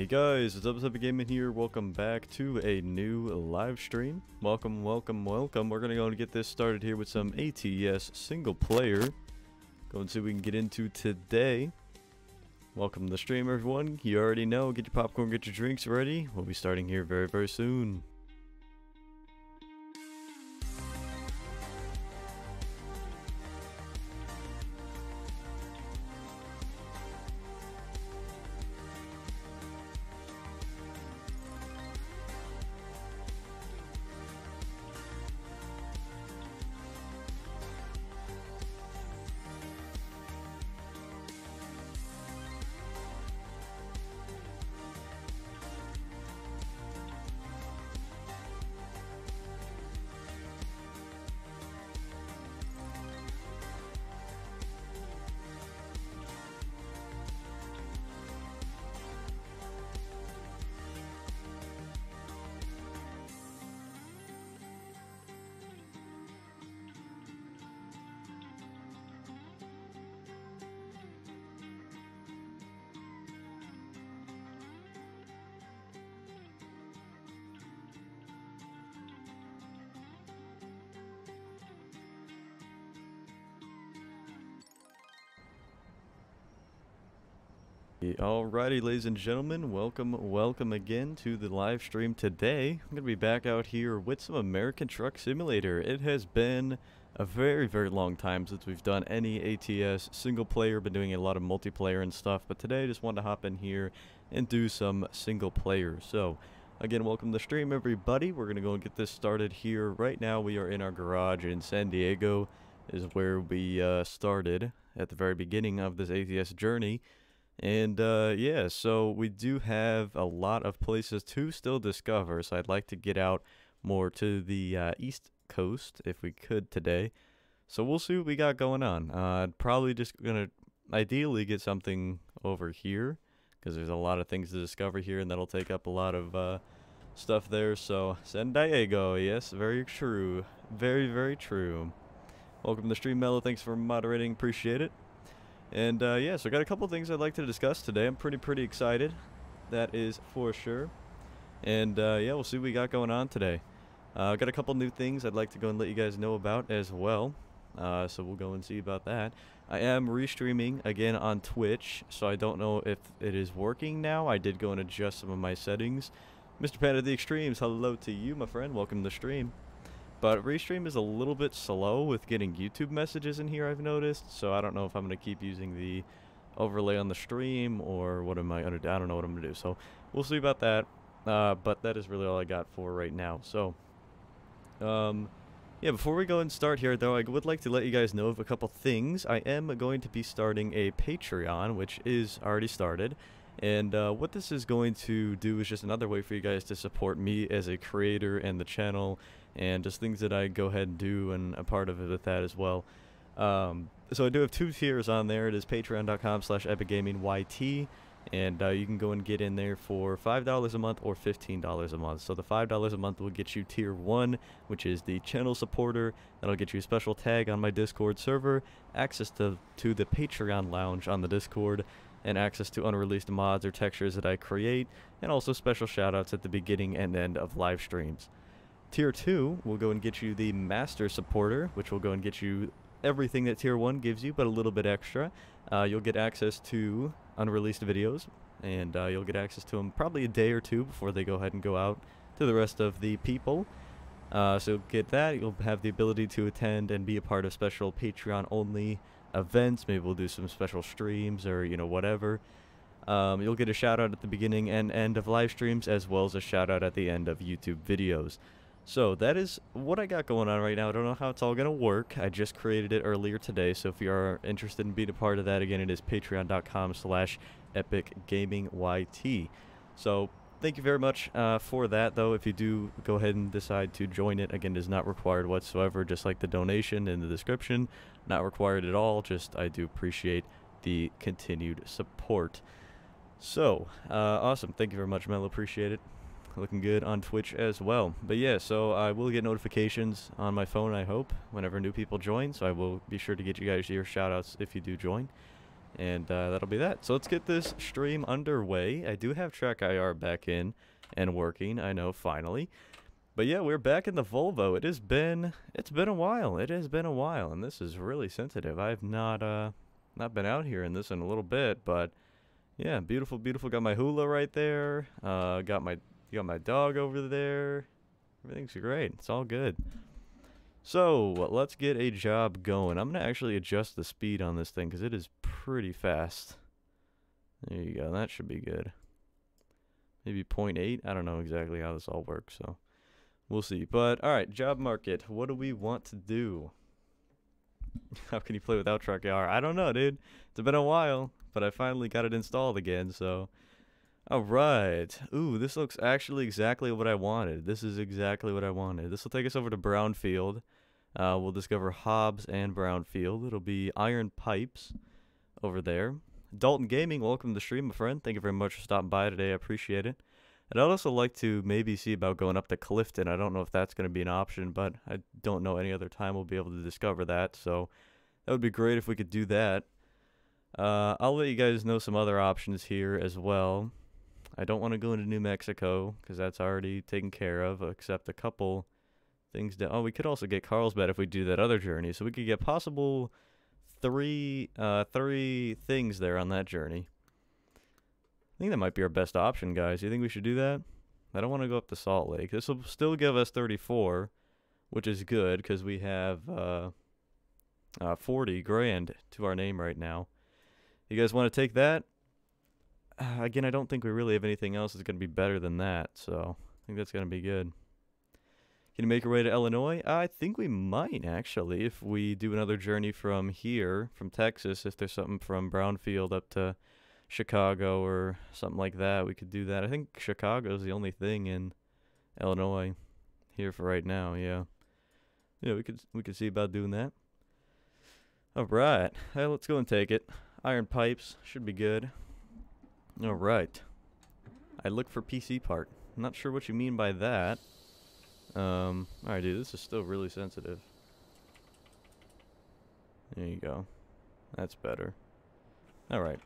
Hey guys, what's up? It's Epic Gaming here. Welcome back to a new live stream. Welcome. We're going to go and get this started here with some ATS single player. Go and see what we can get into today. Welcome to the stream, everyone. You already know. Get your popcorn, get your drinks ready. We'll be starting here very, very soon. Alrighty, ladies and gentlemen, welcome again to the live stream today. I'm going to be back out here with some American Truck Simulator. It has been a very, very long time since we've done any ATS single player, been doing a lot of multiplayer and stuff, but today I just wanted to hop in here and do some single player. So, again, welcome to the stream, everybody. We're going to go and get this started here. Right now, we are in our garage in San Diego, is where we started at the very beginning of this ATS journey. And yeah, so we do have a lot of places to still discover, so I'd like to get out more to the East Coast if we could today. So we'll see what we got going on. Probably just gonna ideally get something over here, because there's a lot of things to discover here, and that'll take up a lot of stuff there. So San Diego, yes, very true. Very, very true. Welcome to the stream, Mellow. Thanks for moderating. Appreciate it. And yeah, so I got a couple things I'd like to discuss today. I'm pretty excited, that is for sure. And yeah, we'll see what we got going on today. I got a couple new things I'd like to go and let you guys know about as well. So we'll go and see about that. I am restreaming again on Twitch, so I don't know if it is working now. I did go and adjust some of my settings. Mr. Pat of the Extremes, hello to you, my friend. Welcome to the stream. But Restream is a little bit slow with getting YouTube messages in here, I've noticed, so I don't know if I'm going to keep using the overlay on the stream or what am I going to do. I don't know what I'm going to do, so we'll see about that. But that is really all I got for right now. So, yeah, before we go and start here, though, I would like to let you guys know of a couple things. I am going to be starting a Patreon, which is already started. And what this is going to do is just another way for you guys to support me as a creator and the channel, and just things that I go ahead and do, and a part of it with that as well. So I do have two tiers on there. It is patreon.com/epicgamingYT, and you can go and get in there for $5 a month or $15 a month. So the $5 a month will get you tier 1, which is the channel supporter. That'll get you a special tag on my Discord server, access to the Patreon lounge on the Discord, and access to unreleased mods or textures that I create, and also special shoutouts at the beginning and end of live streams. Tier 2 will go and get you the Master Supporter, which will go and get you everything that Tier 1 gives you, but a little bit extra. You'll get access to unreleased videos, and you'll get access to them probably a day or two before they go ahead and go out to the rest of the people. So get that. You'll have the ability to attend and be a part of special Patreon-only events. Maybe we'll do some special streams or, you know, whatever. You'll get a shout-out at the beginning and end of live streams, as well as a shout-out at the end of YouTube videos. So that is what I got going on right now. I don't know how it's all going to work. I just created it earlier today, so if you are interested in being a part of that, again, it is patreon.com/epicgamingYT. So thank you very much for that, though. If you do go ahead and decide to join it, again, it is not required whatsoever, just like the donation in the description. Not required at all, just I do appreciate the continued support. So, awesome. Thank you very much, Mel. Appreciate it. Looking good on Twitch as well. But yeah, so I will get notifications on my phone, I hope, whenever new people join, so I will be sure to get you guys your shoutouts if you do join. And that'll be that. So let's get this stream underway. I do have TrackIR back in and working, I know, finally. But yeah, we're back in the Volvo. It has been, a while. It has been a while, and this is really sensitive. I've not not been out here in this in a little bit, but yeah, beautiful, beautiful. Got my Hula right there. Got my dog over there. Everything's great. It's all good. So let's get a job going. I'm gonna actually adjust the speed on this thing because it is pretty fast. There you go. That should be good. Maybe 0.8. I don't know exactly how this all works, so we'll see. But all right, job market. What do we want to do? How can you play without TrackIR? I don't know, dude. It's been a while, but I finally got it installed again. So all right. Ooh, this looks actually exactly what I wanted. This is exactly what I wanted. This will take us over to Brownfield. We'll discover Hobbs and Brownfield. It'll be Iron Pipes over there. Dalton Gaming, welcome to the stream, my friend. Thank you very much for stopping by today. I appreciate it. And I'd also like to maybe see about going up to Clifton. I don't know if that's going to be an option, but I don't know any other time we'll be able to discover that. So that would be great if we could do that. I'll let you guys know some other options here as well. I don't want to go into New Mexico because that's already taken care of, except a couple things down. Oh, we could also get Carlsbad if we do that other journey. So we could get possible three things there on that journey. I think that might be our best option, guys. You think we should do that? I don't want to go up to Salt Lake. This will still give us 34, which is good because we have 40 grand to our name right now. You guys want to take that? Again, I don't think we really have anything else that's going to be better than that, so I think that's going to be good. Can you make your way to Illinois? I think we might, actually, if we do another journey from here, from Texas, if there's something from Brownfield up to Chicago or something like that, we could do that. I think Chicago is the only thing in Illinois here for right now, yeah. Yeah, we could see about doing that. All right. Hey, let's go and take it. Iron Pipes should be good. All right. I look for PC part. I'm not sure what you mean by that. All right, dude. This is still really sensitive. There you go. That's better. All right.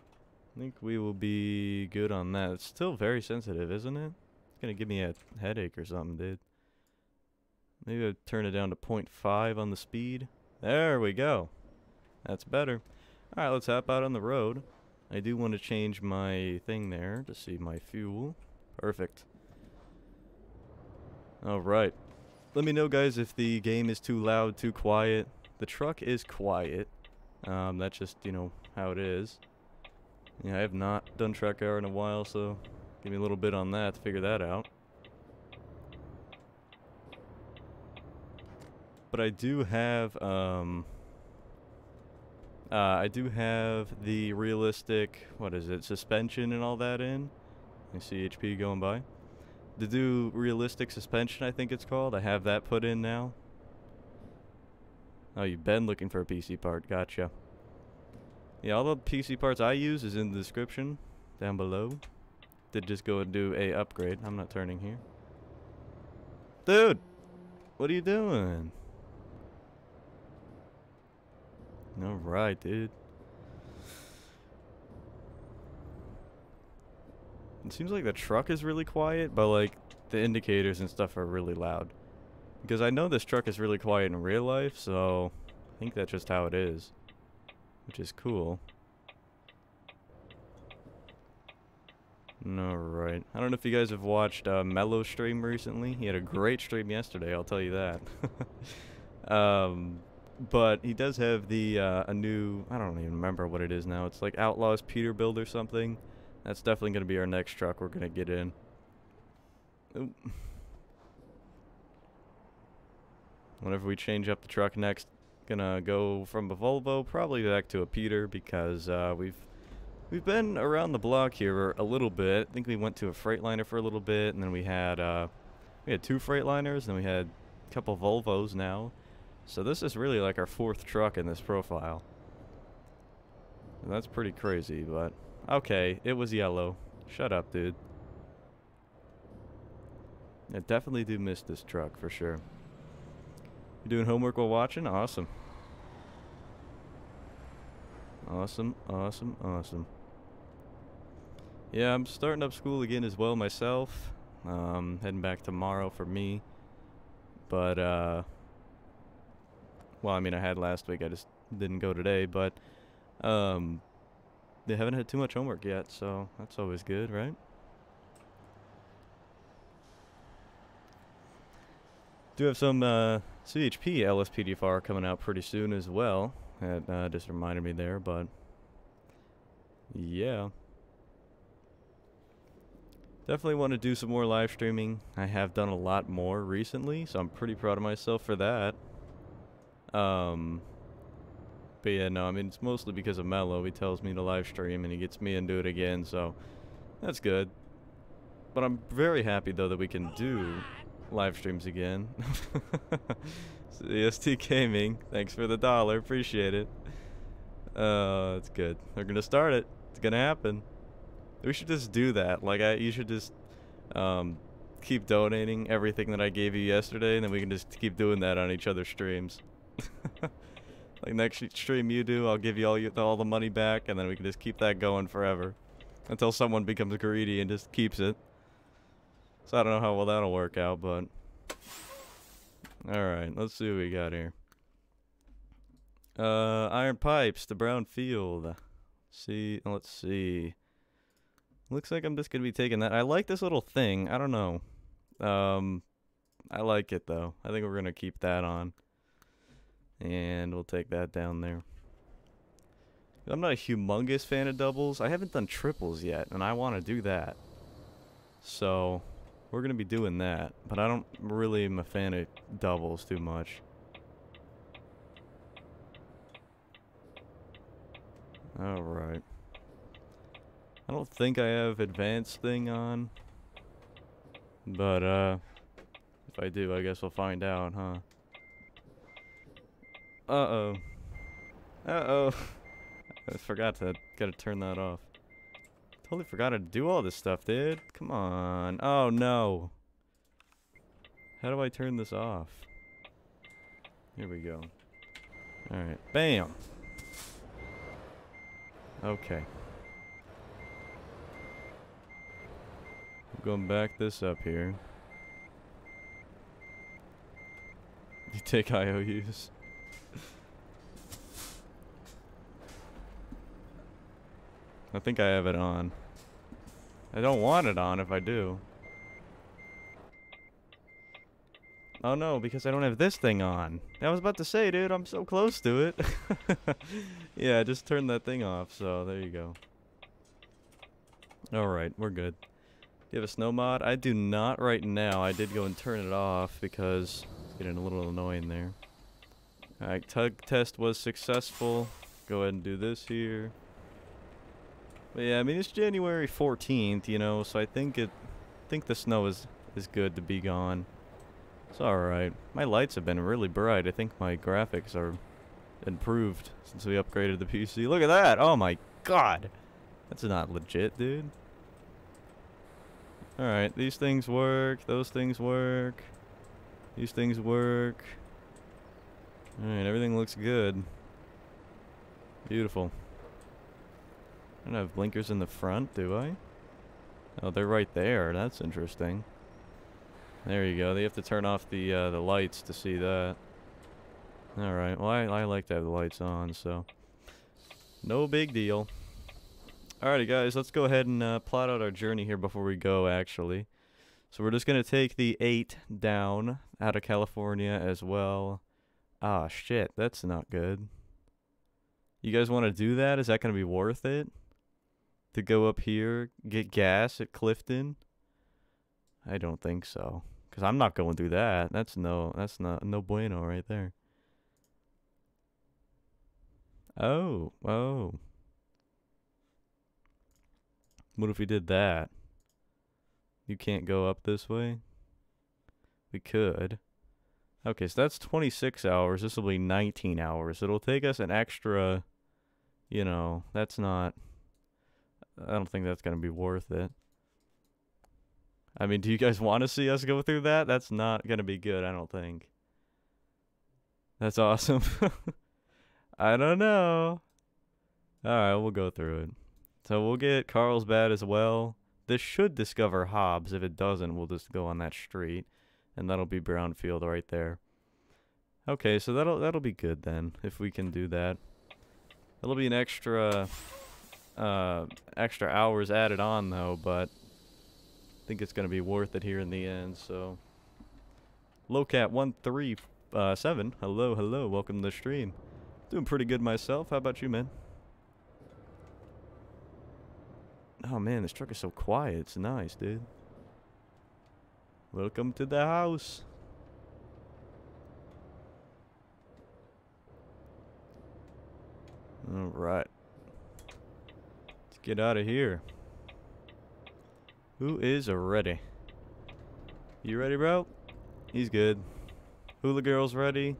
I think we will be good on that. It's still very sensitive, isn't it? It's going to give me a headache or something, dude. Maybe I'll turn it down to 0.5 on the speed. There we go. That's better. All right, let's hop out on the road. I do want to change my thing there to see my fuel. Perfect. Alright. Let me know, guys, if the game is too loud, too quiet. The truck is quiet. That's just, you know, how it is. Yeah, I have not done TrackIR in a while, so give me a little bit on that to figure that out. But I do have, I do have the realistic, what is it, suspension and all that in. I see CHP going by. To do realistic suspension, I think it's called. I have that put in now. Oh, you've been looking for a PC part. Gotcha. Yeah, all the PC parts I use is in the description down below. Did just go and do a upgrade. I'm not turning here. Dude! What are you doing? Alright, dude. It seems like the truck is really quiet, but like the indicators and stuff are really loud. Because I know this truck is really quiet in real life, so I think that's just how it is. Which is cool. Alright. I don't know if you guys have watched Mellow's stream recently. He had a great stream yesterday, I'll tell you that. But he does have the a new, I don't even remember what it is now. It's like Outlaws Peterbilt or something. That's definitely going to be our next truck we're going to get in. Ooh. Whenever we change up the truck next, going to go from a Volvo probably back to a Peter because we've been around the block here a little bit. I think we went to a Freightliner for a little bit, and then we had two Freightliners, and we had a couple Volvos now. So this is really like our fourth truck in this profile. And that's pretty crazy, but... Okay, it was yellow. Shut up, dude. I definitely do miss this truck, for sure. You doing homework while watching? Awesome. Awesome, awesome, awesome. Yeah, I'm starting up school again as well myself. Heading back tomorrow for me. But, well, I mean, I had last week. I just didn't go today. But they haven't had too much homework yet, so that's always good, right? Do have some CHP LSPDFR coming out pretty soon as well. That just reminded me there, but yeah. Definitely want to do some more live streaming. I have done a lot more recently, so I'm pretty proud of myself for that. But yeah, no, I mean, it's mostly because of Mellow. He tells me to live stream and he gets me into it again, so that's good. But I'm very happy, though, that we can do live streams again. CST Gaming, thanks for the $1, appreciate it. It's good. They're gonna start it. It's gonna happen. We should just do that. Like, you should just keep donating everything that I gave you yesterday, and then we can just keep doing that on each other's streams. Like, next stream you do, I'll give you all the money back, and then we can just keep that going forever until someone becomes greedy and just keeps it. So I don't know how well that'll work out, but... Alright, let's see what we got here. Iron Pipes to Brownfield. Let's see. Looks like I'm just going to be taking that. I like this little thing. I don't know. I like it, though. I think we're going to keep that on. And we'll take that down there. I'm not a humongous fan of doubles. I haven't done triples yet, and I want to do that. So, we're going to be doing that, but I don't really am a fan of doubles too much. Alright. I don't think I have advanced thing on, but if I do, I guess we'll find out, huh? Uh-oh. Uh-oh. I forgot to, gotta turn that off. Totally forgot to do all this stuff, dude. Come on. Oh, no. How do I turn this off? Here we go. Alright. Bam! Okay. I'm going to back this up here. You take IOUs. I think I have it on. I don't want it on if I do. Oh no, because I don't have this thing on. I was about to say, dude, I'm so close to it. Yeah, I just turned that thing off, so there you go. Alright, we're good. Do you have a snow mod? I do not right now. I did go and turn it off because it's getting a little annoying there. Alright, tug test was successful. Go ahead and do this here. But yeah, I mean, it's January 14th, you know, so I think the snow is good to be gone. It's alright. My lights have been really bright. I think my graphics are improved since we upgraded the PC. Look at that! Oh my god! That's not legit, dude. Alright, these things work. Those things work. These things work. Alright, everything looks good. Beautiful. I don't have blinkers in the front, do I? Oh, they're right there. That's interesting. There you go. They have to turn off the lights to see that. Alright. Well, I like to have the lights on, so... No big deal. Alrighty, guys. Let's go ahead and plot out our journey here before we go, actually. So we're just going to take the 8 down out of California as well. Ah, shit. That's not good. You guys want to do that? Is that going to be worth it? To go up here, get gas at Clifton? I don't think so, because I'm not going through that. That's no bueno right there. Oh, oh. What if we did that? You can't go up this way? We could. Okay, so that's 26 hours. This will be 19 hours. It'll take us an extra, you know, that's not... I don't think that's going to be worth it. I mean, do you guys want to see us go through that? That's not going to be good, I don't think. That's awesome. I don't know. Alright, we'll go through it. So we'll get Carlsbad as well. This should discover Hobbs. If it doesn't, we'll just go on that street. And that'll be Brownfield right there. Okay, so that'll be good then, if we can do that. It'll be an extra extra hours added on though, but I think it's gonna be worth it here in the end, so. Locat 137, hello, hello, welcome to the stream. Doing pretty good myself. How about you, man? Oh man, this truck is so quiet. It's nice, dude. Welcome to the house. All right. Let's get out of here. Who is ready? You ready, bro? He's good. Hula Girl's ready.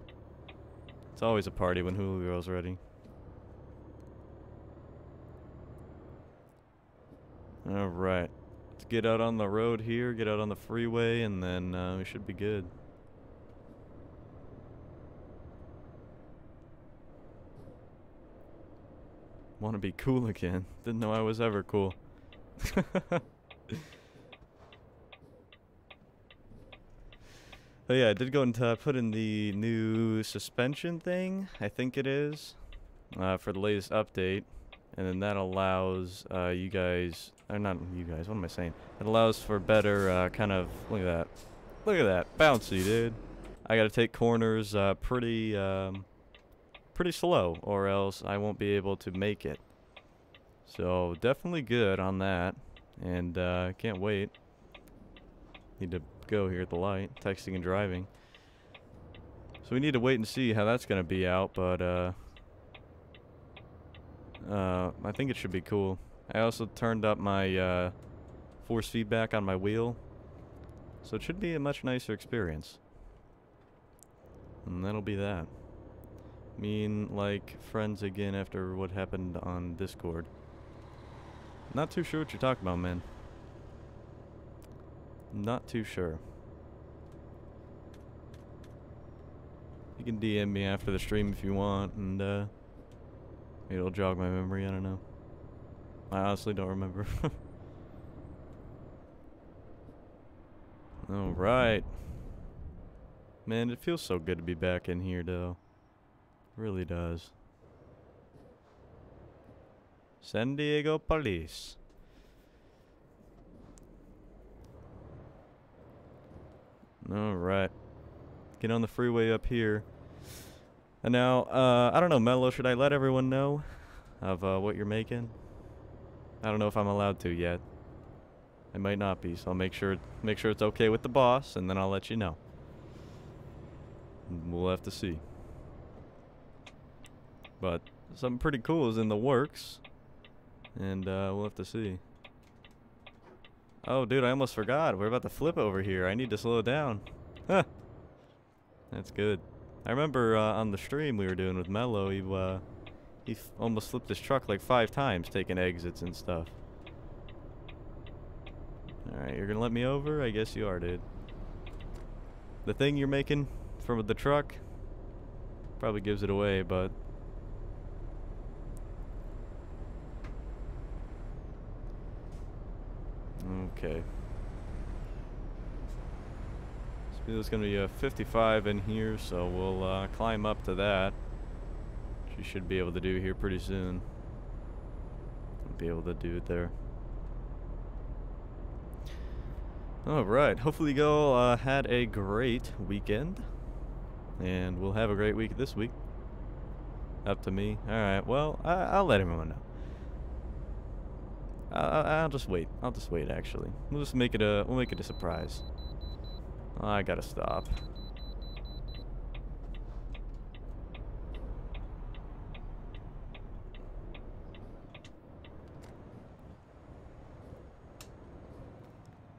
It's always a party when Hula Girl's ready. All right. Let's get out on the road here, get out on the freeway, and then we should be good. Want to be cool again. Didn't know I was ever cool. Oh yeah, I did go and put in the new suspension thing, I think it is, for the latest update. And then that allows you guys, or not you guys, what am I saying? It allows for better kind of, look at that, bouncy, dude. I gotta take corners pretty slow, or else I won't be able to make it. So definitely good on that, and can't wait. Need to go here at the light, texting and driving. So we need to wait and see how that's gonna be out, but I think it should be cool. I also turned up my force feedback on my wheel, so it should be a much nicer experience. And that'll be that. Mean like friends again after what happened on Discord. Not too sure what you're talking about, man. Not too sure. You can DM me after the stream if you want, and it'll jog my memory, I don't know. I honestly don't remember. Alright. Man, it feels so good to be back in here, though. It really does. San Diego Police. Alright. Get on the freeway up here. And now, I don't know, Mellow, should I let everyone know of what you're making? I don't know if I'm allowed to yet. I might not be, so I'll make sure it's okay with the boss, and then I'll let you know. We'll have to see. But something pretty cool is in the works, and we'll have to see. Oh, dude, I almost forgot. We're about to flip over here. I need to slow down. Huh. That's good. I remember on the stream we were doing with Mellow, he almost flipped his truck like 5 times, taking exits and stuff. Alright, you're gonna let me over? I guess you are, dude. The thing you're making from the truck probably gives it away, but... Okay. There's going to be a 55 in here, so we'll climb up to that. She should be able to do here pretty soon. Be able to do it there. Alright, hopefully you all had a great weekend. And we'll have a great week this week. Up to me. Alright, well, I'll let everyone know. I'll just wait. I'll just wait, actually. We'll just make it a, we'll make it a surprise. I gotta stop.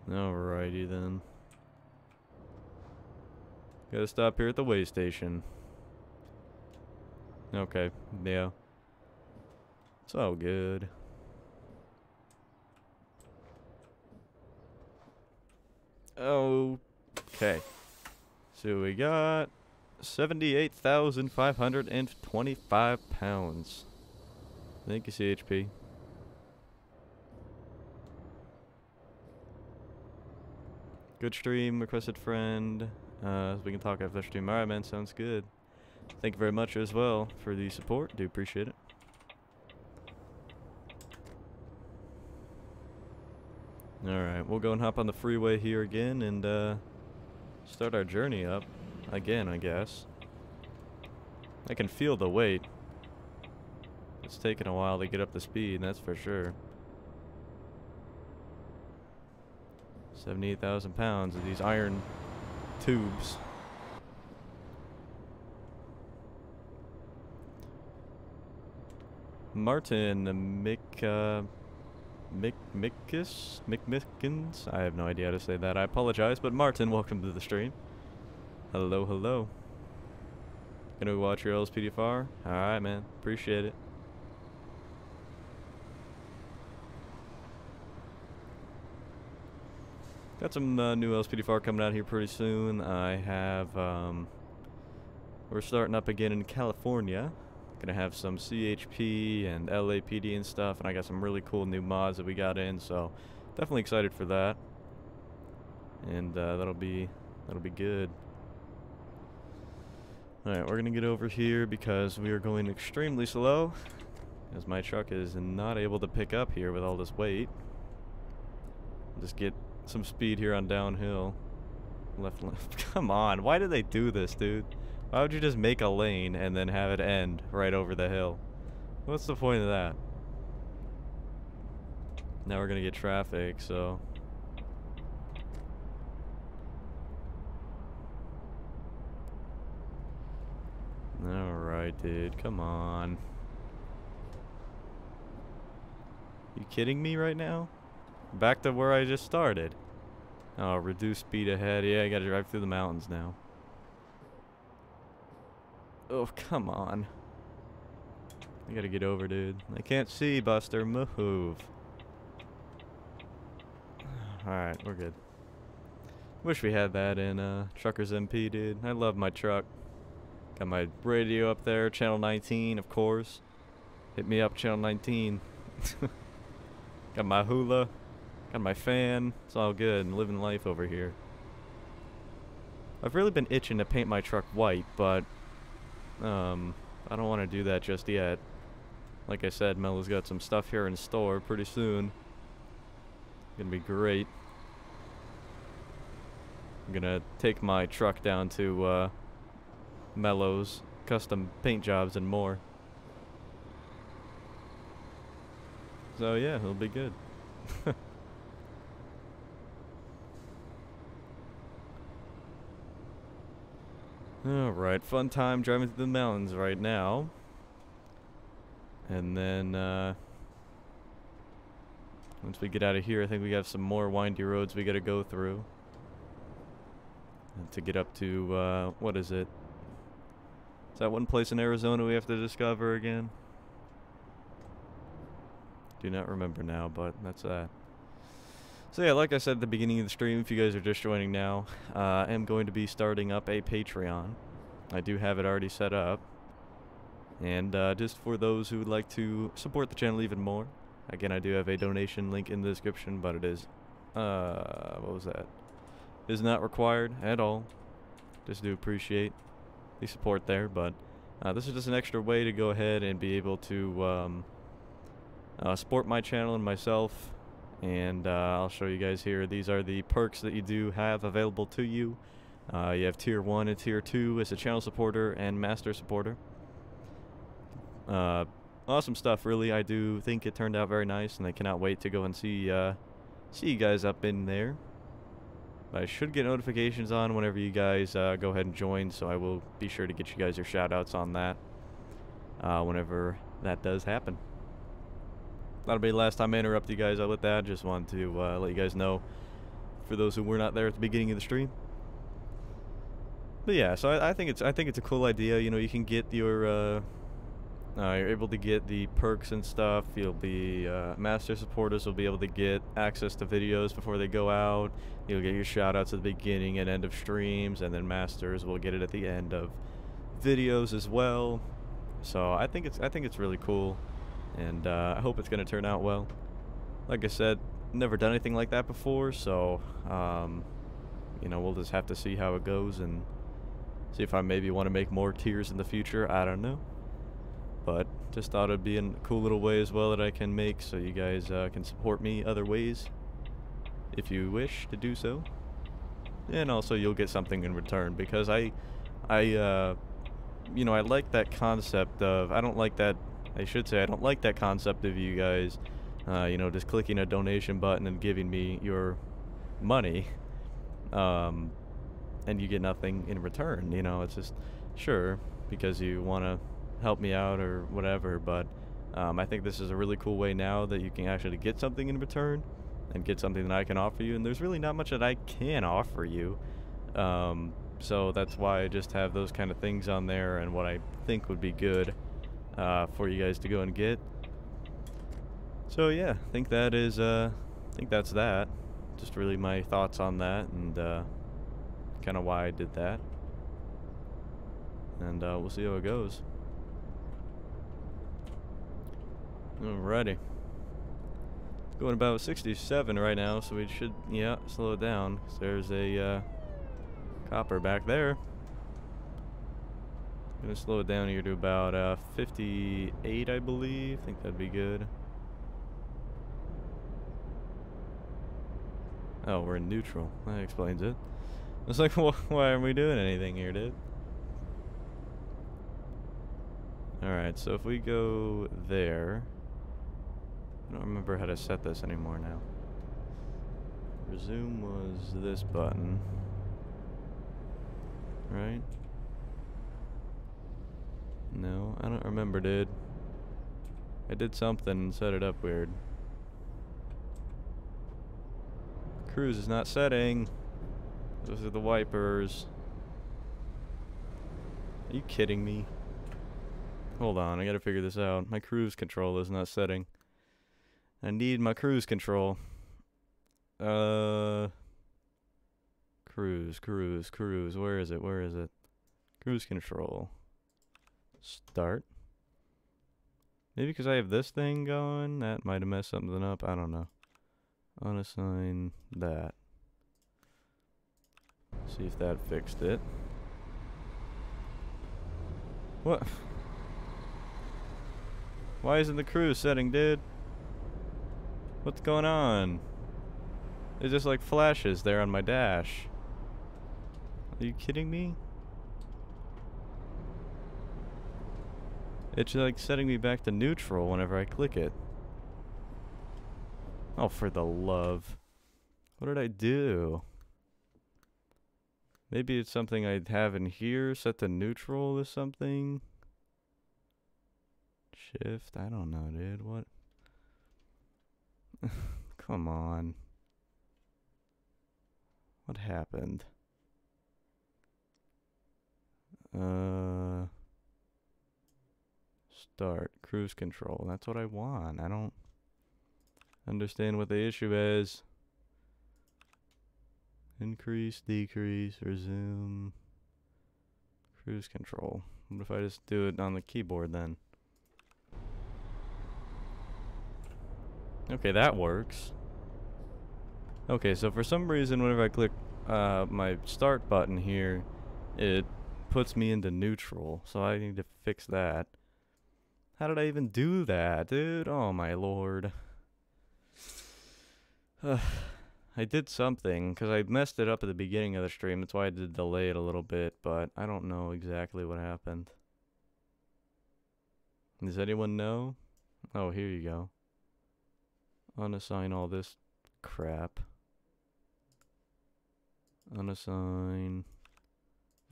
Alrighty then. Gotta stop here at the weigh station. Okay, yeah. It's all good. Oh. Okay, so we got 78,525 pounds. Thank you, CHP. Good stream, requested friend. So we can talk after the stream. Alright, man, sounds good. Thank you very much as well for the support. Do appreciate it. Alright, we'll go and hop on the freeway here again and start our journey up again, I guess. I can feel the weight. It's taken a while to get up to speed, that's for sure. 78,000 pounds of these iron tubes. Martin McMickins? I have no idea how to say that. I apologize, but Martin, welcome to the stream. Hello, hello. Gonna watch your LSPDFR? Alright, man. Appreciate it. Got some new LSPDFR coming out here pretty soon. I have, we're starting up again in California. Gonna have some CHP and LAPD and stuff, and I got some really cool new mods that we got in, so definitely excited for that. And that'll be good. Alright, we're gonna get over here because we are going extremely slow, as my truck is not able to pick up here with all this weight. Just get some speed here on downhill. Left. Come on, why do they do this, dude? Why would you just make a lane and then have it end right over the hill? What's the point of that? Now we're gonna get traffic, so alright, dude, come on. You kidding me right now? Back to where I just started. Oh, reduce speed ahead. Yeah, I gotta drive through the mountains now. Oh, come on. I gotta get over, dude. I can't see, Buster. Move. Alright, we're good. Wish we had that in Truckers MP, dude. I love my truck. Got my radio up there, channel 19, of course. Hit me up, channel 19. Got my Hula. Got my fan. It's all good. I'm living life over here. I've really been itching to paint my truck white, but I don't want to do that just yet. Like I said, Mellow's got some stuff here in store pretty soon. Gonna be great. I'm gonna take my truck down to Mellow's custom paint jobs and more. So yeah, it'll be good. Alright, fun time driving through the mountains right now. And then, once we get out of here, I think we have some more windy roads we gotta go through. And to get up to, what is it? Is that one place in Arizona we have to discover again? Do not remember now, but that's that. So yeah, like I said at the beginning of the stream, if you guys are just joining now, I am going to be starting up a Patreon. I do have it already set up. And just for those who would like to support the channel even more, again, I do have a donation link in the description, but it is, what was that? It is not required at all. Just do appreciate the support there, but this is just an extra way to go ahead and be able to support my channel and myself. And I'll show you guys here. These are the perks that you do have available to you. You have tier 1 and tier 2 as a channel supporter and master supporter. Awesome stuff, really. I do think it turned out very nice, and I cannot wait to go and see you guys up in there. But I should get notifications on whenever you guys go ahead and join, so I will be sure to get you guys your shoutouts on that whenever that does happen. That'll be the last time I interrupt you guys with that. Just wanted to let you guys know for those who were not there at the beginning of the stream. But yeah, so I think it's a cool idea. You know, you can get your you're able to get the perks and stuff. You'll be master supporters will be able to get access to videos before they go out. You'll get your shout outs at the beginning and end of streams, and then masters will get it at the end of videos as well. So I think it's really cool. and I hope it's going to turn out well. Like I said, never done anything like that before, so you know, we'll just have to see how it goes and see if I maybe want to make more tiers in the future. I don't know, but just thought it'd be a cool little way as well that I can make, so you guys can support me other ways if you wish to do so, and also you'll get something in return, because I you know, I like that concept of, I don't like that concept of you guys you know, just clicking a donation button and giving me your money, and you get nothing in return. You know, it's just, sure, because you want to help me out or whatever, but I think this is a really cool way now that you can actually get something in return and get something that I can offer you, and there's really not much that I can offer you, so that's why I just have those kind of things on there and what I think would be good for you guys to go and get. So yeah, I think that is, I think that's that. Just really my thoughts on that, and kind of why I did that. And we'll see how it goes. Alrighty. Going about 67 right now, so we should, yeah, slow it down. So there's a copper back there. Gonna slow it down here to about 58, I believe. I think that'd be good. Oh, we're in neutral. That explains it. It's like, well, why aren't we doing anything here, dude? Alright, so if we go there... I don't remember how to set this anymore now. Resume was this button. Right? No, I don't remember, dude. I did something and set it up weird. Cruise is not setting. Those are the wipers. Are you kidding me? Hold on, I gotta figure this out. My cruise control is not setting. I need my cruise control. Cruise. Where is it? Where is it? Cruise control. Start. Maybe because I have this thing going, that might have messed something up. I don't know. Unassign that. See if that fixed it. What? Why isn't the cruise setting, dude? What's going on? It's just like flashes there on my dash. Are you kidding me? It's like setting me back to neutral whenever I click it. Oh, for the love. What did I do? Maybe it's something I'd have in here, set to neutral or something. Shift, I don't know, dude, what? Come on. What happened? Start, cruise control, that's what I want. I don't understand what the issue is. Increase, decrease, resume, cruise control. What if I just do it on the keyboard then? Okay, that works. Okay, so for some reason whenever I click my start button here, it puts me into neutral, so I need to fix that. How did I even do that, dude? Oh my lord. I did something, because I messed it up at the beginning of the stream. That's why I did delay it a little bit, but I don't know exactly what happened. Does anyone know? Oh, here you go. Unassign all this crap. Unassign.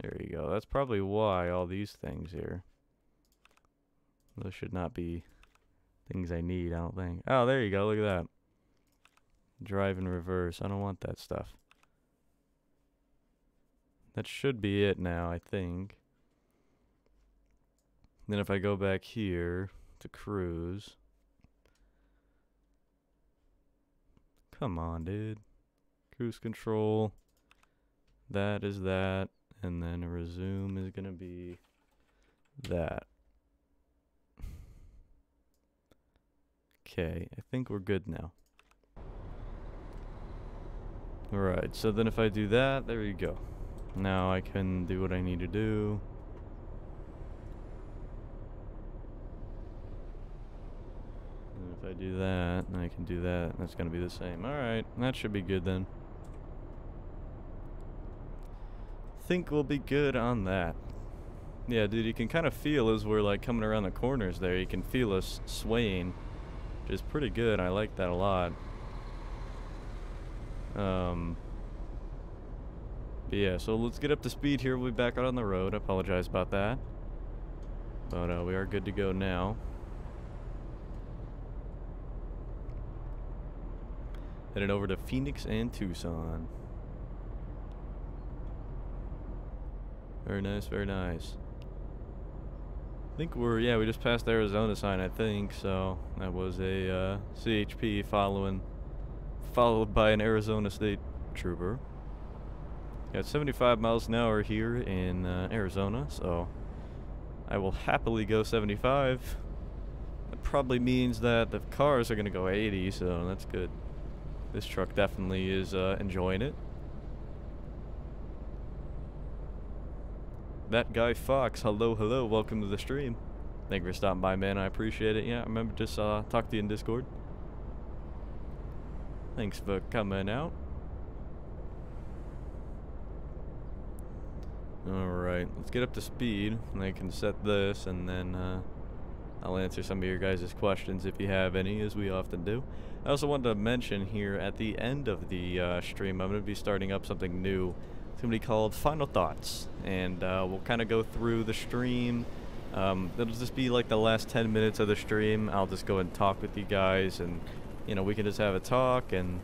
There you go. That's probably why all these things here. Those should not be things I need, I don't think. Oh, there you go. Look at that. Drive in reverse. I don't want that stuff. That should be it now, I think. Then if I go back here to cruise. Come on, dude. Cruise control. That is that. And then resume is going to be that. Okay, I think we're good now. Alright, so then if I do that, there you go. Now I can do what I need to do. And if I do that, and I can do that, and that's going to be the same. Alright, that should be good then. Think we'll be good on that. Yeah, dude, you can kind of feel as we're like coming around the corners there, you can feel us swaying, which is pretty good. I like that a lot. But yeah, so let's get up to speed here. We'll be back out on the road. I apologize about that. But we are good to go now. Headed over to Phoenix and Tucson. Very nice, very nice. I think we're, yeah, we just passed the Arizona sign, I think, so that was a CHP followed by an Arizona State Trooper. Got 75 miles an hour here in Arizona, so I will happily go 75. That probably means that the cars are going to go 80, so that's good. This truck definitely is enjoying it. That guy Fox, hello, hello, welcome to the stream. Thank you for stopping by, man, I appreciate it. Yeah, I remember just talked to you in Discord. Thanks for coming out. Alright, let's get up to speed, and I can set this, and then I'll answer some of your guys' questions if you have any, as we often do. I also wanted to mention here at the end of the stream, I'm going to be starting up something new. It's going to be called Final Thoughts, and we'll kind of go through the stream. It'll just be like the last 10 minutes of the stream. I'll just go and talk with you guys, and you know, we can just have a talk, and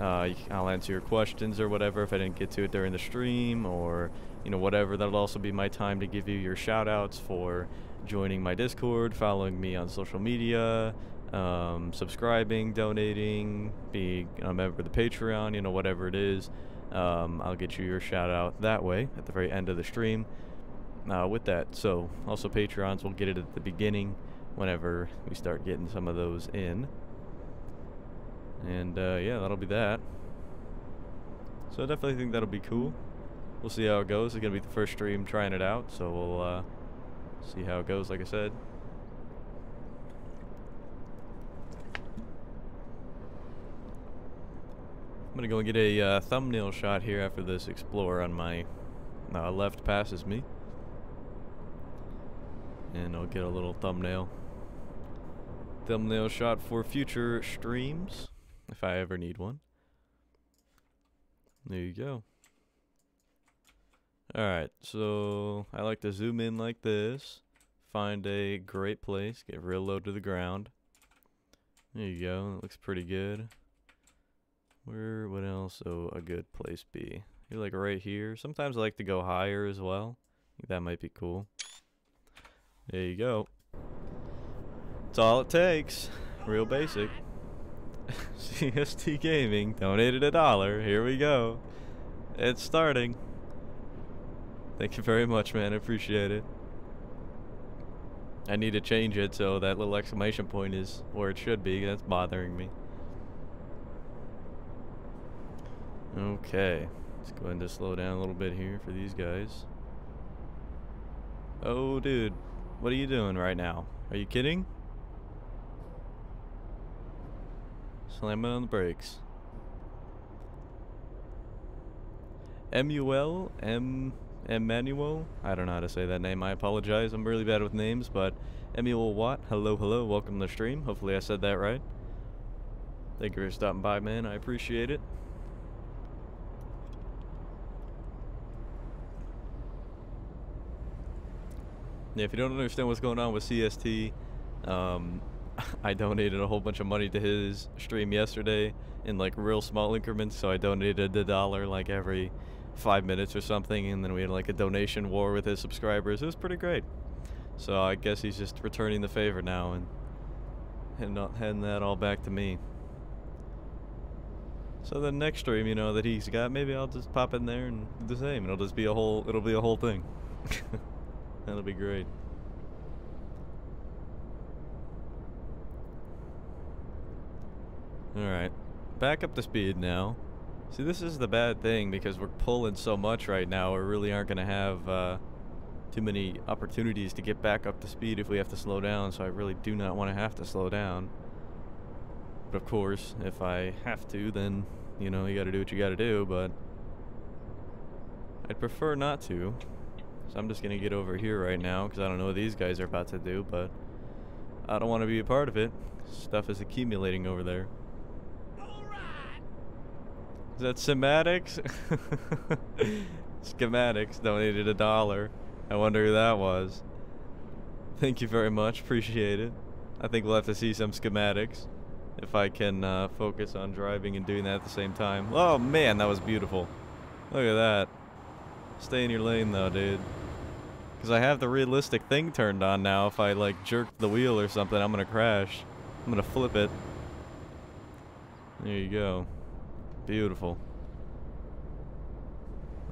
I'll answer your questions or whatever if I didn't get to it during the stream, or you know, whatever. That'll also be my time to give you your shout outs for joining my Discord, following me on social media, subscribing, donating, being a member of the Patreon, you know, whatever it is. I'll get you your shout out that way at the very end of the stream with that. So also Patreons will get it at the beginning whenever we start getting some of those in. And yeah, that'll be that. So I definitely think that'll be cool. We'll see how it goes. It's gonna be the first stream trying it out, so we'll see how it goes, like I said. I'm gonna go and get a thumbnail shot here after this Explorer on my left passes me, and I'll get a little thumbnail shot for future streams if I ever need one. There you go. Alright, so I like to zoom in like this, find a great place, get real low to the ground. There you go, it looks pretty good. Where would else a good place be? You're like right here. Sometimes I like to go higher as well. I think that might be cool. There you go. That's all it takes. Real basic. CST Gaming donated $1. Here we go. It's starting. Thank you very much, man. I appreciate it. I need to change it so that little exclamation point is where it should be. That's bothering me. Okay, let's go ahead and just slow down a little bit here for these guys. Oh, dude, what are you doing right now? Are you kidding? Slamming on the brakes. Emmanuel? I don't know how to say that name. I apologize. I'm really bad with names, but Emmanuel Watt, hello, hello. Welcome to the stream. Hopefully I said that right. Thank you for stopping by, man. I appreciate it. Yeah, if you don't understand what's going on with CST, I donated a whole bunch of money to his stream yesterday in like real small increments, so I donated $1 like every 5 minutes or something, and then we had like a donation war with his subscribers. It was pretty great. So I guess he's just returning the favor now and not handing that all back to me. So the next stream, you know, that he's got, maybe I'll just pop in there and do the same. It'll just be a whole, it'll be a whole thing. That'll be great. Alright, back up to speed now. See, this is the bad thing because we're pulling so much right now, we really aren't going to have too many opportunities to get back up to speed if we have to slow down, so I really do not want to have to slow down. But of course, if I have to, then, you know, you got to do what you got to do, but I'd prefer not to. So I'm just going to get over here right now because I don't know what these guys are about to do, but I don't want to be a part of it. Stuff is accumulating over there. Is that schematics? Schematics donated $1. I wonder who that was. Thank you very much. Appreciate it. I think we'll have to see some schematics if I can focus on driving and doing that at the same time. Oh man, that was beautiful. Look at that. Stay in your lane though, dude. Because I have the realistic thing turned on now. If I like jerk the wheel or something, I'm going to crash. I'm going to flip it. There you go. Beautiful.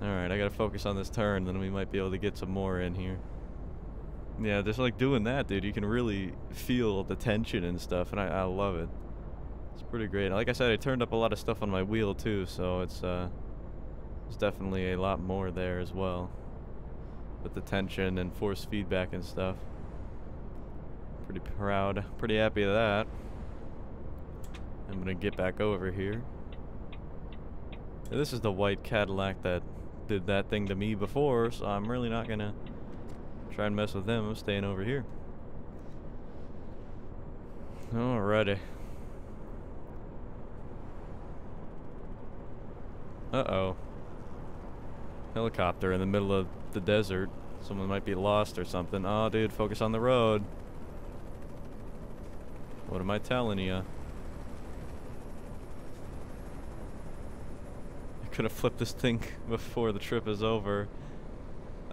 Alright, I gotta focus on this turn, then we might be able to get some more in here. Yeah, just like doing that, dude, you can really feel the tension and stuff, and I love it. It's pretty great. Like I said, I turned up a lot of stuff on my wheel too, so it's definitely a lot more there as well. With the tension and force feedback and stuff. Pretty proud, pretty happy of that. I'm gonna get back over here. This is the white Cadillac that did that thing to me before, so I'm really not gonna try and mess with them. I'm staying over here. Alrighty. Uh-oh. Helicopter in the middle of the desert. Someone might be lost or something. Oh, dude, focus on the road. What am I telling you? Gonna flip this thing before the trip is over.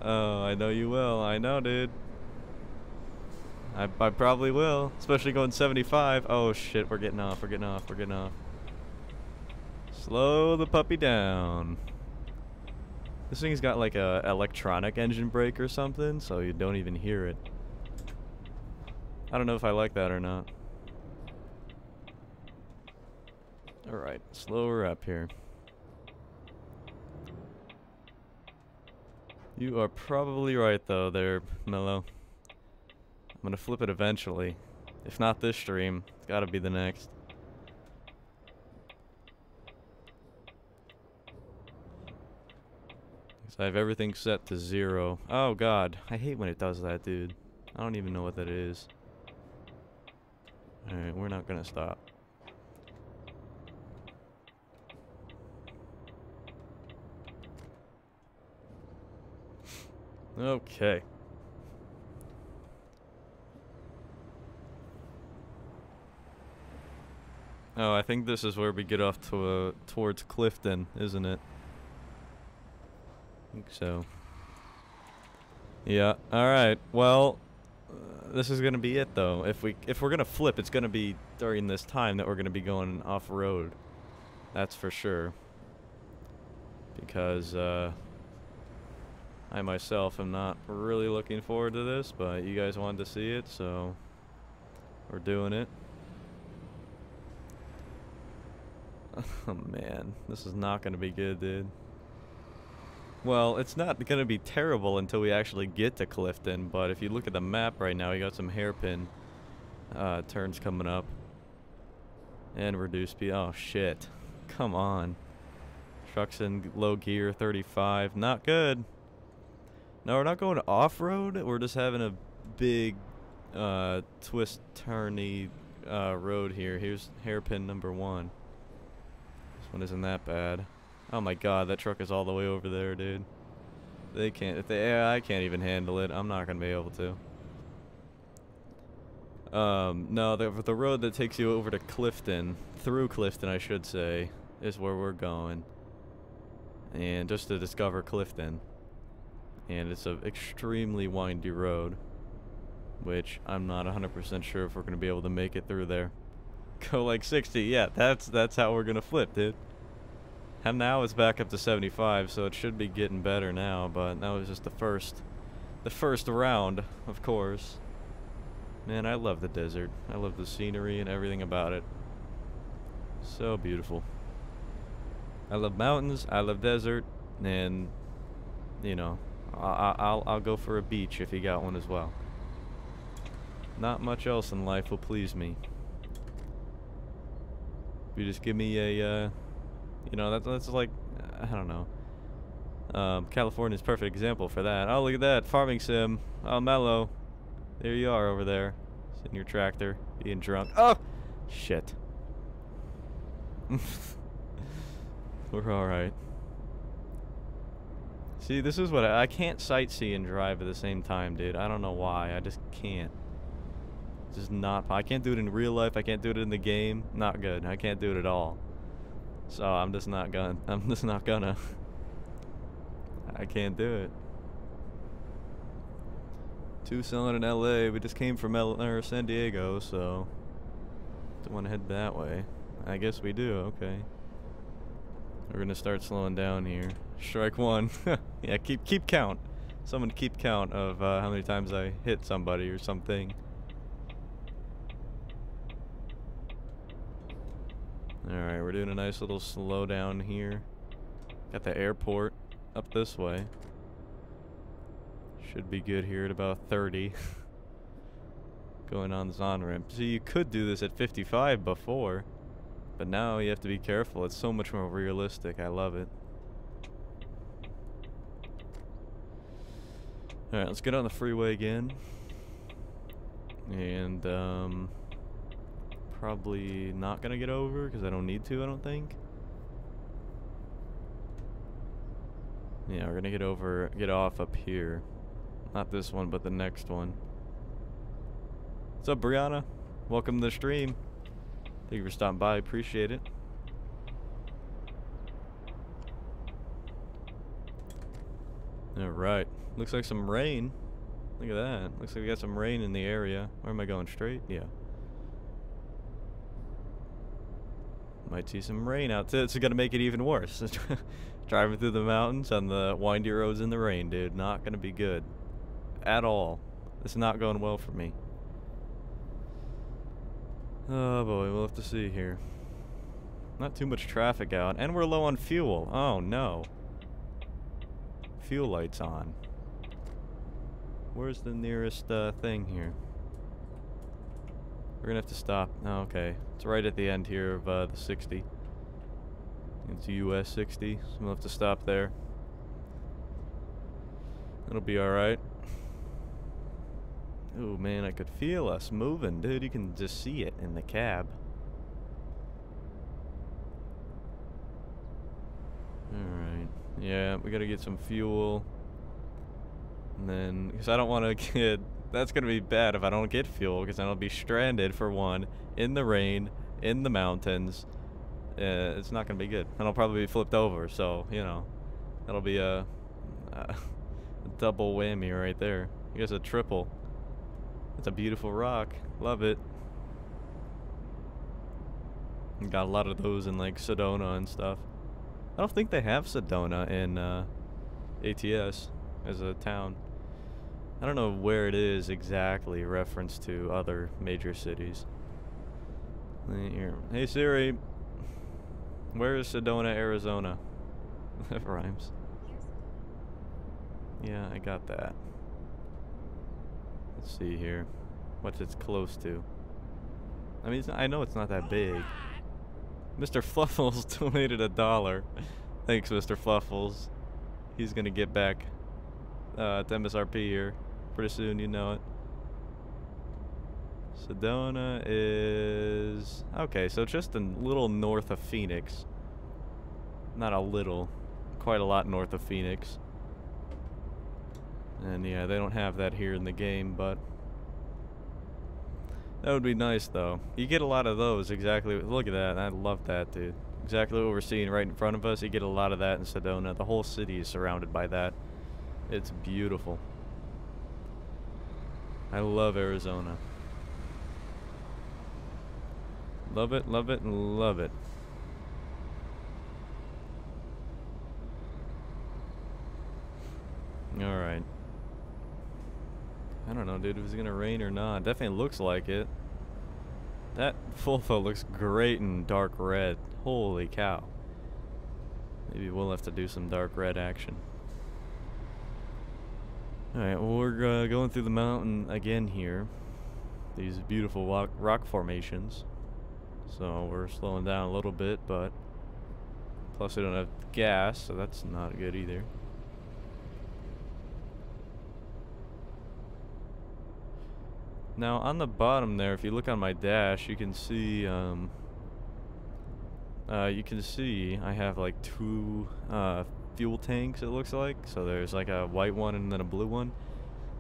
Oh, I know you will. I know, dude. I probably will, especially going 75. Oh shit, we're getting off, we're getting off, we're getting off. Slow the puppy down. This thing's got like a electronic engine brake or something, so you don't even hear it. I don't know if I like that or not. Alright, slow her up here. You are probably right though there, Mellow. I'm gonna flip it eventually. If not this stream, it's gotta be the next. So I have everything set to 0. Oh god, I hate when it does that, dude. I don't even know what that is. Alright, we're not gonna stop. Okay. Oh, I think this is where we get off to towards Clifton, isn't it? I think so. Yeah. All right. Well, this is gonna be it though. If we're gonna flip, it's gonna be during this time that we're gonna be going off road. That's for sure. Because I myself am not really looking forward to this, but you guys wanted to see it, so we're doing it. Oh man, this is not going to be good, dude. Well, it's not going to be terrible until we actually get to Clifton, but if you look at the map right now, you got some hairpin turns coming up. And reduce speed. Oh shit, come on. Trucks in low gear, 35, not good. No, we're not going off-road, we're just having a big twist-turny road here. Here's hairpin number 1. This one isn't that bad. Oh my god, that truck is all the way over there, dude. They can't, I can't even handle it. I'm not going to be able to. No, the road that takes you over to Clifton, through Clifton I should say, is where we're going. And just to discover Clifton. And it's an extremely windy road, which I'm not 100% sure if we're going to be able to make it through there. Go like 60, yeah, that's how we're going to flip, dude. And now it's back up to 75, so it should be getting better now, but that was just the first round, of course. Man, I love the desert. I love the scenery and everything about it. So beautiful. I love mountains, I love desert, and, you know, I'll go for a beach if you got one as well. Not much else in life will please me. You just give me a, you know, that's like, I don't know. California's a perfect example for that. Oh, look at that, farming sim. Oh, Mellow. There you are over there, sitting in your tractor, being drunk. Oh, shit. We're alright. See, this is what I can't sightsee and drive at the same time, dude. I don't know why. I just can't. It's just not. I can't do it in real life. I can't do it in the game. Not good. I can't do it at all. So I'm just not gonna. I can't do it. Tucson and LA. We just came from San Diego, so don't want to head that way. I guess we do. Okay. We're gonna start slowing down here. Strike one. Yeah, keep count. Someone to keep count of how many times I hit somebody or something. All right, we're doing a nice little slow down here. Got the airport up this way. Should be good here at about 30. Going on this on-ramp. So you could do this at 55 before. But now you have to be careful. It's so much more realistic. I love it. Alright, let's get on the freeway again. And, probably not gonna get over because I don't need to, I don't think. Yeah, we're gonna get off up here. Not this one, but the next one. What's up, Brianna? Welcome to the stream. Thank you for stopping by, appreciate it. Alright, looks like some rain. Look at that, looks like we got some rain in the area. Where am I going, straight? Yeah. Might see some rain out there, it's gonna make it even worse. Driving through the mountains on the windy roads in the rain, dude. Not gonna be good. At all. It's not going well for me. Oh boy, we'll have to see here. Not too much traffic out, and we're low on fuel. Oh no. Fuel lights on. Where's the nearest thing here? We're gonna have to stop. Oh, okay, it's right at the end here of the 60. It's US 60, so we'll have to stop there. It'll be all right. Oh man, I could feel us moving, dude. You can just see it in the cab. Alright. Yeah, we gotta get some fuel. And then, because I don't want to get... That's gonna be bad if I don't get fuel, because then I'll be stranded, for one, in the rain, in the mountains. It's not gonna be good. And I'll probably be flipped over, so, you know. That'll be a double whammy right there. I guess a triple. It's a beautiful rock. Love it. Got a lot of those in like Sedona and stuff. I don't think they have Sedona in ATS as a town. I don't know where it is exactly reference to other major cities. Hey Siri, where is Sedona, Arizona? That rhymes. Yeah, I got that. Let's see here, what's it's close to. I mean, it's not, I know it's not that big. Mr. Fluffles donated $1. Thanks, Mr. Fluffles. He's gonna get back to MSRP here pretty soon, you know it. Sedona is okay, so just a little north of Phoenix. Not a little, quite a lot north of Phoenix. And yeah, they don't have that here in the game, but that would be nice though. You get a lot of those, exactly. Look at that, I love that, dude. Exactly what we're seeing right in front of us. You get a lot of that in Sedona. The whole city is surrounded by that. It's beautiful. I love Arizona. Love it, love it, and love it. Alright. I don't know, dude, if it's gonna rain or not. Definitely looks like it. That Volvo looks great in dark red. Holy cow. Maybe we'll have to do some dark red action. Alright, well, we're going through the mountain again here. These beautiful rock formations. So we're slowing down a little bit, but plus I don't have gas, so that's not good either. Now on the bottom there, if you look on my dash, you can see I have like two fuel tanks, it looks like. So there's like a white one and then a blue one.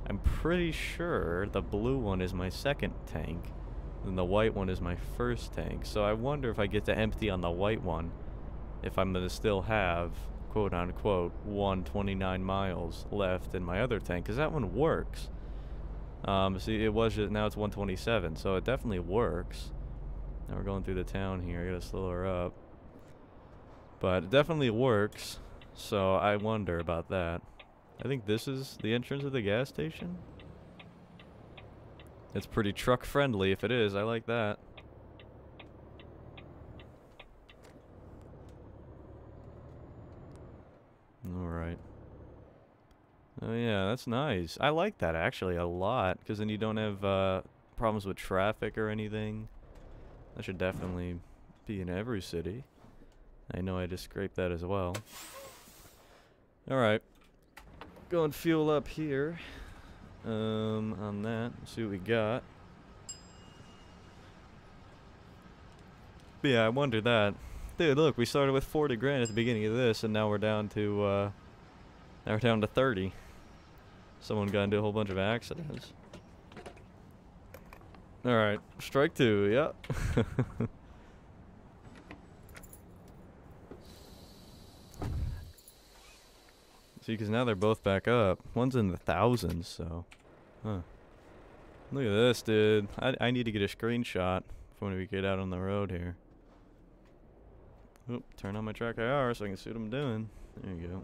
I'm pretty sure the blue one is my second tank and the white one is my first tank. So I wonder if I get to empty on the white one, if I'm gonna still have quote unquote 129 miles left in my other tank, because that one works. See, it was just, now it's 127, so it definitely works. Now we're going through the town here. I gotta slow her up, but it definitely works. So I wonder about that. I think this is the entrance of the gas station. It's pretty truck friendly if it is. I like that. All right. Oh yeah, that's nice. I like that actually a lot, because then you don't have problems with traffic or anything. That should definitely be in every city. I know I just scraped that as well. Alright. Go and fuel up here. On that. See what we got. But yeah, I wonder that. Dude, look, we started with 40 grand at the beginning of this, and now we're down to 30. Someone got into a whole bunch of accidents. Alright, strike two, yep. See, because now they're both back up. One's in the thousands, so. Huh. Look at this, dude. I need to get a screenshot when we get out on the road here. Oop, turn on my TrackIR so I can see what I'm doing. There you go.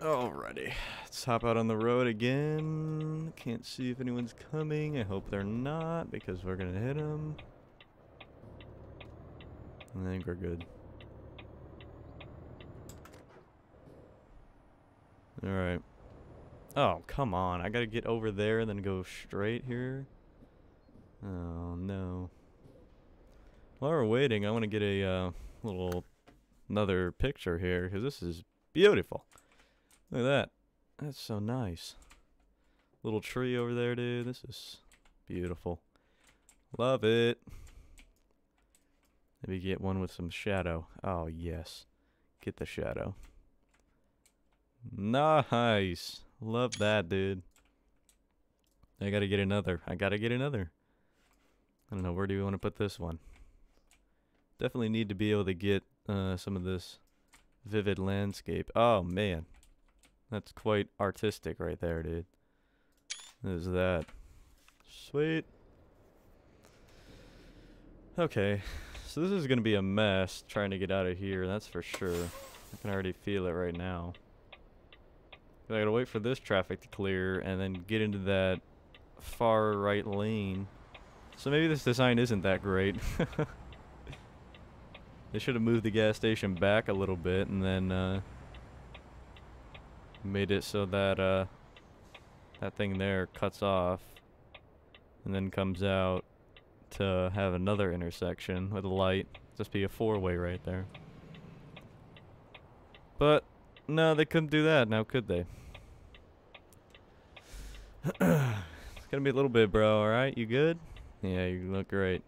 Alrighty, let's hop out on the road again. Can't see if anyone's coming. I hope they're not, because we're gonna hit them. I think we're good. Alright. Oh, come on. I gotta get over there and then go straight here. Oh, no. While we're waiting, I want to get a another picture here, because this is beautiful. Look at that. That's so nice. Little tree over there, dude. This is beautiful. Love it. Maybe get one with some shadow. Oh, yes. Get the shadow. Nice. Love that, dude. I gotta get another. I don't know. Where do we want to put this one? Definitely need to be able to get some of this vivid landscape. Oh, man. That's quite artistic right there, dude. There's that. Sweet. Okay. So this is going to be a mess trying to get out of here, that's for sure. I can already feel it right now. I got to wait for this traffic to clear and then get into that far right lane. So maybe this design isn't that great. They should have moved the gas station back a little bit and then... made it so that that thing there cuts off and then comes out to have another intersection with a light. Just be a four-way right there. But no, they couldn't do that now, could they? It's gonna be a little bit, bro. All right, you good? Yeah, you look great.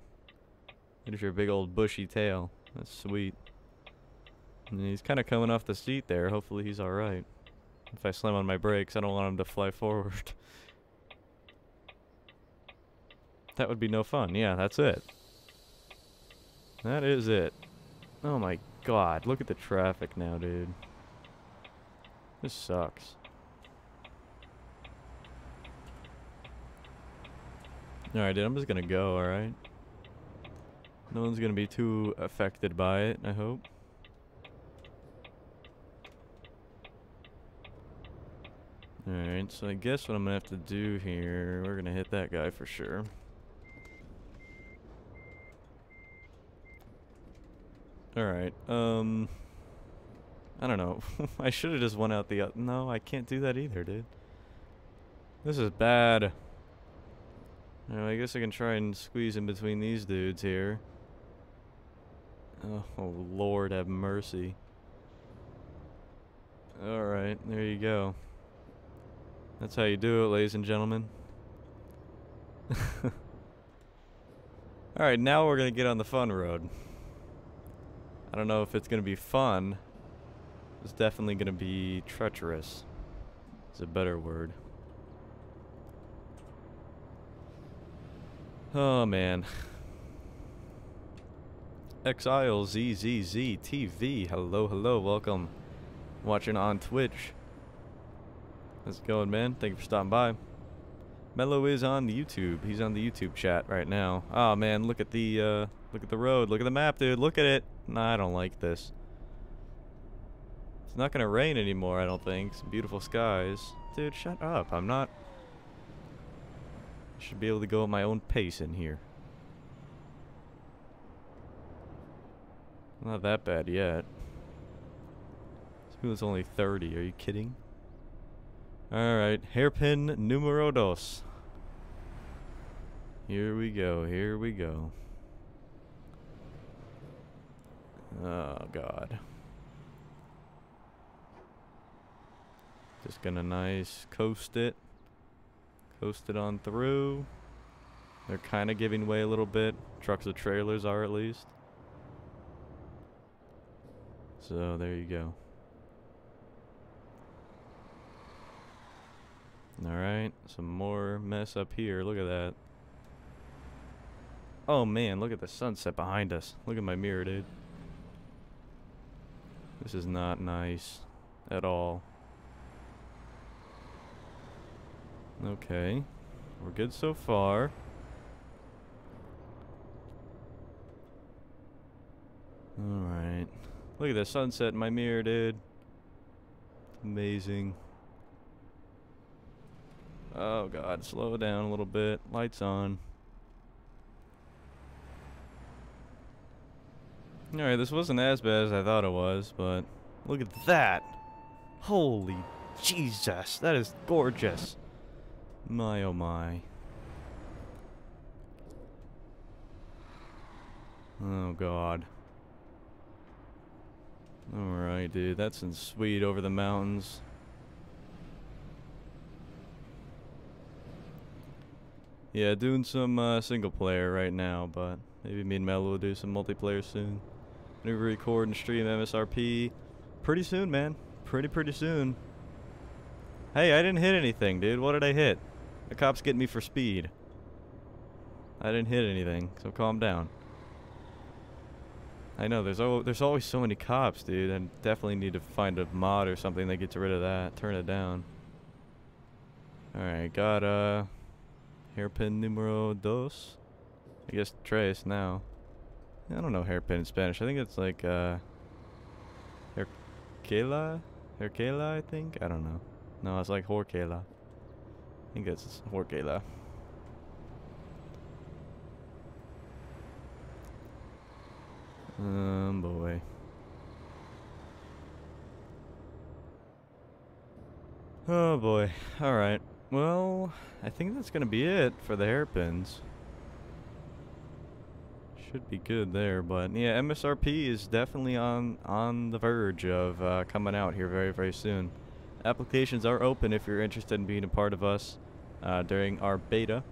There's your big old bushy tail. That's sweet. And he's kind of coming off the seat there. Hopefully he's all right. If I slam on my brakes, I don't want him to fly forward. That would be no fun. Yeah, that's it. That is it. Oh my god, look at the traffic now, dude. This sucks. Alright, dude, I'm just gonna go, alright? No one's gonna be too affected by it, I hope. Alright, so I guess what I'm going to have to do here, we're going to hit that guy for sure. Alright, I don't know. I should have just went out the... No, I can't do that either, dude. This is bad. Anyway, I guess I can try and squeeze in between these dudes here. Oh, Lord have mercy. Alright, there you go. That's how you do it, ladies and gentlemen. Alright, now we're going to get on the fun road. I don't know if it's going to be fun. It's definitely going to be treacherous. It's a better word. Oh, man. XILZZZTV. Hello, hello. Welcome. Watching on Twitch. How's it going, man? Thank you for stopping by. Mellow is on the YouTube. He's on the YouTube chat right now. Oh, man. Look at the road. Look at the map, dude. Look at it. Nah, I don't like this. It's not going to rain anymore, I don't think. Some beautiful skies. Dude, shut up. I'm not... I should be able to go at my own pace in here. Not that bad yet. It's only 30. Are you kidding? Alright. Hairpin numero dos. Here we go. Here we go. Oh, God. Just gonna nice coast it. Coast it on through. They're kind of giving way a little bit. Trucks or trailers are, at least. So there you go. Alright, some more mess up here. Look at that. Oh man, look at the sunset behind us. Look at my mirror, dude. This is not nice at all. Okay, we're good so far. Alright. Look at the sunset in my mirror, dude. Amazing. Oh God, slow down a little bit. Lights on. Alright, this wasn't as bad as I thought it was, but look at that. Holy Jesus, that is gorgeous. My oh my. Oh God. Alright dude, that's in sweet over the mountains. Yeah, doing some single player right now, but maybe me and Mello will do some multiplayer soon. I'm gonna record and stream MSRP pretty soon, man. Pretty soon. Hey, I didn't hit anything, dude. What did I hit? The cops get me for speed. I didn't hit anything, so calm down. I know, there's always so many cops, dude. I definitely need to find a mod or something that gets rid of that. Turn it down. Alright, got hairpin numero dos. I guess tres now. I don't know hairpin in Spanish. I think it's like Herquela? Herquela, I think? I don't know. No, it's like Horquela. I think it's Horquela. Boy. Oh boy. Alright. Well, I think that's gonna be it for the hairpins. Should be good there, but yeah, MSRP is definitely on the verge of coming out here very soon. Applications are open if you're interested in being a part of us during our beta.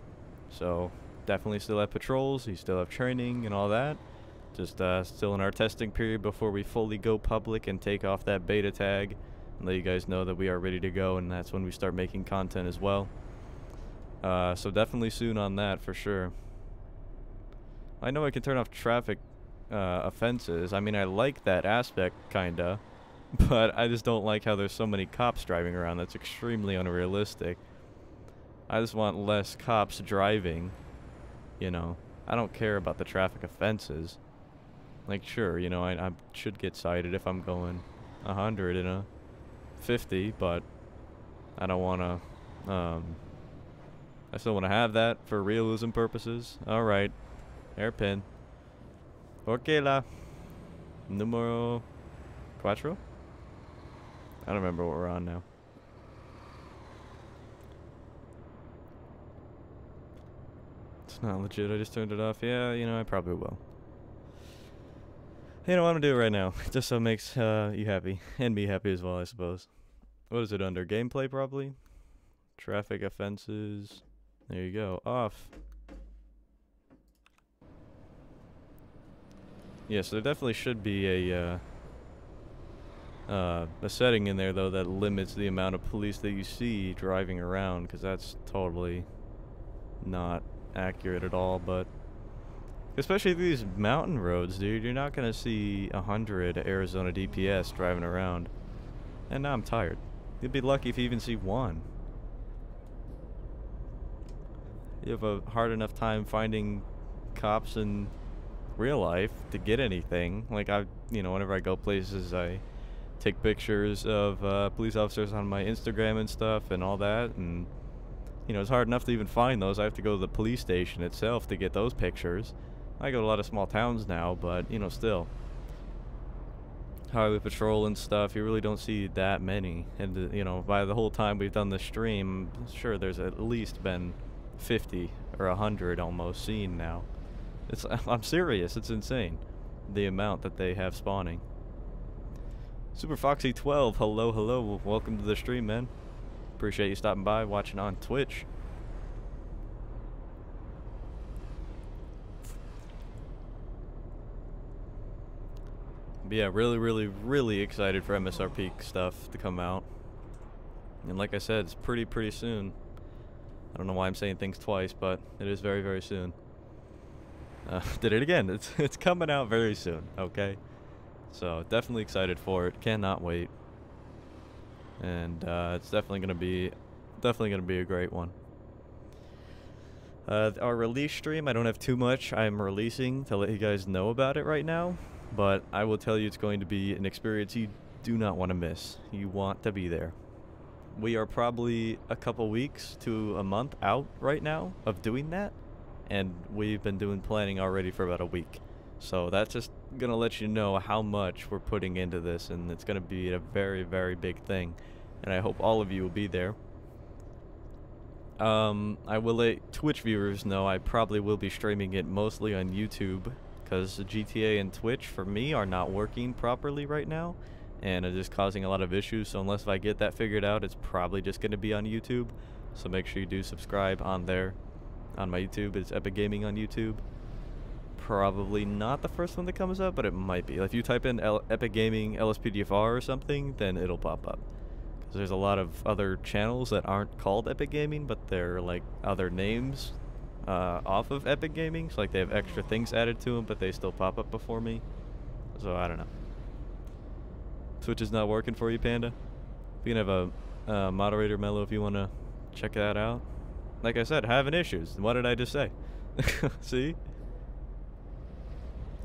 So definitely still have patrols, you still have training and all that. Just still in our testing period before we fully go public and take off that beta tag and let you guys know that we are ready to go, and that's when we start making content as well. So definitely soon on that for sure. I know I can turn off traffic offenses. I mean, I like that aspect kinda, but I just don't like how there's so many cops driving around. That's extremely unrealistic. I just want less cops driving, you know. I don't care about the traffic offenses. Like, sure, you know, I should get cited if I'm going 100 and 50, but I don't want to, I still want to have that for realism purposes. Alright. Hairpin. Okay la. Numero 4? I don't remember what we're on now. It's not legit, I just turned it off. Yeah, you know, I probably will. You know what I'm gonna do right now, just so it makes you happy, and me happy as well, I suppose. What is it under? Gameplay, probably? Traffic offenses. There you go. Off. Yeah, so there definitely should be a setting in there, though, that limits the amount of police that you see driving around, because that's totally not accurate at all, but... Especially these mountain roads, dude. You're not gonna see 100 Arizona DPS driving around. And now I'm tired. You'd be lucky if you even see one. You have a hard enough time finding cops in real life to get anything. Like, I, you know, whenever I go places, I take pictures of police officers on my Instagram and stuff and all that. And, you know, it's hard enough to even find those. I have to go to the police station itself to get those pictures. I go to a lot of small towns now, but, you know, still. Highway patrol and stuff, you really don't see that many. And, you know, by the whole time we've done the stream, sure, there's at least been 50 or 100 almost seen now. It's, I'm serious, it's insane. The amount that they have spawning. Super Foxy 12, hello, hello, welcome to the stream, man. Appreciate you stopping by, watching on Twitch. But yeah, really, really, really excited for MSRP stuff to come out. And like I said, it's pretty, pretty soon. I don't know why I'm saying things twice, but it is very, very soon. Did it again. It's coming out very soon, okay? So, definitely excited for it. Cannot wait. And it's definitely gonna be a great one. Our release stream, I don't have too much I'm releasing to let you guys know about it right now. But I will tell you, it's going to be an experience you do not want to miss. You want to be there. We are probably a couple weeks to a month out right now of doing that. And we've been doing planning already for about a week. So that's just going to let you know how much we're putting into this. And it's going to be a very, very big thing. And I hope all of you will be there. I will let Twitch viewers know I probably will be streaming it mostly on YouTube, because GTA and Twitch for me are not working properly right now and are just causing a lot of issues. So unless I get that figured out, it's probably just going to be on YouTube. So make sure you do subscribe on there. On my YouTube, it's Epic Gaming on YouTube. Probably not the first one that comes up, but it might be. If you type in Epic Gaming LSPDFR or something, then it'll pop up. Because there's a lot of other channels that aren't called Epic Gaming, but they're like other names off of Epic Gaming, so like they have extra things added to them, but they still pop up before me. So I don't know. Twitch is not working for you, Panda. We can have a moderator, Mellow, if you want to check that out. Like I said, having issues. What did I just say? See?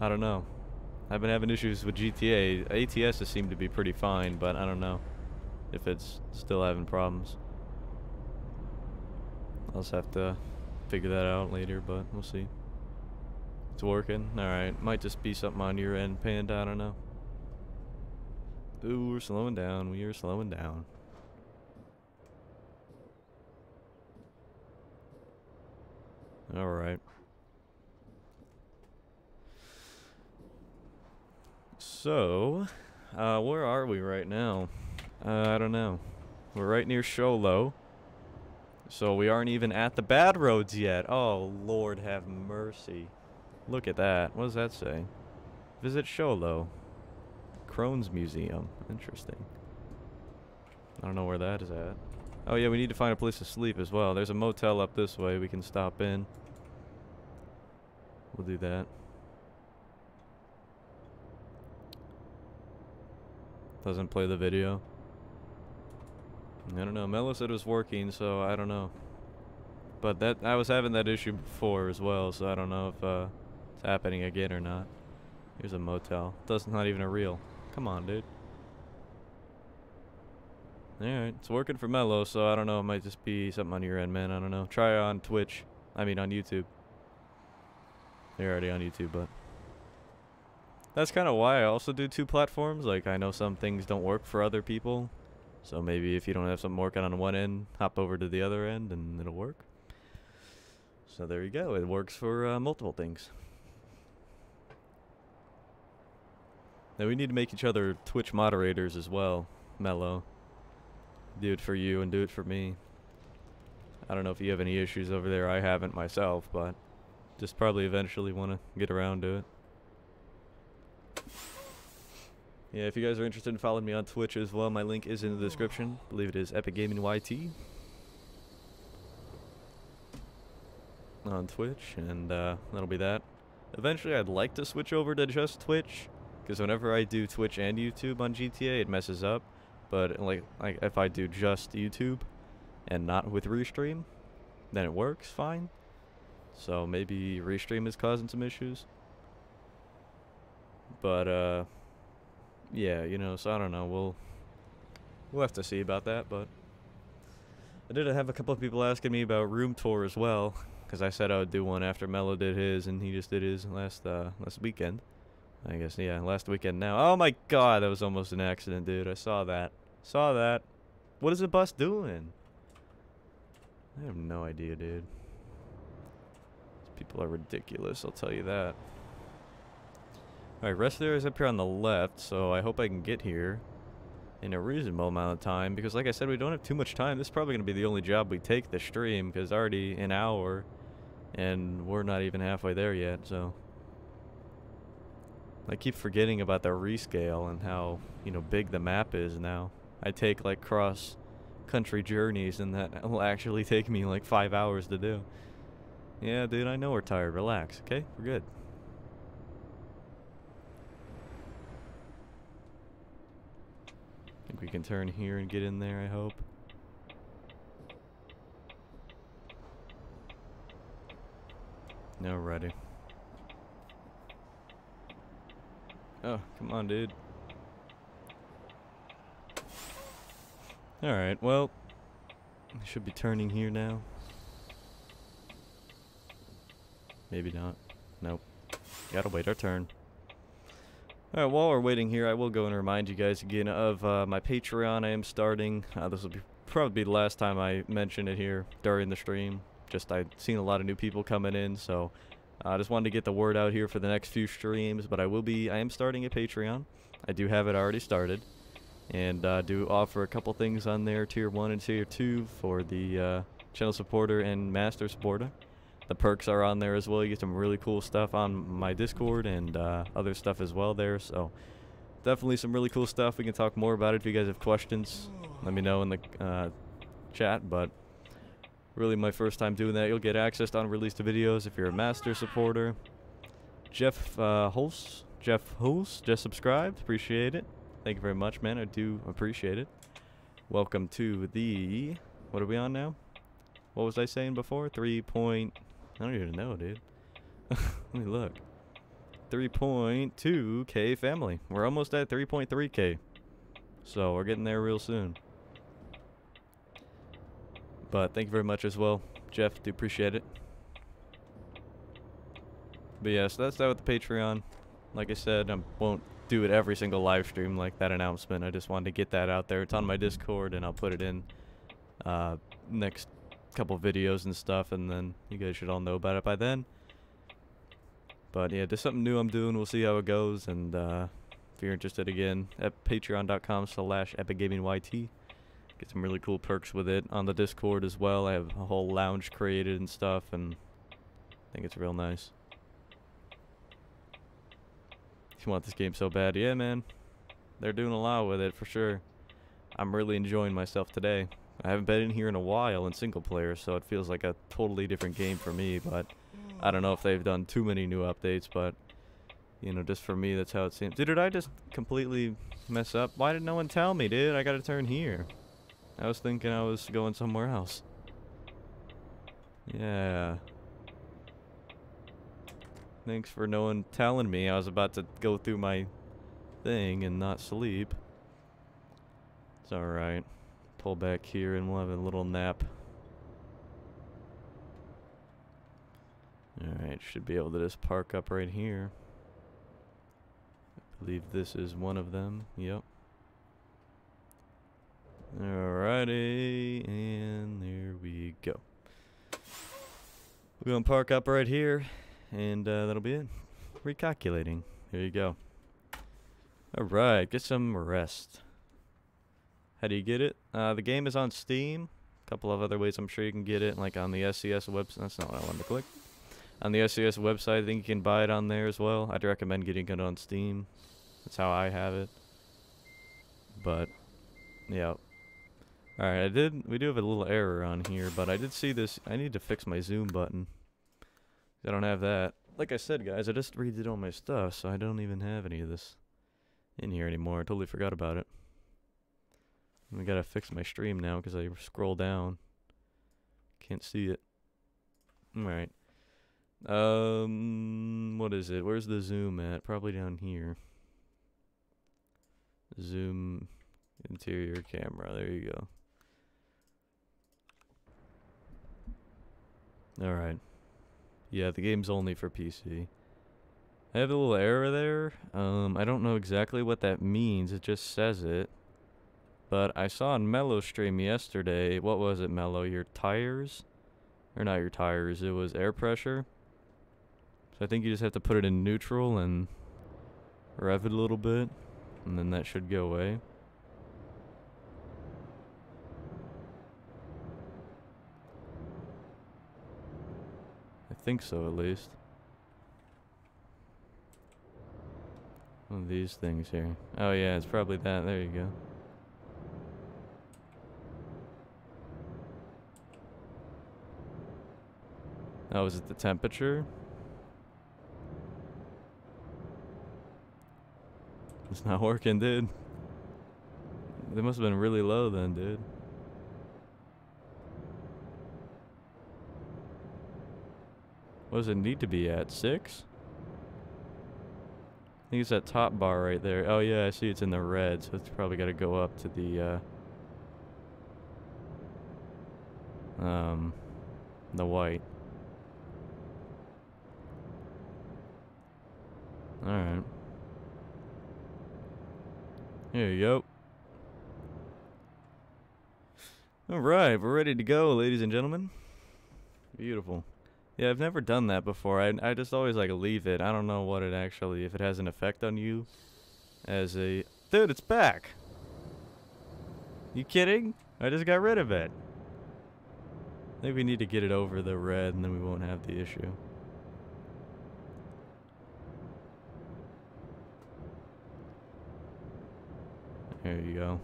I don't know. I've been having issues with GTA. ATSs seem to be pretty fine, but I don't know if it's still having problems. I'll just have to figure that out later, but we'll see. It's working. Alright. Might just be something on your end, Panda. I don't know. Ooh, we're slowing down. We are slowing down. Alright. So, where are we right now? I don't know. We're right near Show Low. So we aren't even at the bad roads yet. Oh, Lord have mercy. Look at that. What does that say? Visit Show Low. Crohn's Museum. Interesting. I don't know where that is at. Oh, yeah, we need to find a place to sleep as well. There's a motel up this way we can stop in. We'll do that. Doesn't play the video. I don't know. Mello said it was working, so I don't know. But that I was having that issue before as well, so I don't know if it's happening again or not. Here's a motel. That's not even a reel. Come on, dude. Alright, it's working for Mellow, so I don't know. It might just be something on your end, man. I don't know. Try on Twitch. I mean, on YouTube. They're already on YouTube, but... That's kind of why I also do two platforms. Like, I know some things don't work for other people. So maybe if you don't have something working on one end, hop over to the other end and it'll work. So there you go. It works for multiple things. Now we need to make each other Twitch moderators as well, Mellow. Do it for you and do it for me. I don't know if you have any issues over there. I haven't myself, but just probably eventually want to get around to it. Yeah, if you guys are interested in following me on Twitch as well, my link is in the description. I believe it is Epic Gaming YT on Twitch, and that'll be that. Eventually, I'd like to switch over to just Twitch, because whenever I do Twitch and YouTube on GTA, it messes up. But like if I do just YouTube and not with Restream, then it works fine. So maybe Restream is causing some issues. But yeah, you know, so I don't know, we'll have to see about that. But I did have a couple of people asking me about room tour as well, because I said I would do one after Mellow did his, and he just did his last weekend, I guess. Yeah, last weekend now. Oh my god, that was almost an accident, dude. I saw that. What is the bus doing? I have no idea, dude. These people are ridiculous, I'll tell you that. Alright, rest there is up here on the left, so I hope I can get here in a reasonable amount of time, because like I said, we don't have too much time. This is probably going to be the only job we take this stream, because already an hour, and we're not even halfway there yet, so... I keep forgetting about the rescale and how, you know, big the map is now. I take, like, cross-country journeys, and that will actually take me, like, 5 hours to do. Yeah, dude, I know we're tired. Relax, okay? We're good. I think we can turn here and get in there, I hope. Alrighty. Oh, come on, dude. Alright, well, we should be turning here now. Maybe not. Nope. Gotta wait our turn. Alright, while we're waiting here, I will go and remind you guys again of my Patreon I am starting. This will be probably the last time I mention it here during the stream. Just I've seen a lot of new people coming in, so... I just wanted to get the word out here for the next few streams, but I am starting a Patreon. I do have it already started, and do offer a couple things on there, Tier 1 and Tier 2 for the channel supporter and master supporter. The perks are on there as well. You get some really cool stuff on my Discord and other stuff as well there, so definitely some really cool stuff. We can talk more about it if you guys have questions. Let me know in the chat, but... Really my first time doing that. You'll get access to unreleased videos if you're a master supporter. Jeff Hulse just subscribed. Appreciate it. Thank you very much, man. I do appreciate it. Welcome to the... What are we on now? What was I saying before? 3. I don't even know, dude. Let me look. 3.2K family. We're almost at 3.3K. So we're getting there real soon. But thank you very much as well, Jeff. Do appreciate it. But yeah, so that's that with the Patreon. Like I said, I won't do it every single live stream like that announcement. I just wanted to get that out there. It's on my Discord, and I'll put it in next couple videos and stuff, and then you guys should all know about it by then. But yeah, just something new I'm doing. We'll see how it goes, and if you're interested again, at patreon.com/epicgamingYT. Get some really cool perks with it on the Discord as well. I have a whole lounge created and stuff, and I think it's real nice. You want this game so bad. Yeah, man. They're doing a lot with it, for sure. I'm really enjoying myself today. I haven't been in here in a while in single player, so it feels like a totally different game for me, but I don't know if they've done too many new updates, but, you know, just for me, that's how it seems. Dude, did I just completely mess up? Why did no one tell me, dude? I gotta turn here. I was thinking I was going somewhere else. Yeah. Thanks for no one telling me I was about to go through my thing and not sleep. It's alright. Pull back here and we'll have a little nap. Alright, should be able to just park up right here. I believe this is one of them. Yep. Alrighty, and there we go. We're gonna park up right here, and that'll be it. Recalculating. There you go. Alright, get some rest. How do you get it? The game is on Steam. A couple of other ways I'm sure you can get it, like on the SCS website. That's not what I wanted to click. On the SCS website, I think you can buy it on there as well. I'd recommend getting it on Steam. That's how I have it. But, yeah. Alright, we do have a little error on here, but I did see this. I need to fix my zoom button. I don't have that. Like I said, guys, I just redid all my stuff, so I don't even have any of this in here anymore. I totally forgot about it. I gotta fix my stream now because I scroll down. Can't see it. Alright. What is it? Where's the zoom at? Probably down here. Zoom interior camera. There you go. Alright. Yeah, the game's only for PC. I have a little error there. I don't know exactly what that means. It just says it. But I saw on Mellow's stream yesterday, what was it, Mellow? Your tires? Or not your tires, it was air pressure. So I think you just have to put it in neutral and rev it a little bit, and then that should go away. I think so, at least. One of these things here. Oh yeah, it's probably that. There you go. Oh, is it the temperature? It's not working, dude. They must have been really low then, dude. What does it need to be at? 6? I think it's that top bar right there. Oh yeah, I see it's in the red, so it's probably got to go up to the white. Alright. There you go. Alright, we're ready to go, ladies and gentlemen. Beautiful. Yeah, I've never done that before. I just always, like, leave it. I don't know what it actually, if it has an effect on you as a... Dude, it's back! You kidding? I just got rid of it. I think we need to get it over the red and then we won't have the issue. There you go.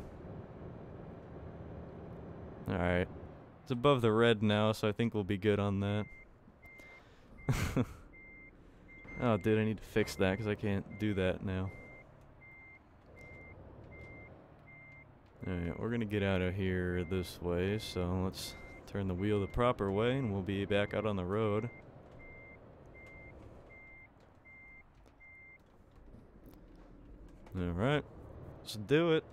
Alright. It's above the red now, so I think we'll be good on that. Oh, dude, I need to fix that because I can't do that now. Alright, we're going to get out of here this way, so let's turn the wheel the proper way and we'll be back out on the road. Alright. Let's do it.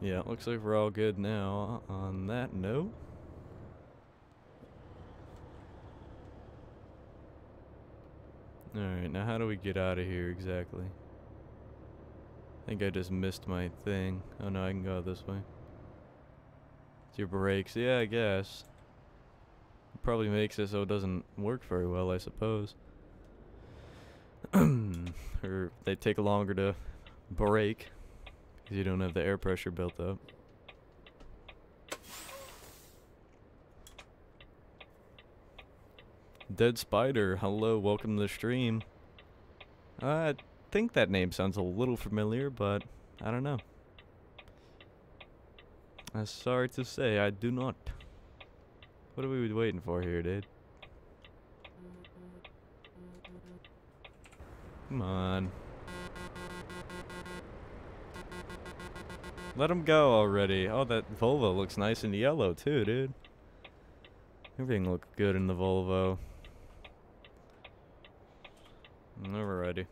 Yeah, it looks like we're all good now on that note. Alright, now how do we get out of here exactly? I think I just missed my thing. Oh no, I can go this way. It's your brakes. Yeah, I guess. It probably makes it so it doesn't work very well, I suppose. Or they take longer to brake because you don't have the air pressure built up. Dead Spider, hello, welcome to the stream. I think that name sounds a little familiar, but I don't know. I'm sorry to say, I do not. What are we waiting for here, dude? Come on. Let him go already. Oh, that Volvo looks nice in yellow too, dude. Everything looked good in the Volvo. Alrighty.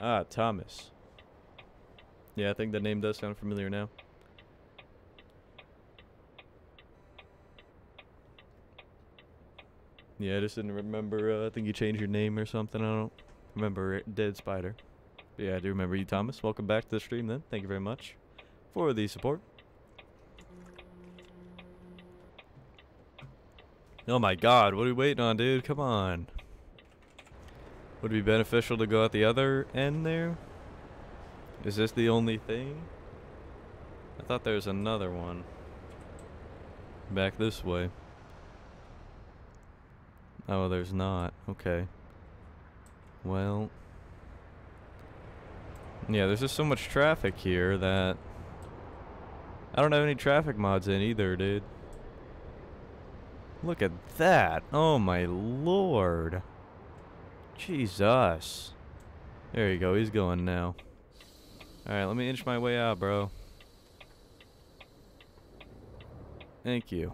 Ah, Thomas. Yeah, I think the name does sound familiar now. Yeah, I just didn't remember. I think you changed your name or something. I don't remember Dead Spider. But yeah, I do remember you, Thomas. Welcome back to the stream, then. Thank you very much for the support. Oh my god, what are we waiting on, dude? Come on. Would it be beneficial to go out the other end there? Is this the only thing? I thought there was another one. Back this way. Oh, there's not. Okay. Well. Yeah, there's just so much traffic here that... I don't have any traffic mods in either, dude. Look at that. Oh my lord. Jesus. There you go. He's going now. Alright, let me inch my way out, bro. Thank you.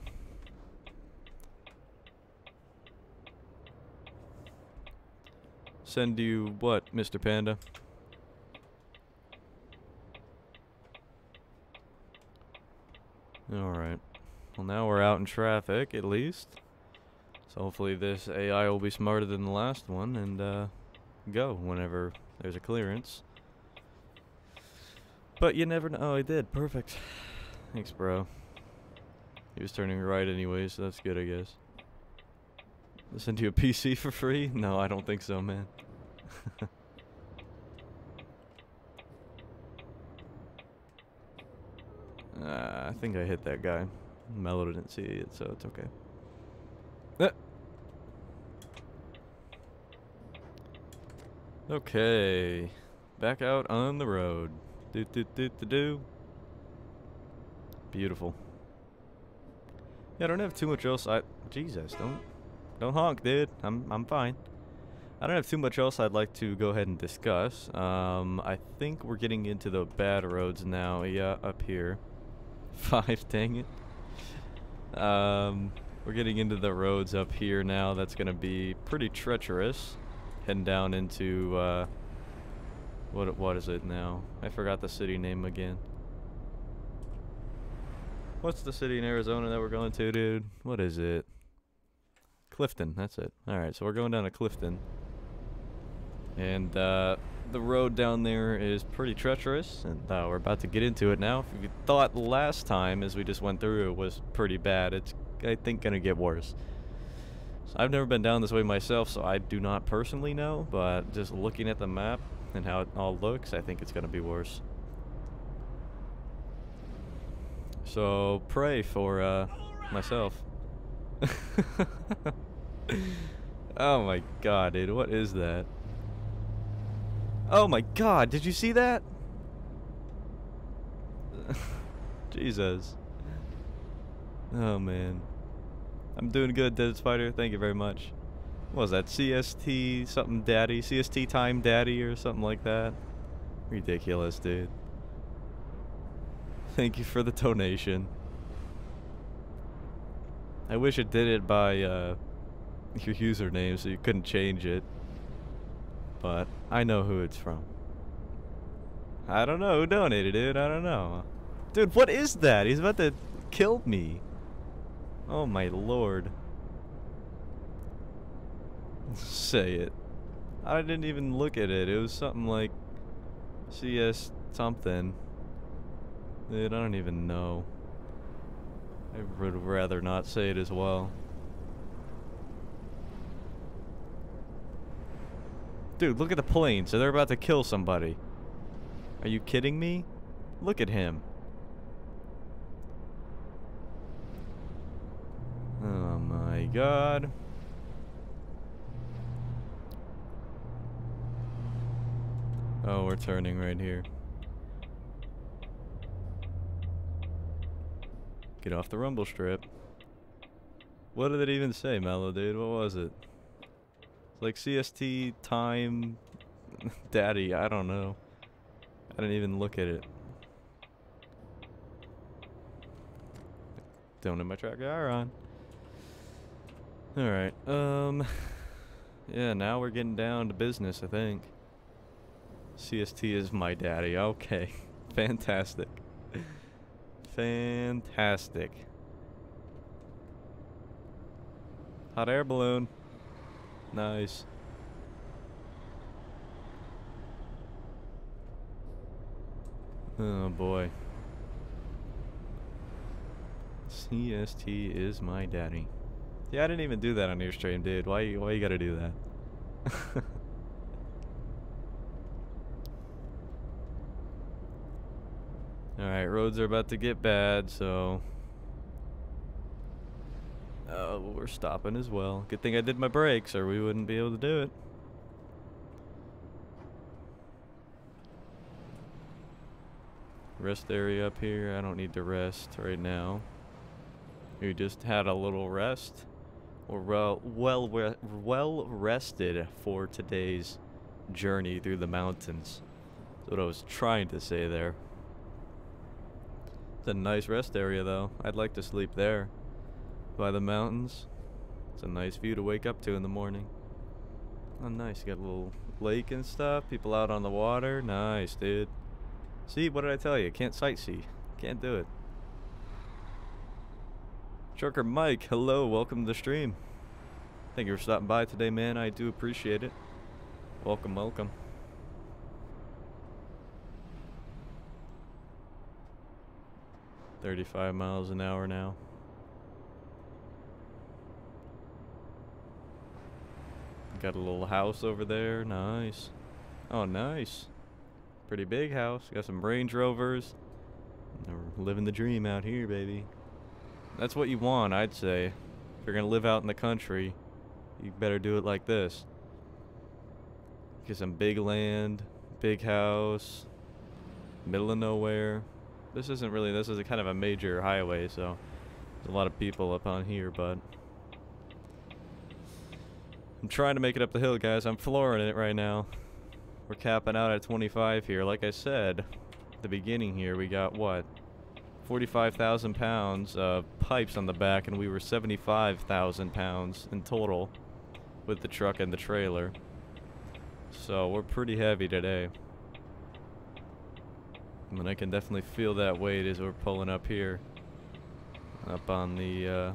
Send you what, Mr. Panda? Alright. Well, now we're out in traffic, at least. So hopefully this AI will be smarter than the last one and go whenever there's a clearance. But you never know. Oh, I did. Perfect. Thanks, bro. He was turning right anyway, so that's good, I guess. Listen to a PC for free? No, I don't think so, man. I think I hit that guy. Mellow didn't see it, so it's okay. Okay. Back out on the road. Do-do-do-do-do. Beautiful. Yeah, I don't have too much else Jesus, don't honk, dude. I'm fine. I don't have too much else I'd like to go ahead and discuss. I think we're getting into the bad roads now. Yeah, up here. 5, dang it. We're getting into the roads up here now. That's gonna be pretty treacherous. Heading down into what is it now? I forgot the city name again. What's the city in Arizona that we're going to, dude? What is it? Clifton, that's it. Alright, so we're going down to Clifton. And the road down there is pretty treacherous, and we're about to get into it now. If you thought last time, as we just went through, it was pretty bad, it's, I think, gonna get worse. So I've never been down this way myself, so I do not personally know, but just looking at the map, and how it all looks, I think it's going to be worse. So, pray for myself. Oh my god, dude, what is that? Oh my god, did you see that? Jesus. Oh man. I'm doing good, Dead Spider, thank you very much. What was that, CST something daddy? CST time daddy or something like that? Ridiculous, dude. Thank you for the donation. I wish it did it by your username so you couldn't change it. But I know who it's from. I don't know who donated it, I don't know. Dude, what is that? He's about to kill me. Oh my lord. Say it. I didn't even look at it. It was something like CS something. Dude, I don't even know. I would rather not say it as well. Dude, look at the plane. So they're about to kill somebody. Are you kidding me? Look at him. Oh my god. Oh, we're turning right here. Get off the rumble strip. What did it even say, Mellow, dude? What was it? It's like CST time daddy, I don't know. I didn't even look at it. Don't have my TrackIR on. Alright, yeah, now we're getting down to business, I think. CST is my daddy. Okay. Fantastic. Fantastic. Hot air balloon. Nice. Oh boy. CST is my daddy. Yeah, I didn't even do that on your stream, dude. Why you gotta do that? Alright, roads are about to get bad, so... we're stopping as well. Good thing I did my brakes, or we wouldn't be able to do it. Rest area up here. I don't need to rest right now. We just had a little rest. We're well rested for today's journey through the mountains. That's what I was trying to say there. It's a nice rest area though. I'd like to sleep there by the mountains. It's a nice view to wake up to in the morning. Oh nice, you got a little lake and stuff, people out on the water. Nice, dude. See, what did I tell you? Can't sightsee. Can't do it. Trucker Mike, hello, welcome to the stream. Thank you for stopping by today, man. I do appreciate it. Welcome, welcome. $35 mph now. Got a little house over there. Nice. Oh, nice. Pretty big house. Got some Range Rovers. We're living the dream out here, baby. That's what you want, I'd say. If you're gonna live out in the country, you better do it like this. Get some big land, big house, middle of nowhere. This isn't really, this is a kind of a major highway, so there's a lot of people up on here, but I'm trying to make it up the hill, guys. I'm flooring it right now. We're capping out at 25 here. Like I said at the beginning here, we got what? 45,000 pounds of pipes on the back, and we were 75,000 pounds in total with the truck and the trailer. So we're pretty heavy today. I mean, I can definitely feel that weight as we're pulling up here. Up on the,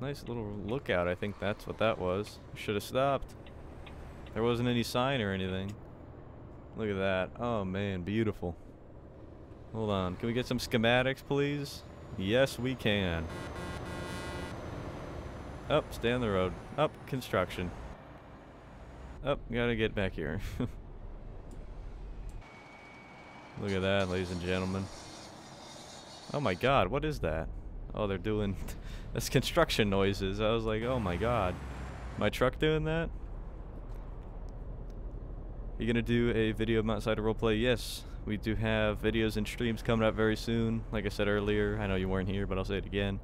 nice little lookout, I think that's what that was. Should have stopped. There wasn't any sign or anything. Look at that. Oh man, beautiful. Hold on, can we get some schematics, please? Yes, we can. Up, oh, stay on the road. Up, oh, construction. Up, oh, gotta get back here. Look at that, ladies and gentlemen. Oh my god, what is that? Oh, they're doing... that's construction noises. I was like, oh my god. My truck doing that? You gonna do a video of Mountainside Roleplay? Yes, we do have videos and streams coming up very soon. Like I said earlier, I know you weren't here, but I'll say it again.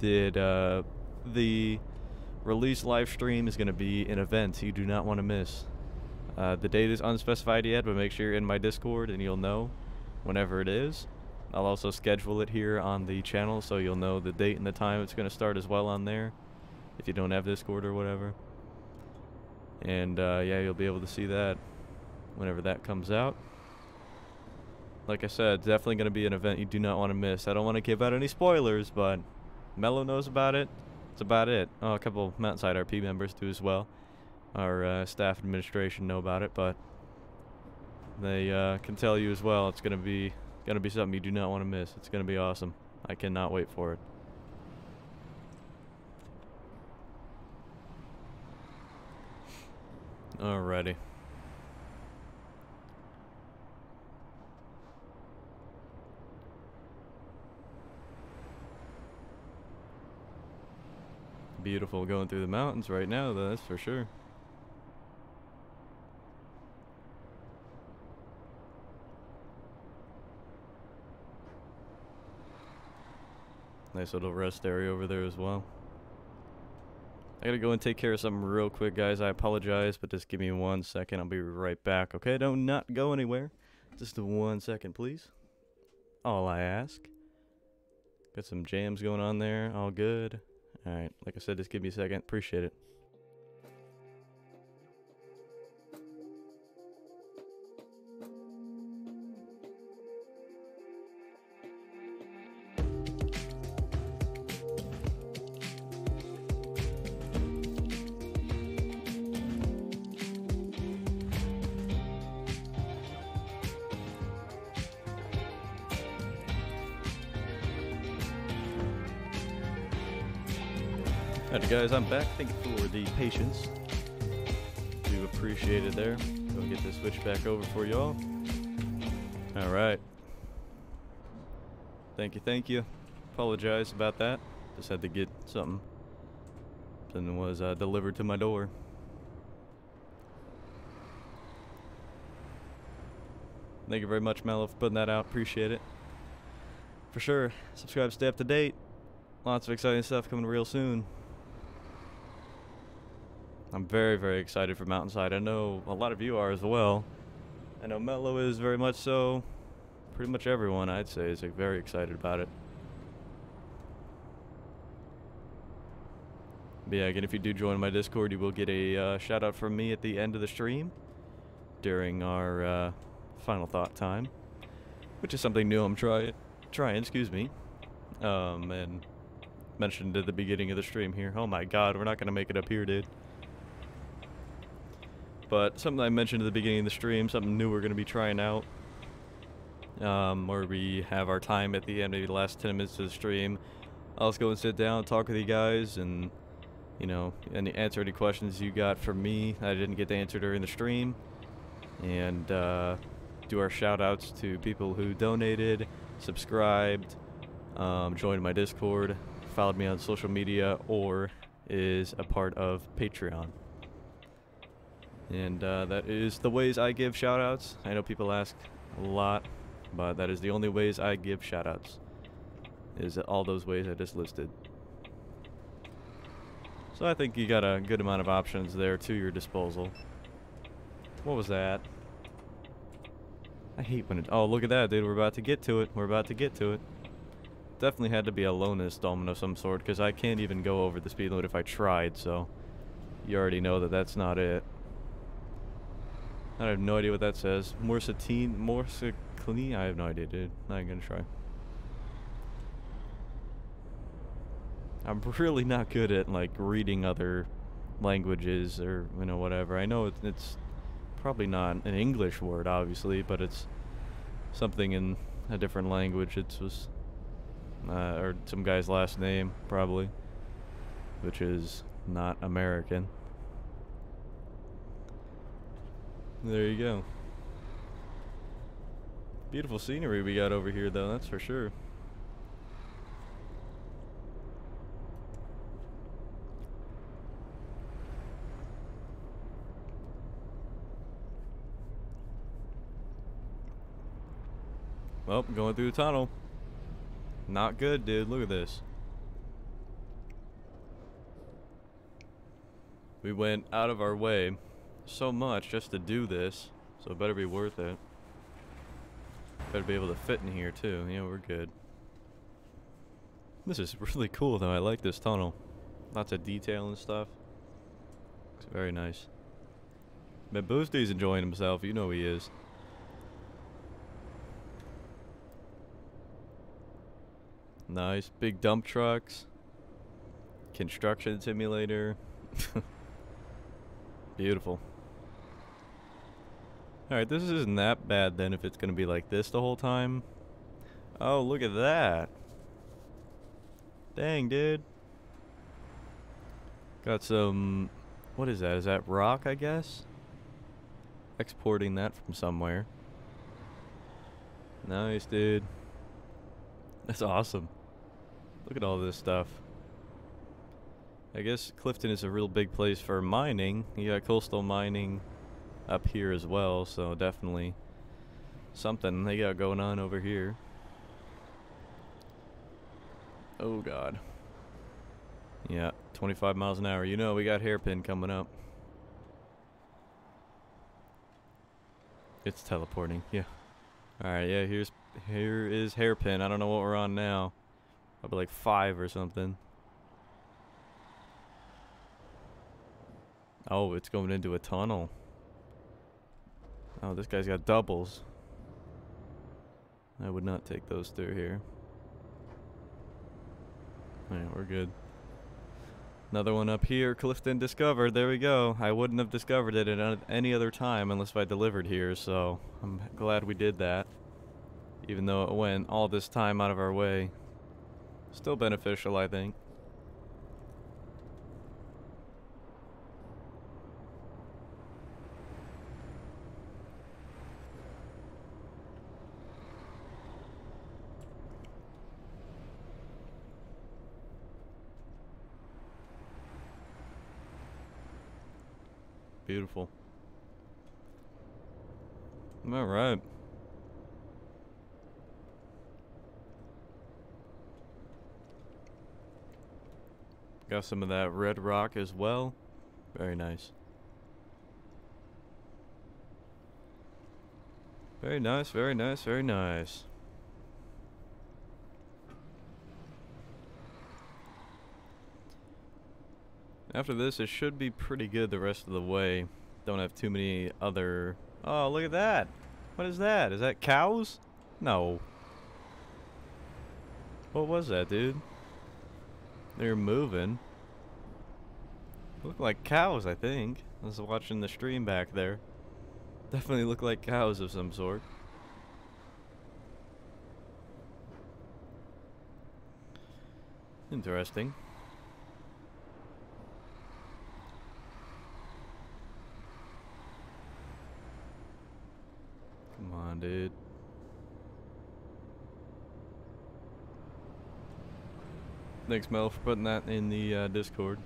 The release live stream is gonna be an event you do not want to miss. The date is unspecified yet, but make sure you're in my Discord and you'll know whenever it is. I'll also schedule it here on the channel so you'll know the date and the time it's going to start as well on there if you don't have Discord or whatever. And yeah, you'll be able to see that whenever that comes out. Like I said, it's definitely going to be an event you do not want to miss. I don't want to give out any spoilers, but Mellow knows about it. That's about it. Oh, a couple of Mountainside RP members do as well. Our staff administration know about it, but they can tell you as well. It's gonna be something you do not want to miss. It's gonna be awesome. I cannot wait for it. Alrighty. Beautiful going through the mountains right now, though, that's for sure. Nice little rest area over there as well. I gotta go and take care of something real quick, guys. I apologize, but just give me 1 second. I'll be right back, okay? Don't not go anywhere. Just 1 second, please. All I ask. Got some jams going on there. All good. All right. Like I said, just give me a second. Appreciate it. Alright guys, I'm back. Thank you for the patience. We appreciate it there. So get this switch back over for y'all. Alright. Thank you. Apologize about that. Just had to get something. Something was delivered to my door. Thank you very much, Mellow, for putting that out. Appreciate it. For sure. Subscribe, stay up to date. Lots of exciting stuff coming real soon. I'm very, very excited for Mountainside. I know a lot of you are as well. I know Mellow is very much so. Pretty much everyone, I'd say, is very excited about it. But yeah, again, if you do join my Discord, you will get a shout-out from me at the end of the stream during our final thought time, which is something new I'm trying, excuse me, and mentioned at the beginning of the stream here. Oh my god, we're not going to make it up here, dude. But something I mentioned at the beginning of the stream, something new we're going to be trying out, where we have our time at the end, maybe the last 10 minutes of the stream. I'll just go and sit down, talk with you guys, and, you know, and answer any questions you got from me I didn't get to answer during the stream, and do our shout-outs to people who donated, subscribed, joined my Discord, followed me on social media, or is a part of Patreon. And that is the ways I give shout-outs. I know people ask a lot, but that is the only ways I give shout-outs, is all those ways I just listed. So I think you got a good amount of options there to your disposal. What was that? I hate when it... Oh, look at that, dude. We're about to get to it. Definitely had to be a lone installment of some sort, because I can't even go over the speed limit if I tried, so... You already know that that's not it. I have no idea what that says. Morsecline? I have no idea, dude. Not even gonna try. I'm really not good at, like, reading other languages or, you know, whatever. I know it's probably not an English word, obviously, but it's something in a different language. It's just... or some guy's last name, probably, which is not American. There you go. Beautiful scenery we got over here, though, that's for sure. Well, going through the tunnel. Not good, dude. Look at this. We went out of our way so much just to do this, so it better be worth it. Better be able to fit in here, too. Yeah, we're good. This is really cool, though. I like this tunnel. Lots of detail and stuff. Looks very nice. But Boosty's enjoying himself. You know he is. Nice. Big dump trucks. Construction simulator. Beautiful. Alright, this isn't that bad then if it's going to be like this the whole time. Oh, look at that. Dang, dude. Got some... What is that? Is that rock, I guess? Exporting that from somewhere. Nice, dude. That's awesome. Look at all this stuff. I guess Clifton is a real big place for mining. You got coastal mining up here as well, so definitely something they got going on over here. Oh god. Yeah, 25 miles an hour. You know we got hairpin coming up. It's teleporting, yeah. Alright, yeah, here is hairpin. I don't know what we're on now. Probably like 5 or something. Oh, it's going into a tunnel. Oh, this guy's got doubles. I would not take those through here. Alright, we're good. Another one up here. Clifton discovered. There we go. I wouldn't have discovered it at any other time unless I delivered here, so I'm glad we did that. Even though it went all this time out of our way. Still beneficial, I think. Beautiful. All right. Got some of that red rock as well. Very nice. Very nice, very nice, very nice. After this, it should be pretty good the rest of the way. Don't have too many other... Oh, look at that! What is that? Is that cows? No. What was that, dude? They're moving. Look like cows, I think. I was watching the stream back there. Definitely look like cows of some sort. Interesting. Come on, dude. Thanks, Mel, for putting that in the Discord.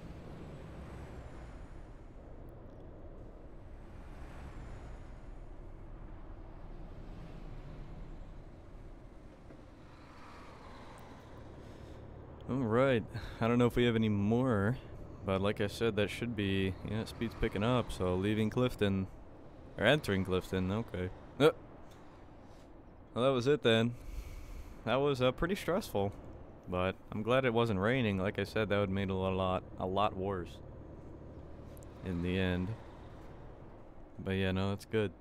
Alright, I don't know if we have any more, but like I said, that should be, yeah, speed's picking up, so leaving Clifton, or entering Clifton, okay. Well, that was it then. That was pretty stressful, but I'm glad it wasn't raining. Like I said, that would have made a lot worse in the end. But yeah, no, it's good.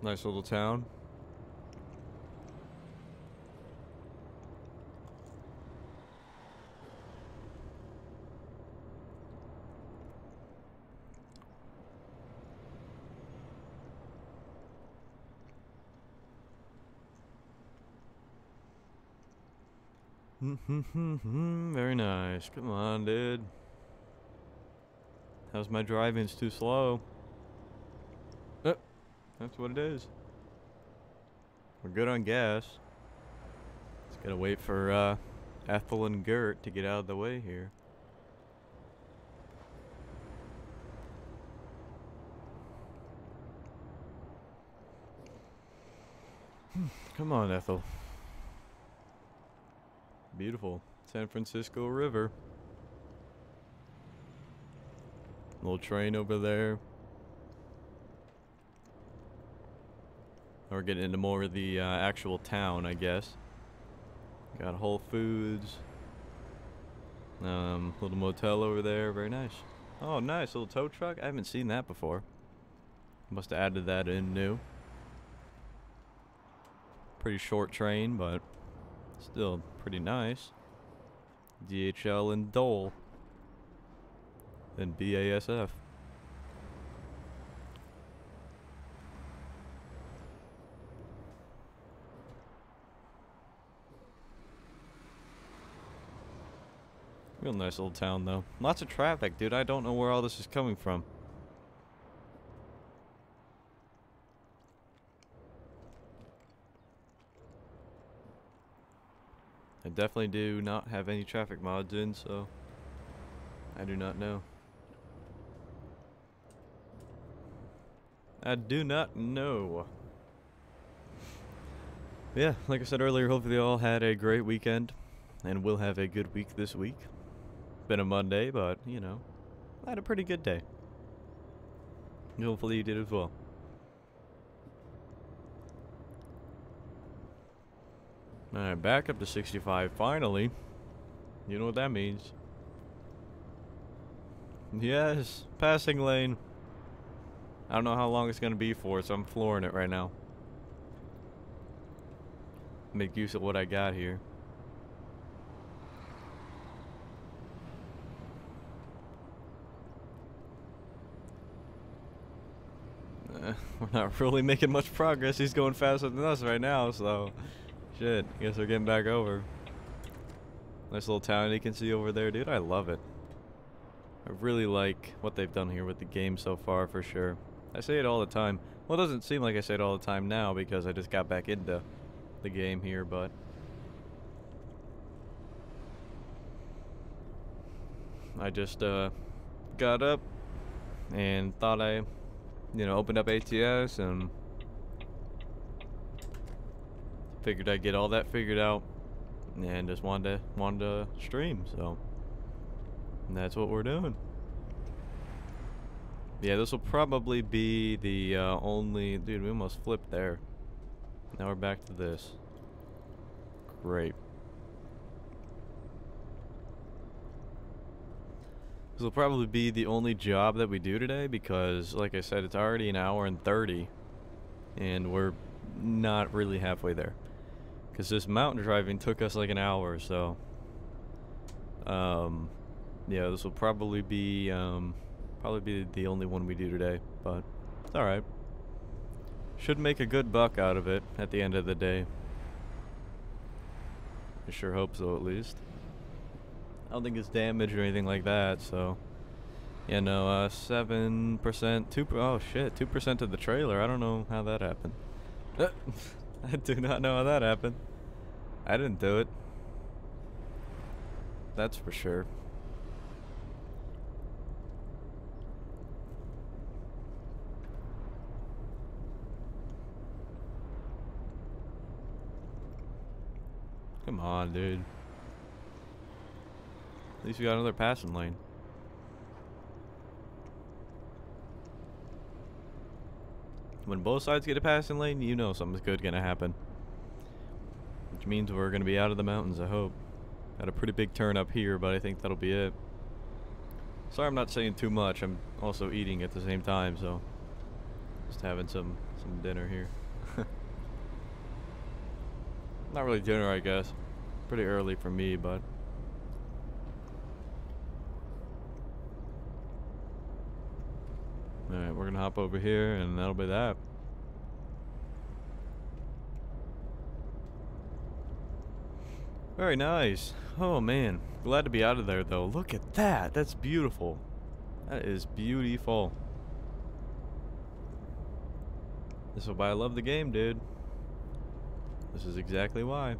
Nice little town. Very nice. Come on, dude. How's my driving's too slow? That's what it is. We're good on gas. Just gotta wait for Ethel and Gert to get out of the way here. Come on, Ethel. Beautiful. San Francisco River. Little train over there. We're getting into more of the actual town, I guess. Got Whole Foods. Little motel over there. Very nice. Oh, nice. Little tow truck. I haven't seen that before. Must have added that in new. Pretty short train, but still pretty nice. DHL and Dole. Then BASF. Real nice little town, though. Lots of traffic, dude. I don't know where all this is coming from. I definitely do not have any traffic mods in, so I do not know. I do not know. Yeah, like I said earlier, hopefully you all had a great weekend and will have a good week this week. Been a Monday, but you know, I had a pretty good day. Hopefully you did as well. Alright, back up to 65 finally. You know what that means. Yes, passing lane. I don't know how long it's gonna be for, so I'm flooring it right now. Make use of what I got here. We're not really making much progress. He's going faster than us right now, so shit, I guess we're getting back over. Nice little town you can see over there, dude. I love it. I really like what they've done here with the game so far, for sure. I say it all the time. Well, it doesn't seem like I say it all the time now because I just got back into the game here, but... I just got up and thought I, opened up ATS and figured I'd get all that figured out and just wanted to stream, so that's what we're doing. Yeah, this will probably be the only... Dude, we almost flipped there. Now we're back to this. Great. This will probably be the only job that we do today because, like I said, it's already an hour and 30. And we're not really halfway there. Because this mountain driving took us like an hour or so. Yeah, this will probably be... probably be the only one we do today, but it's alright. Should make a good buck out of it at the end of the day. I sure hope so, at least. I don't think it's damaged or anything like that, so... Yeah, no, 7%... 2% of the trailer. I don't know how that happened. I do not know how that happened. I didn't do it. That's for sure. Come on, dude. At least we got another passing lane. When both sides get a passing lane, you know something's good gonna happen. Which means we're gonna be out of the mountains, I hope. Got a pretty big turn up here, but I think that'll be it. Sorry I'm not saying too much. I'm also eating at the same time, so... Just having some dinner here. Not really dinner, I guess. Pretty early for me, but... Alright, we're gonna hop over here, and that'll be that. Very nice. Oh, man. Glad to be out of there, though. Look at that! That's beautiful. That is beautiful. This is why I love the game, dude. This is exactly why.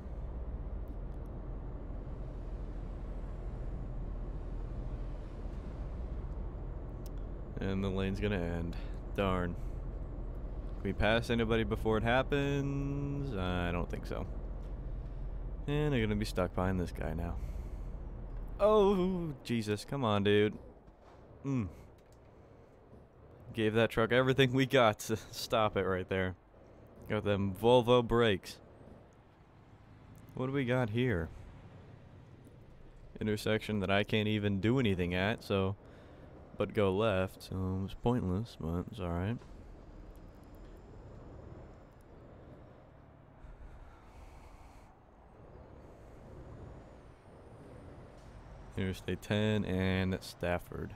And the lane's gonna end. Darn. Can we pass anybody before it happens? I don't think so. And they're gonna be stuck behind this guy now. Oh, Jesus. Come on, dude. Gave that truck everything we got to stop it right there. Got them Volvo brakes. What do we got here? Intersection that I can't even do anything at, so... But go left, so it's pointless, but it's alright. Interstate 10, and that's Stafford.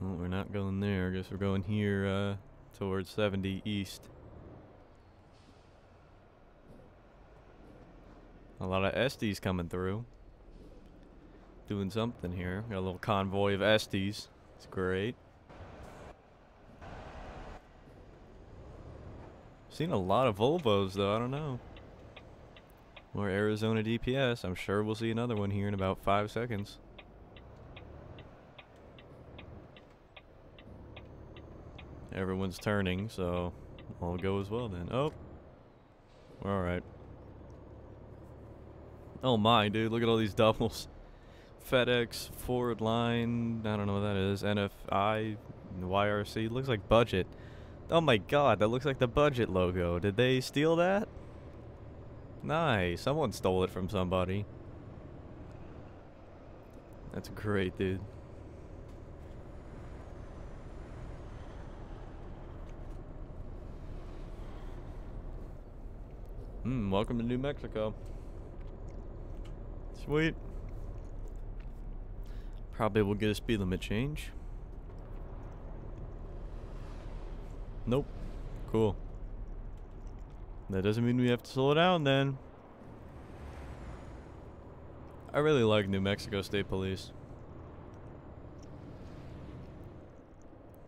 Well, we're not going there. I guess we're going here, towards 70 East. A lot of Estes coming through. Doing something here. Got a little convoy of Estes. It's great. Seen a lot of Volvos though, I don't know. More Arizona DPS. I'm sure we'll see another one here in about 5 seconds. Everyone's turning, so I'll go as well then. Oh. We're alright. Oh my, dude, look at all these doubles. FedEx, Forward Line, I don't know what that is, NFI, YRC, looks like budget. Oh my god, that looks like the budget logo. Did they steal that? Nice, someone stole it from somebody. That's great, dude. Welcome to New Mexico. Sweet. Probably will get a speed limit change. Nope. Cool. That doesn't mean we have to slow down then. I really like New Mexico State Police.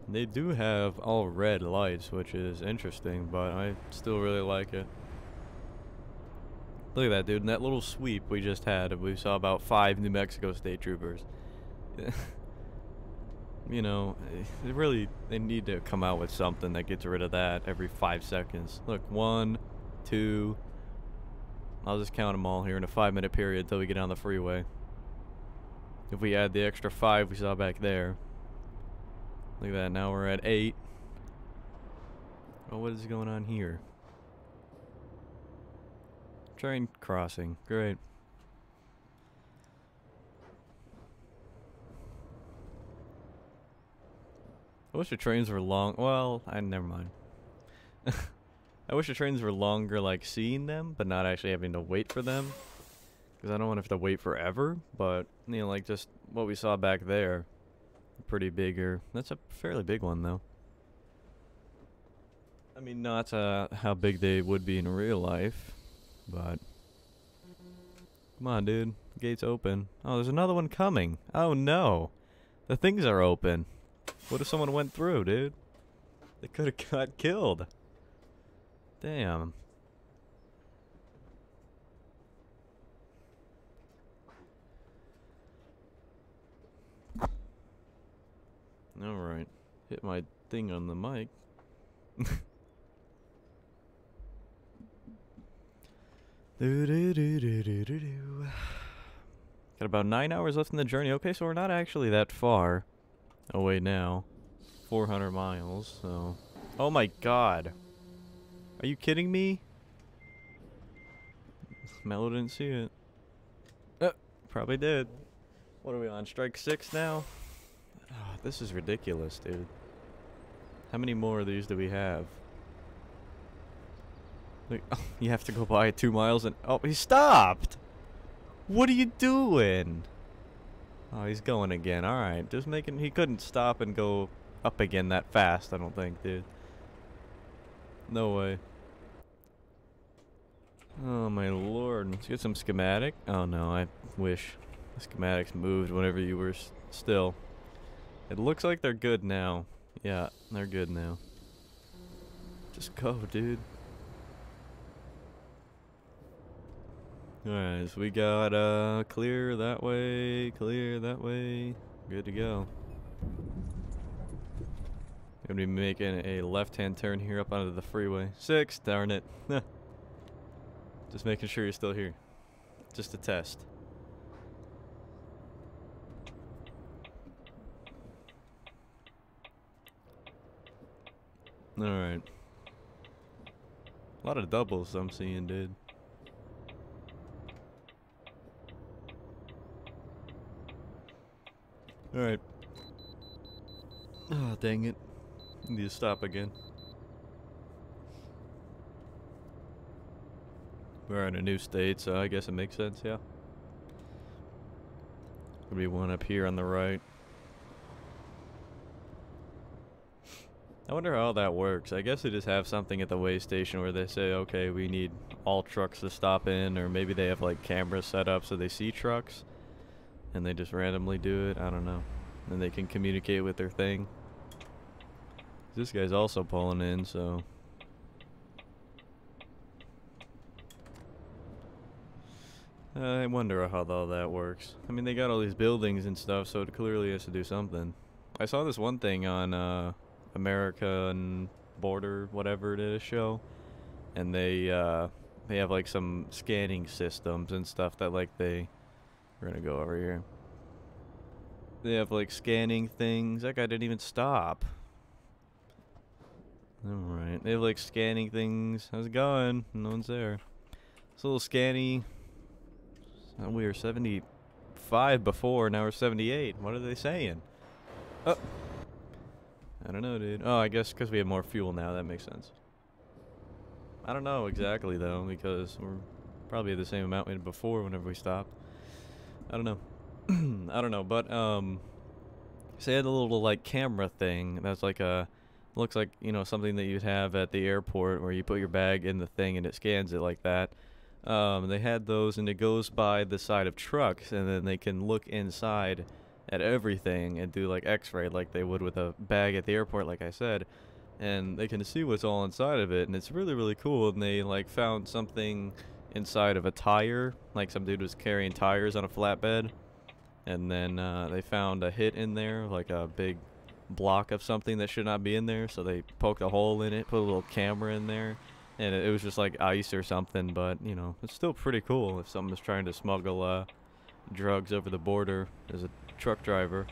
They do have all red lights, which is interesting, but I still really like it. Look at that, dude. And that little sweep we just had, we saw about 5 New Mexico State Troopers. You know, they need to come out with something that gets rid of that every 5 seconds. Look, 1, 2... I'll just count them all here in a 5-minute period until we get on the freeway. If we add the extra 5 we saw back there. Look at that, now we're at 8. Oh, what is going on here? Train crossing, great. I wish the trains were long. Well, never mind. I wish the trains were longer, like seeing them, but not actually having to wait for them. Because I don't want to have to wait forever, but, you know, like just what we saw back there. Pretty bigger. That's a fairly big one, though. I mean, not how big they would be in real life, but. Come on, dude. The gate's open. Oh, there's another one coming. Oh, no. The things are open. What if someone went through, dude? They could have got killed. Damn. Alright. Hit my thing on the mic. Got about 9 hours left in the journey. Okay, so we're not actually that far away now. 400 miles, so. Oh my god. Are you kidding me? Mellow didn't see it. Probably did. What are we on? Strike 6 now? Oh, this is ridiculous, dude. How many more of these do we have? Like, oh, you have to go by 2 miles and... Oh, he stopped! What are you doing? Oh, he's going again. Alright, just making... He couldn't stop and go up again that fast, I don't think, dude. No way. Oh, my lord. Let's get some schematic. Oh, no, I wish the schematics moved whenever you were still. It looks like they're good now. Yeah, they're good now. Just go, dude. Alright, so we got clear that way, clear that way. Good to go. Gonna be making a left-hand turn here up onto the freeway. 6, darn it. Just making sure you're still here. Just a test. Alright. A lot of doubles I'm seeing, dude. Alright. Oh, dang it. Need to stop again. We're in a new state, so I guess it makes sense, yeah. There'll be one up here on the right. I wonder how that works. I guess they just have something at the weigh station where they say, okay, we need all trucks to stop in, or maybe they have like cameras set up so they see trucks, and they just randomly do it. I don't know. And they can communicate with their thing. This guy's also pulling in, so. I wonder how all that works. I mean, they got all these buildings and stuff, so it clearly has to do something. I saw this one thing on American Border, whatever it is, show. And they have, like, some scanning systems and stuff that, like, they... We're gonna go over here. They have, like, scanning things. That guy didn't even stop. Alright, they have like scanning things. How's it going? No one's there. It's a little scanny. We were 75 before, now we're 78. What are they saying? Oh! I don't know, dude. Oh, I guess because we have more fuel now, that makes sense. I don't know exactly, though, because we're probably at the same amount we had before whenever we stopped. I don't know. I don't know, but, so they had a little, like, camera thing that's like a... Looks like, you know, something that you'd have at the airport where you put your bag in the thing and it scans it like that. They had those and it goes by the side of trucks and then they can look inside at everything and do like x-ray like they would with a bag at the airport, like I said, and they can see what's all inside of it, and it's really, really cool. And they like found something inside of a tire, like some dude was carrying tires on a flatbed, and then they found a hit in there, like a big block of something that should not be in there, so they poked a hole in it, put a little camera in there, and it was just like ice or something. But you know, it's still pretty cool if someone's trying to smuggle drugs over the border as a truck driver.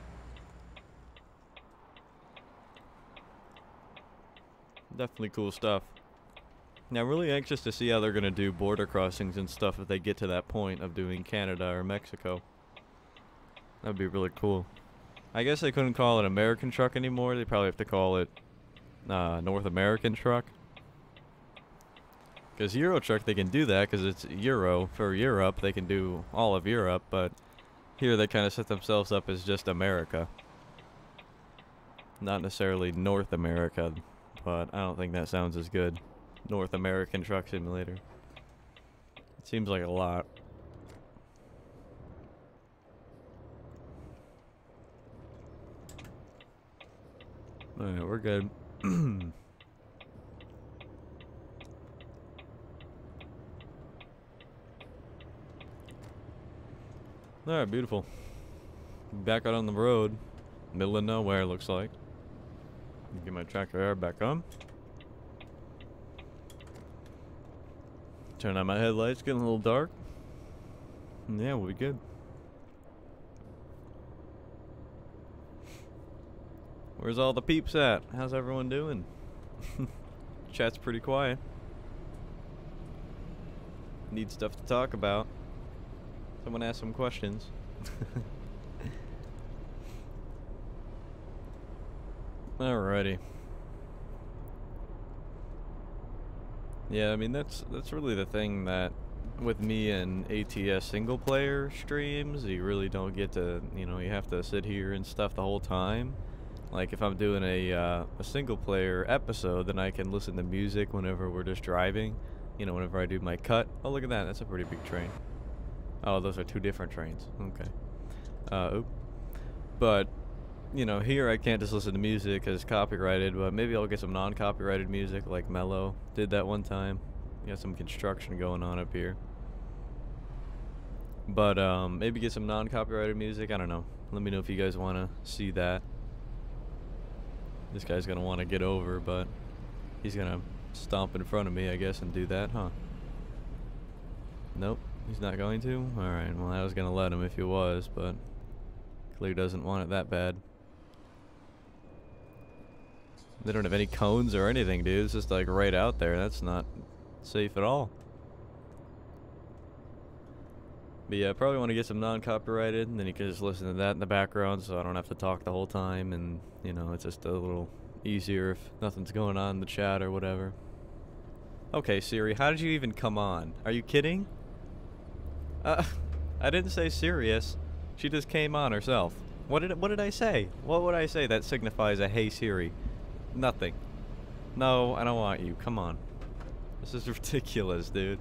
Definitely cool stuff. Now, really anxious to see how they're gonna do border crossings and stuff if they get to that point of doing Canada or Mexico. That'd be really cool. I guess they couldn't call it American Truck anymore. They probably have to call it North American Truck. Because Euro Truck, they can do that because it's Euro for Europe. They can do all of Europe, but here they kind of set themselves up as just America. Not necessarily North America, but I don't think that sounds as good. North American Truck Simulator. It seems like a lot. Alright, we're good. Alright, beautiful. Back out on the road. Middle of nowhere, looks like. Get my TrackIR back on. Turn on my headlights, getting a little dark. Yeah, we'll be good. Where's all the peeps at? How's everyone doing? Chat's pretty quiet. Need stuff to talk about. Someone asked some questions. Alrighty. Yeah, I mean that's really the thing that with me and ATS single player streams, you really don't get to, you know, you have to sit here and stuff the whole time. Like if I'm doing a single player episode, then I can listen to music whenever we're just driving. You know, whenever I do my cut. Oh, look at that. That's a pretty big train. Oh, those are two different trains. Okay. Oop. But, you know, here I can't just listen to music because it's copyrighted, but maybe I'll get some non-copyrighted music like Mellow did that one time. You got some construction going on up here. But maybe get some non-copyrighted music. I don't know. Let me know if you guys want to see that. This guy's going to want to get over, but he's going to stomp in front of me, I guess, and do that, huh? Nope, he's not going to? Alright, well, I was going to let him if he was, but clearly doesn't want it that bad. They don't have any cones or anything, dude. It's just, like, right out there. That's not safe at all. But yeah, I probably want to get some non-copyrighted, and then you can just listen to that in the background so I don't have to talk the whole time, and, you know, it's just a little easier if nothing's going on in the chat or whatever. Okay, Siri, how did you even come on? Are you kidding? I didn't say serious. She just came on herself. What did I say? What would I say that signifies a hey, Siri? Nothing. No, I don't want you. Come on. This is ridiculous, dude.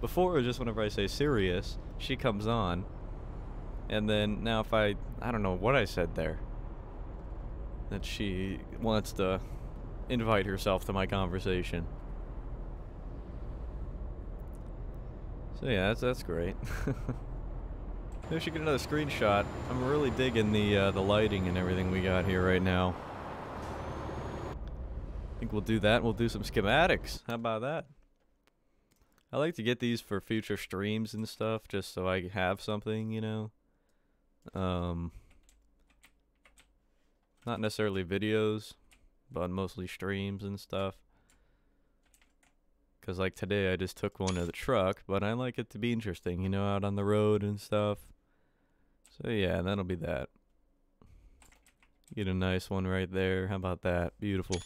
Before, it was just whenever I say serious, she comes on, and then now if I don't know what I said there, that she wants to invite herself to my conversation. So yeah, that's great. Maybe we should get another screenshot. I'm really digging the lighting and everything we got here right now. I think we'll do that. We'll do some schematics. How about that? I like to get these for future streams and stuff, just so I have something, you know. Not necessarily videos, but mostly streams and stuff. Because, like, today I just took one of the truck, but I like it to be interesting, you know, out on the road and stuff. So, yeah, that'll be that. Get a nice one right there. How about that? Beautiful.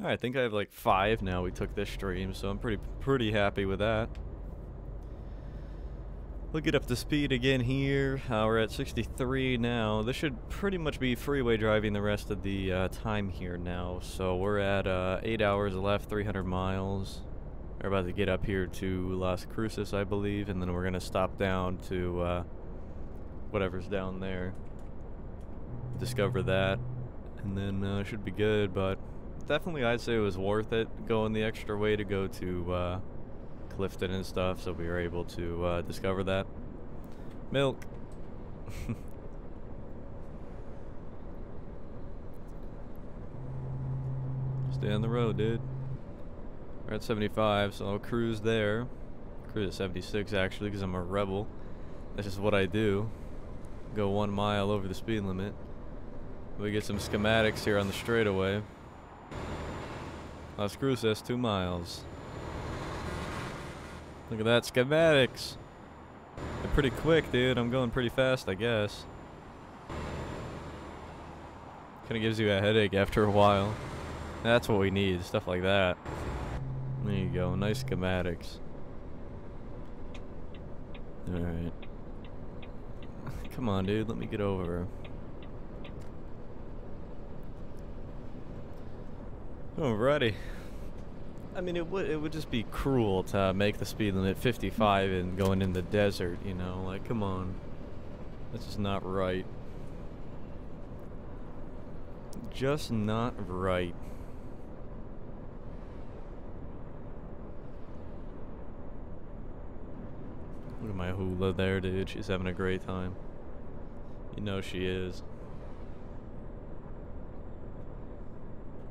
Alright, I think I have like 5 now we took this stream, so I'm pretty happy with that. We'll get up to speed again here. We're at 63 now. This should pretty much be freeway driving the rest of the time here now. So we're at 8 hours left, 300 miles. We're about to get up here to Las Cruces, I believe, and then we're going to stop down to whatever's down there. discover that, and then should be good. But definitely I'd say it was worth it going the extra way to go to Clifton and stuff, so we were able to discover that. Milk. Stay on the road, dude. We're at 75, so I'll cruise there. Cruise at 76 actually, because I'm a rebel. That's just what I do. Go 1 mile over the speed limit. We get some schematics here on the straightaway. Las Cruces, 2 miles. Look at that, schematics! They're pretty quick, dude. I'm going pretty fast, I guess. Kinda gives you a headache after a while. That's what we need, stuff like that. There you go, nice schematics. Alright. Come on, dude, let me get over. Alrighty. I mean, it would just be cruel to make the speed limit 55 and going in the desert, you know? Like, come on. That's just not right. Just not right. Look at my Hula there, dude. She's having a great time. You know she is.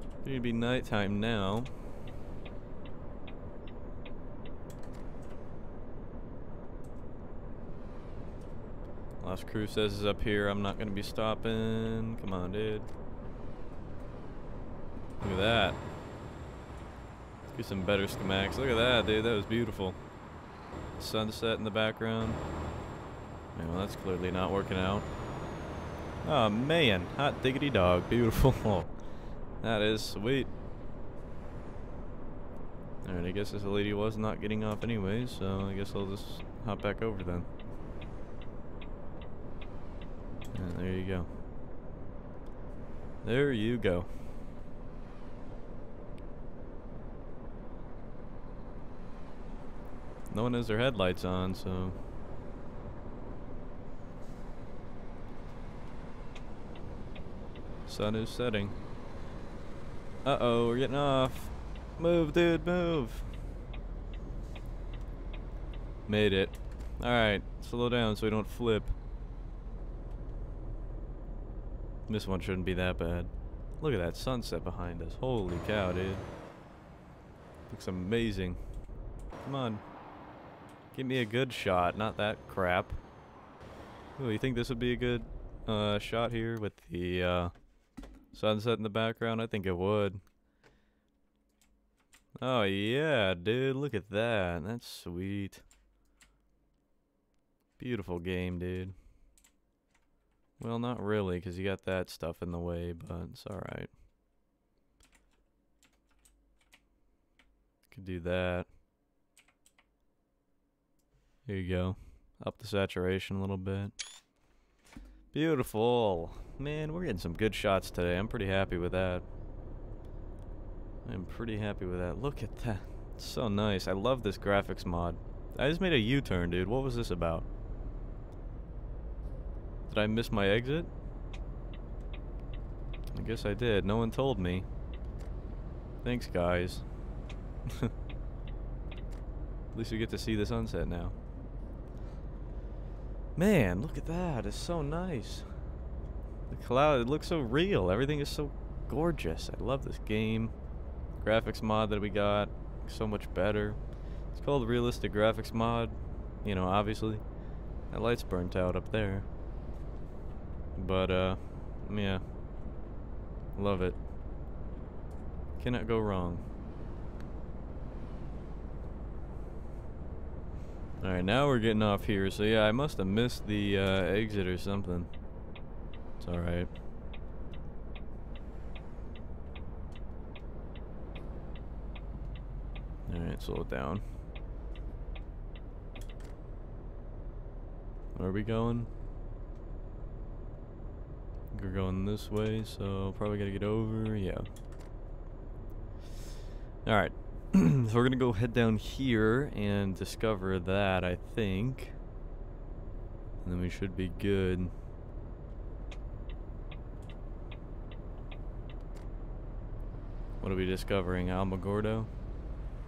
It's gonna be nighttime now. Las Cruces is up here. I'm not gonna be stopping. Come on, dude. Look at that. Let's get some better schematics. Look at that, dude. That was beautiful. Sunset in the background. Man, well, that's clearly not working out. Oh, man. Hot diggity dog. Beautiful. That is sweet. Alright, I guess this lady was not getting off anyway, so I guess I'll just hop back over then. And there you go. There you go. No one has their headlights on, so... Sun is setting. Uh-oh, we're getting off. Move, dude, move. Made it. Alright, slow down so we don't flip. This one shouldn't be that bad. Look at that sunset behind us. Holy cow, dude. Looks amazing. Come on. Give me a good shot, not that crap. Ooh, you think this would be a good shot here with the sunset in the background? I think it would. Oh yeah, dude, look at that. That's sweet. Beautiful game, dude. Well, not really, because you got that stuff in the way, but it's alright. Could do that. Here you go. Up the saturation a little bit. Beautiful. Man, we're getting some good shots today. I'm pretty happy with that. I'm pretty happy with that. Look at that. It's so nice. I love this graphics mod. I just made a U-turn, dude. What was this about? Did I miss my exit? I guess I did. No one told me. Thanks, guys. At least we get to see the sunset now. Man, look at that. It's so nice. The cloud, it looks so real. Everything is so gorgeous. I love this game. Graphics mod that we got. So much better. It's called Realistic Graphics Mod. You know, obviously. That light's burnt out up there. But, yeah. Love it. Cannot go wrong. Alright, now we're getting off here, so yeah, I must have missed the exit or something. It's alright. Alright, slow it down. Where are we going? I think we're going this way, so probably gotta get over, yeah. Alright. So we're gonna go head down here and discover that, I think. And then we should be good. What are we discovering? Alamogordo?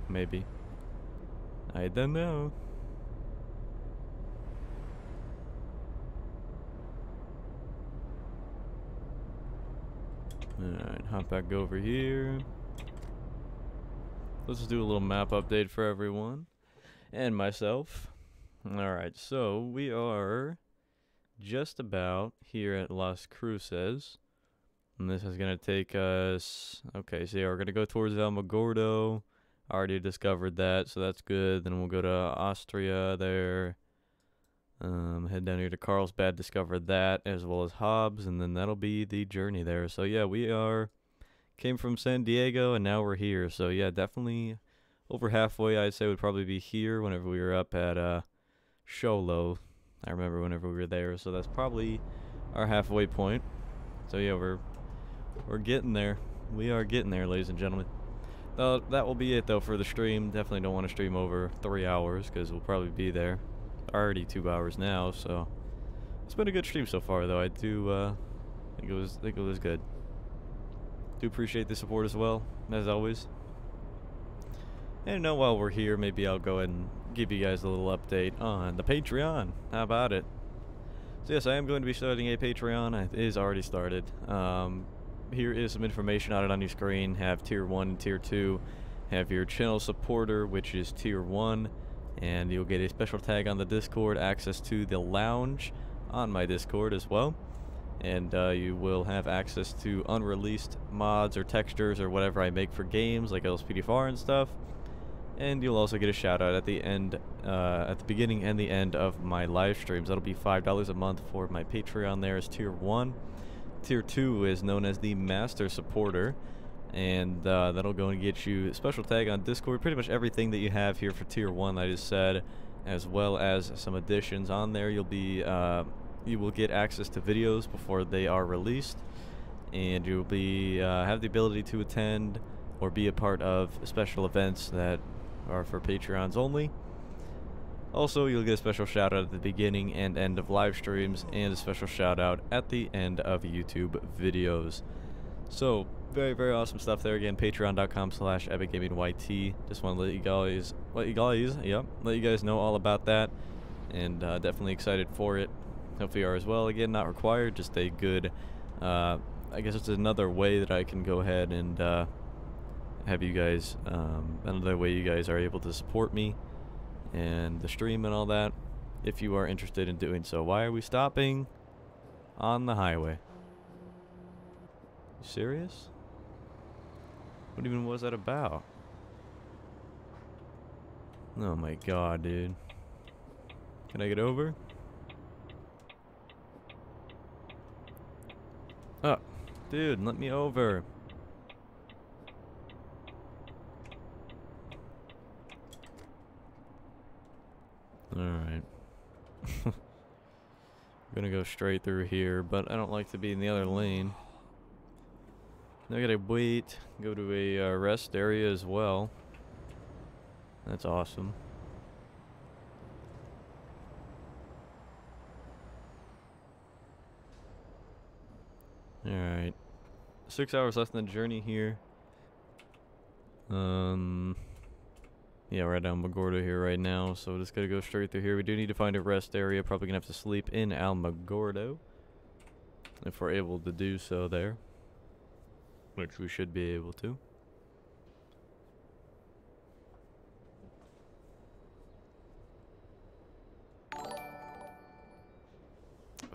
Maybe. I don't know. Alright, hop back over here. Let's do a little map update for everyone. And myself. Alright, so we are just about here at Las Cruces. And this is going to take us... Okay, so yeah, we're going to go towards Alamogordo. I already discovered that, so that's good. Then we'll go to Austria there. Head down here to Carlsbad, discover that, as well as Hobbs, and then that'll be the journey there. So yeah, we are... Came from San Diego, and now we're here. So yeah, definitely over halfway, I'd say, would probably be here whenever we were up at Show Low. I remember whenever we were there, so that's probably our halfway point. So yeah, we're getting there. We are getting there, ladies and gentlemen. That will be it, though, for the stream. Definitely don't want to stream over 3 hours, because we'll probably be there. Already 2 hours now, so... It's been a good stream so far, though. I do, think it was good. Do appreciate the support as well, as always. And you know, while we're here, maybe I'll go ahead and give you guys a little update on the Patreon. How about it? So yes, I am going to be starting a Patreon. It is already started. Here is some information on it on your screen. Have tier 1 and tier 2. Have your channel supporter, which is tier 1. And you'll get a special tag on the Discord, access to the lounge on my Discord as well. And you will have access to unreleased mods or textures or whatever I make for games like LSPDFR and stuff. And you'll also get a shout out at the end, at the beginning and the end of my live streams. That'll be $5 a month for my Patreon. There is tier 1. Tier 2 is known as the Master Supporter, and that'll go and get you a special tag on Discord. Pretty much everything that you have here for tier 1 I just said, as well as some additions on there. You'll be, you will get access to videos before they are released, and you'll be have the ability to attend or be a part of special events that are for Patreons only. Also, you'll get a special shout out at the beginning and end of live streams, and a special shout out at the end of YouTube videos. So very, very awesome stuff there. Again, patreon.com/epicgamingYT. Just want to let you guys know all about that, and definitely excited for it. Hope you are as well. Again, not required, just a good, I guess it's another way that I can go ahead and have you guys, another way you guys are able to support me and the stream and all that, if you are interested in doing so. Why are we stopping on the highway? You serious? What even was that about? Oh my god, dude. Can I get over? Oh, dude, let me over. Alright. I'm gonna go straight through here, but I don't like to be in the other lane. Now I gotta wait, go to a rest area as well. That's awesome. Alright. 6 hours left in the journey here. Yeah, we're at Alamogordo here right now, so we're just gonna go straight through here. We do need to find a rest area. Probably gonna have to sleep in Alamogordo if we're able to do so there, which we should be able to.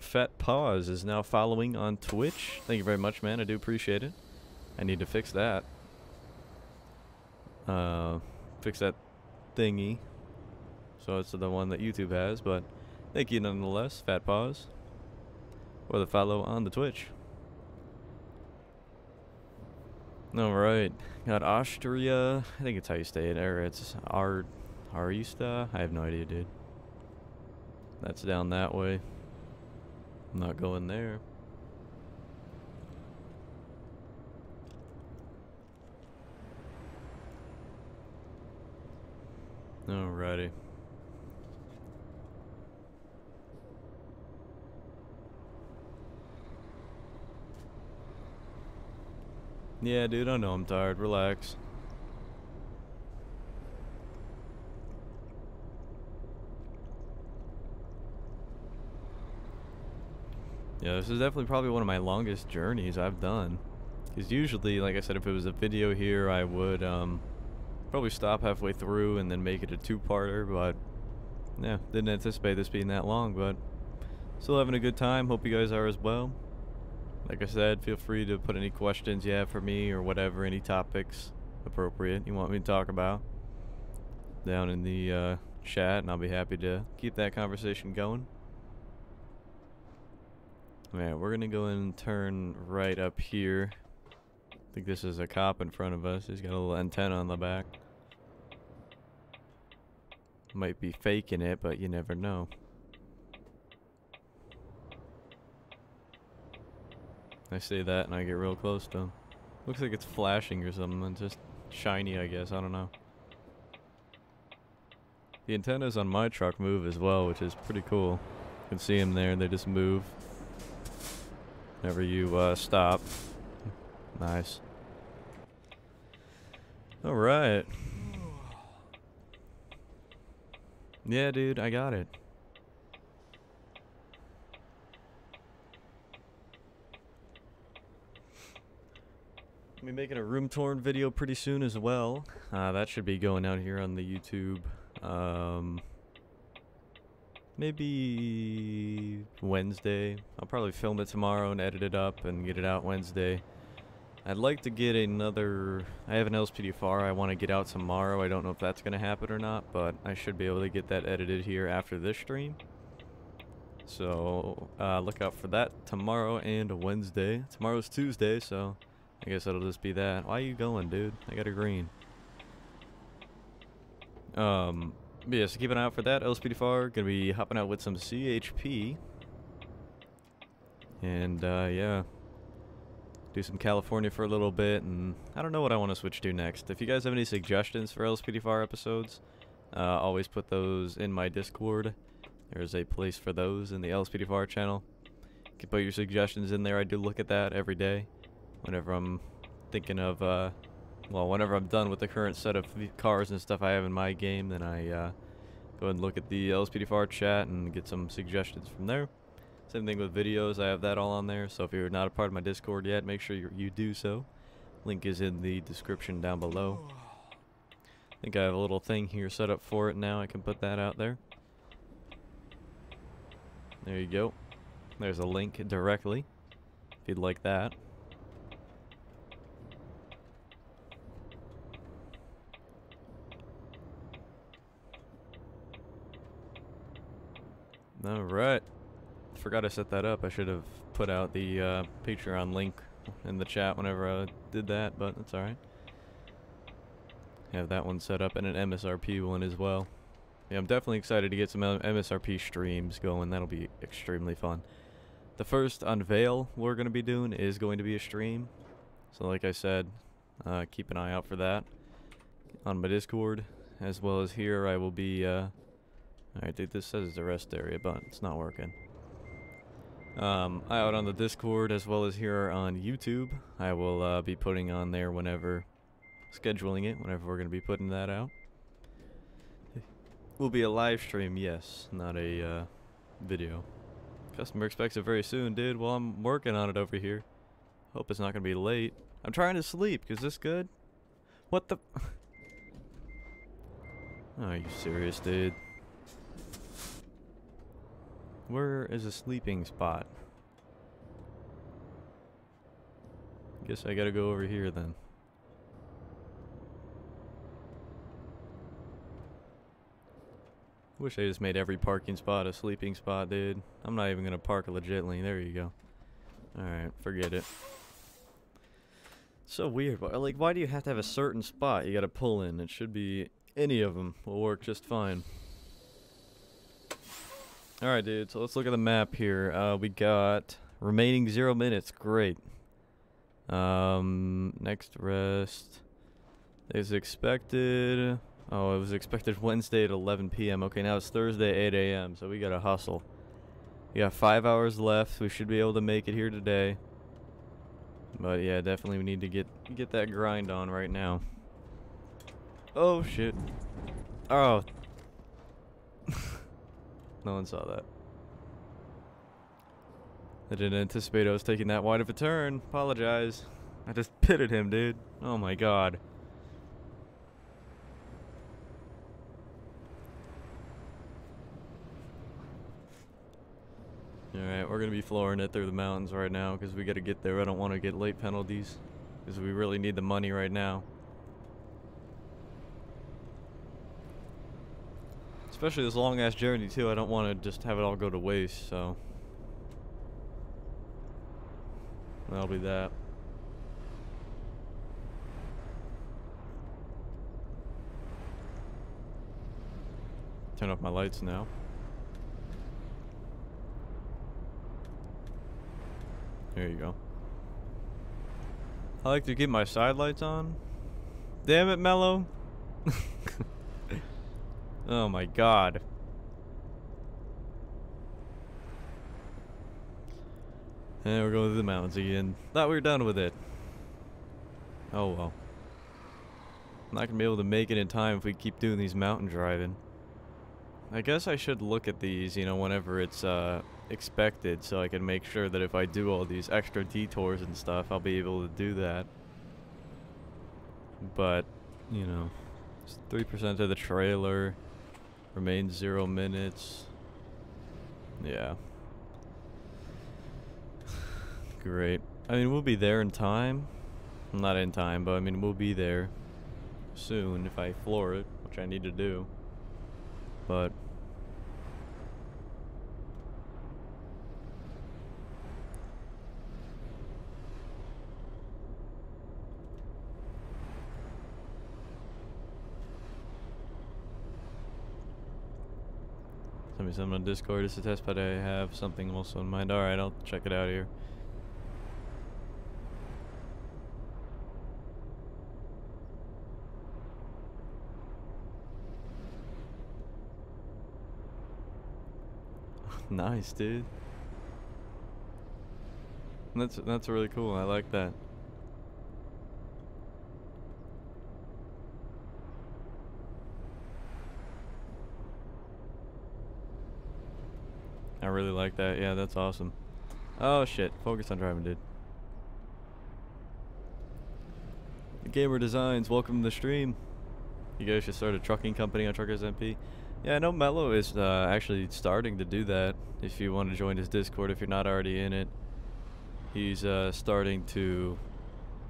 Fat Paws is now following on Twitch. Thank you very much, man. I do appreciate it. I need to fix that. Fix that thingy. So it's the one that YouTube has, but thank you nonetheless, Fat Paws, for the follow on the Twitch. Alright. Got Austria. I think it's how you say it. Or it's Arista. I have no idea, dude. That's down that way. I'm not going there. Alrighty. Yeah, dude, I know I'm tired. Relax. Yeah, this is definitely probably one of my longest journeys I've done. Because usually, like I said, if it was a video here, I would probably stop halfway through and then make it a two-parter, but yeah, didn't anticipate this being that long, but still having a good time. Hope you guys are as well. Like I said, feel free to put any questions you have for me or whatever, any topics appropriate you want me to talk about down in the chat, and I'll be happy to keep that conversation going. Alright, we're gonna go and turn right up here. I think this is a cop in front of us. He's got a little antenna on the back. Might be faking it, but you never know. I say that and I get real close to him. Looks like it's flashing or something. It's just shiny, I guess. I don't know. The antennas on my truck move as well, which is pretty cool. You can see them there and they just move whenever you stop. Nice. Alright. Yeah, dude, I got it. I'll be making a room torn video pretty soon as well. That should be going out here on the YouTube. Maybe Wednesday. I'll probably film it tomorrow and edit it up and get it out Wednesday. I'd like to get another... I have an LSPDFR I want to get out tomorrow. I don't know if that's going to happen or not, but I should be able to get that edited here after this stream. So look out for that tomorrow and Wednesday. Tomorrow's Tuesday, so I guess it'll just be that. Why are you going, dude? I got a green. But yeah, so keep an eye out for that. LSPDFR, going to be hopping out with some CHP. And yeah... do some California for a little bit, and I don't know what I want to switch to next. If you guys have any suggestions for LSPDFR episodes, always put those in my Discord. There's a place for those in the LSPDFR channel. You can put your suggestions in there. I do look at that every day whenever I'm thinking of, well, whenever I'm done with the current set of cars and stuff I have in my game, then I go and look at the LSPDFR chat and get some suggestions from there. Same thing with videos, I have that all on there, so if you're not a part of my Discord yet, make sure you do so. Link is in the description down below. I think I have a little thing here set up for it now, I can put that out there. There you go. There's a link directly, if you'd like that. Alright. Forgot to set that up. I should have put out the Patreon link in the chat whenever I did that, but that's alright. Have that one set up and an MSRP one as well. Yeah, I'm definitely excited to get some MSRP streams going. That'll be extremely fun. The first unveil we're going to be doing is going to be a stream. So like I said, keep an eye out for that on my Discord, as well as here I will be... alright, dude, this says it's a rest area, but it's not working. Out on the Discord as well as here on YouTube. I will be putting on there whenever, scheduling it, whenever we're going to be putting that out. It will be a live stream, yes, not a video. Customer expects it very soon, dude. Well, I'm working on it over here. Hope it's not going to be late. I'm trying to sleep. Is this good? What the? Are you serious, dude? Where is a sleeping spot? Guess I gotta go over here then. Wish I just made every parking spot a sleeping spot, dude. I'm not even gonna park legitly. There you go. Alright, forget it. So weird, but like, why do you have to have a certain spot you gotta pull in? It should be any of them will work just fine. Alright, dude, so let's look at the map here. We got remaining 0 minutes. Great. Next rest is expected. Oh, it was expected Wednesday at 11 p.m. Okay, now it's Thursday, 8 a.m., so we gotta hustle. We got 5 hours left. We should be able to make it here today. But yeah, definitely we need to get that grind on right now. Oh shit. Oh. No one saw that. I didn't anticipate I was taking that wide of a turn. Apologize. I just pitted him, dude. Oh my god. Alright, we're going to be flooring it through the mountains right now because we got to get there. I don't want to get late penalties because we really need the money right now. Especially this long-ass journey, too. I don't want to just have it all go to waste, so... that'll be that. Turn off my lights now. There you go. I like to keep my side lights on. Damn it, Mellow. Oh my god. And we're going through the mountains again. Thought we were done with it. Oh well. I'm not gonna be able to make it in time if we keep doing these mountain driving. I guess I should look at these, you know, whenever it's expected, so I can make sure that if I do all these extra detours and stuff, I'll be able to do that. But, you know, it's 3% of the trailer, remains 0 minutes. Yeah. Great. I mean, we'll be there in time. Not in time, but I mean, we'll be there soon if I floor it, which I need to do. But send me something on Discord. It's a test, but I have something also in mind. Alright, I'll check it out here. Nice, dude. That's really cool. I like that. I really like that. Yeah, that's awesome. Oh shit, focus on driving, dude. Gamer Designs, welcome to the stream. You guys should start a trucking company on Truckers MP. Yeah, I know Mellow is actually starting to do that. If you want to join his Discord, if you're not already in it, he's starting to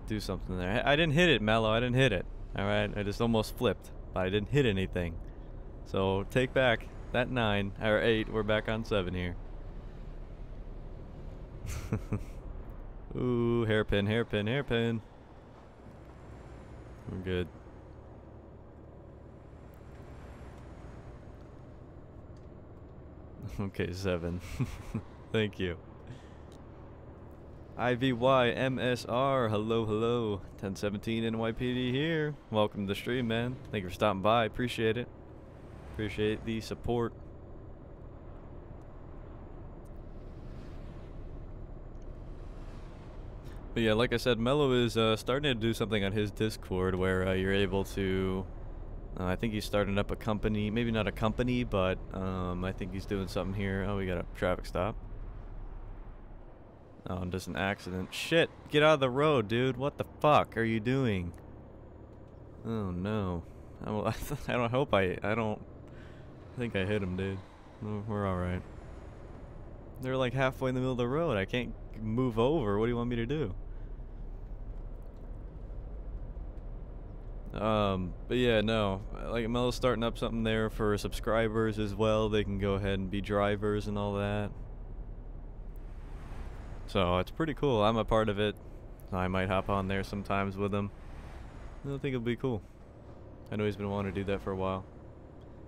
do something there. I didn't hit it, Mellow. I didn't hit it. All right, I just almost flipped, but I didn't hit anything. So take back that 9 or 8. We're back on 7 here. Ooh, hairpin, hairpin, hairpin. We're good. Okay, 7. Thank you. IVYMSR, hello, hello. 1017 NYPD here. Welcome to the stream, man. Thank you for stopping by. Appreciate it. Appreciate the support. But yeah, like I said, Mellow is starting to do something on his Discord where you're able to... I think he's starting up a company, maybe not a company, but I think he's doing something here. Oh, we got a traffic stop. Oh, and just an accident. Shit, get out of the road, dude. What the fuck are you doing? Oh, no. I think I hit him, dude. We're alright. They're like halfway in the middle of the road. I can't move over. What do you want me to do? But yeah, no, like Mel's starting up something there for subscribers as well. They can go ahead and be drivers and all that. So it's pretty cool. I'm a part of it. I might hop on there sometimes with him. I think it'll be cool. I know he's been wanting to do that for a while.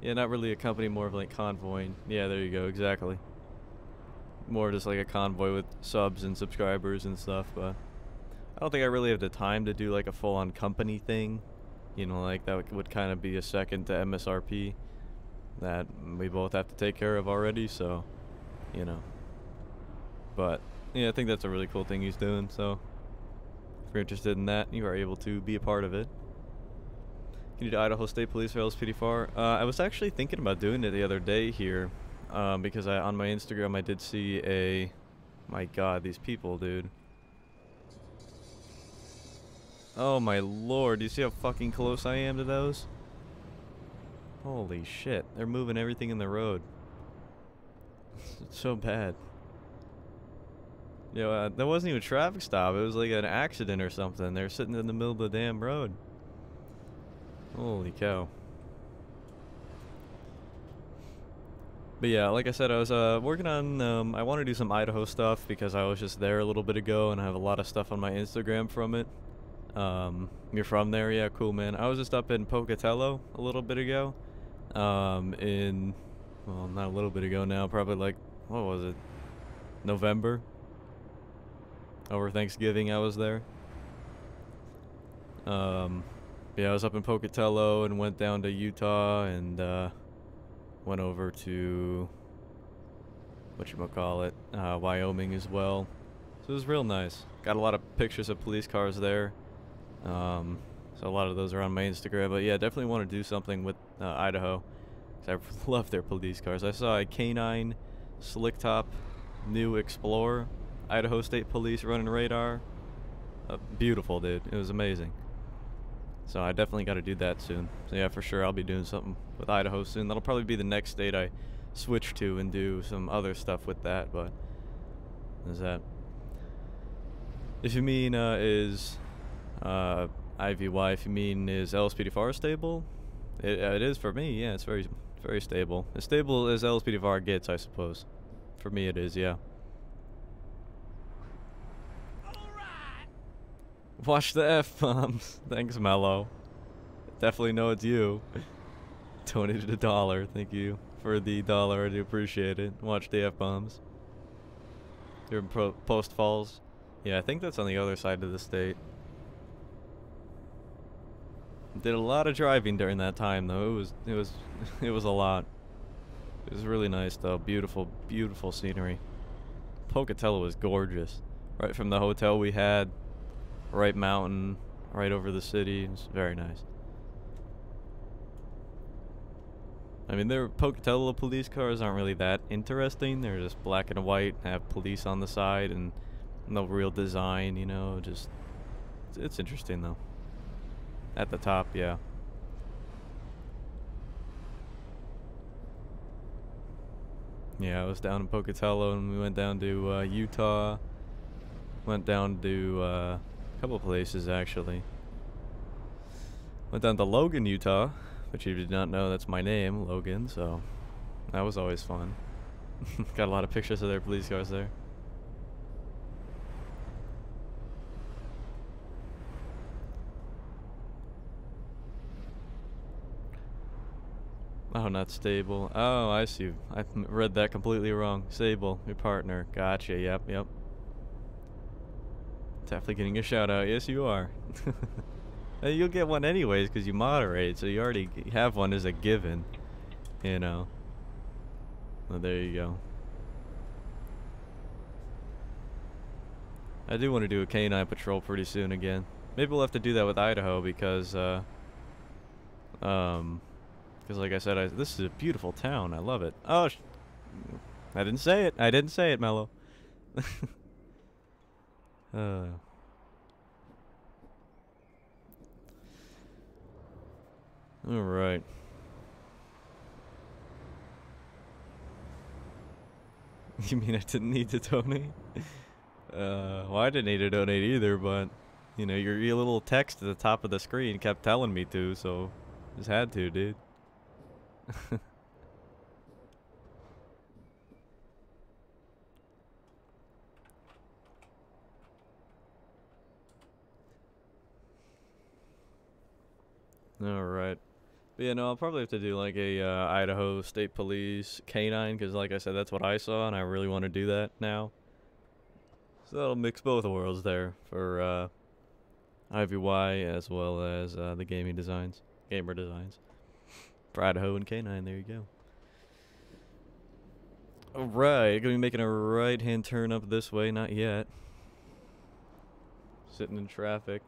Yeah, not really a company, more of like convoying. Yeah, there you go, exactly. More just like a convoy with subs and subscribers and stuff, but I don't think I really have the time to do like a full-on company thing. You know, like that would kind of be a second to MSRP that we both have to take care of already, so, you know. But, yeah, I think that's a really cool thing he's doing, so If you're interested in that, you are able to be a part of it. Can you do Idaho State Police or LSPDFR? I was actually thinking about doing it the other day here, because on my Instagram I did see a... My god, these people, dude. Oh my lord, do you see how fucking close I am to those? Holy shit, they're moving everything in the road. It's so bad. Yo, that wasn't even a traffic stop, it was like an accident or something. They're sitting in the middle of the damn road. Holy cow. But yeah, like I said, I was working on, I want to do some Idaho stuff because I was just there a little bit ago and I have a lot of stuff on my Instagram from it. You're from there? Yeah, cool, man. I was just up in Pocatello a little bit ago. Well, not a little bit ago now, probably like, what was it? November? Over Thanksgiving I was there. Yeah, I was up in Pocatello and went down to Utah and, went over to, whatchamacallit, Wyoming as well. So it was real nice. Got a lot of pictures of police cars there. So a lot of those are on my Instagram. But yeah, definitely want to do something with Idaho, because I love their police cars. I saw a K9 slick top new Explorer, Idaho State Police running radar. Beautiful, dude. It was amazing. So I definitely got to do that soon. So yeah, for sure I'll be doing something with Idaho soon. That'll probably be the next state I switch to and do some other stuff with that, but... Is that... If you mean, is... IVY, if you mean, is LSPDFR stable? It is for me, yeah. It's very, very stable. As stable as LSPDFR gets, I suppose. For me it is, yeah. Watch the F-bombs. Thanks, Mellow. Definitely know it's you. Donated $1. Thank you for the $1. I do appreciate it. Watch the F-bombs. You're in Post Falls. Yeah, I think that's on the other side of the state. Did a lot of driving during that time, though. It was a lot. It was really nice, though. Beautiful, beautiful scenery. Pocatello is gorgeous. Right from the hotel we had. Right mountain, right over the city. It's very nice. I mean, their Pocatello police cars aren't really that interesting. They're just black and white, have police on the side, and no real design, you know. Just, it's interesting, though. At the top, yeah. Yeah, I was down in Pocatello, and we went down to Utah. Went down to... couple places actually. Went down to Logan, Utah, which you did not know that's my name, Logan, so that was always fun. Got a lot of pictures of their police cars there. Oh, not stable. Oh, I see. I read that completely wrong. Sable, your partner. Gotcha. Yep, yep. Definitely getting a shout out. Yes, you are. You'll get one anyways because you moderate, so you already have one as a given, you know. Well, there you go. I do want to do a canine patrol pretty soon again. Maybe we'll have to do that with Idaho because like I said, this is a beautiful town. I love it. Oh, I didn't say it. I didn't say it, Mellow. All right. You mean I didn't need to donate? Well, I didn't need to donate either, but you know, your little text at the top of the screen kept telling me to, so just had to, dude. Alright. But yeah, no, I'll probably have to do like a Idaho State Police K9, because like I said, that's what I saw, and I really want to do that now. So that'll mix both worlds there for IVY as well as the gaming designs. Gamer designs. For Idaho and K9, there you go. Alright, gonna be making a right-hand turn up this way, not yet. sitting in traffic.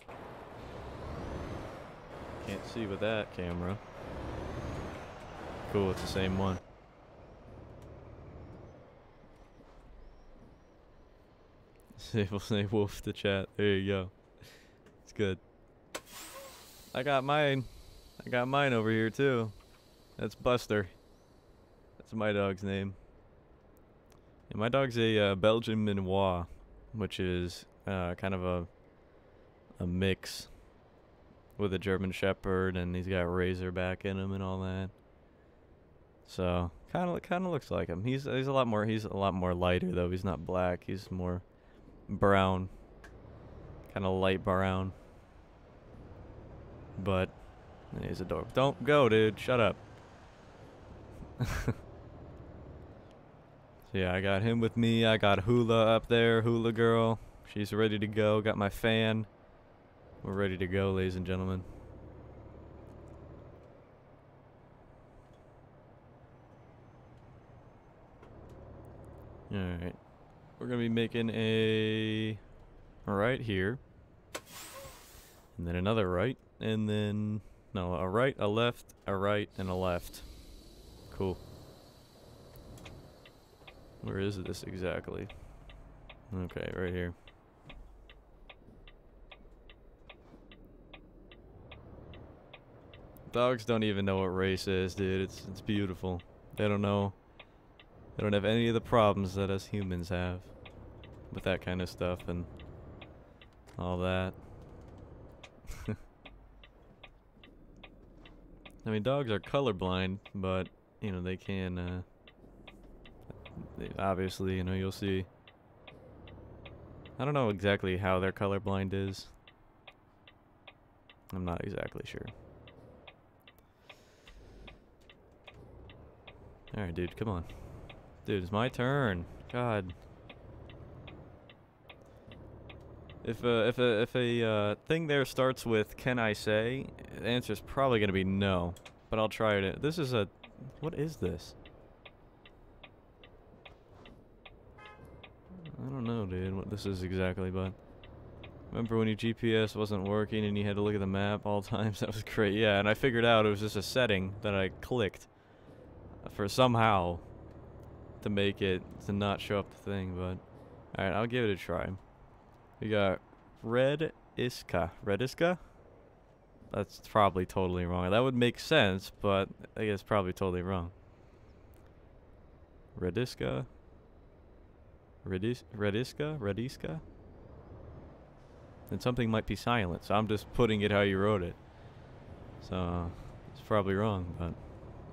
Can't see with that camera. Cool, it's the same one. Sable say wolf the chat. There you go. It's good. I got mine. I got mine over here too. That's Buster. That's my dog's name. And my dog's a Belgian Minois, which is kind of a mix with a German Shepherd, and he's got Razorback in him and all that. So kind of looks like him. He's a lot more lighter though. He's not black. He's more brown, kind of light brown, but he's adorable. Don't go, dude, shut up. So yeah, I got him with me. I got Hula up there, Hula girl, she's ready to go. Got my fan, we're ready to go, ladies and gentlemen. All right, we're gonna be making a right here, and then another right, and then no, a right, a left, a right, and a left. Cool. Where is this exactly? Okay, right here. Dogs don't even know what race is, dude. It's beautiful. They don't know. They don't have any of the problems that us humans have with that kind of stuff and all that. I mean, dogs are colorblind, but you know, they can they obviously, you know, you'll see. I don't know exactly how their colorblind is. I'm not exactly sure. All right, dude, come on. Dude, it's my turn. God. If a thing there starts with "can I say," the answer's probably gonna be no. But I'll try it. This is a. What is this? I don't know, dude. What this is exactly, but remember when your GPS wasn't working and you had to look at the map all times? That was great. Yeah, and I figured out it was just a setting that I clicked for somehow. To make it to not show up the thing, but alright, I'll give it a try. We got Red Iska. Red Iska? That's probably totally wrong. That would make sense, but I guess probably totally wrong. Red Iska? Red Iska? And something might be silent, so I'm just putting it how you wrote it. So it's probably wrong, but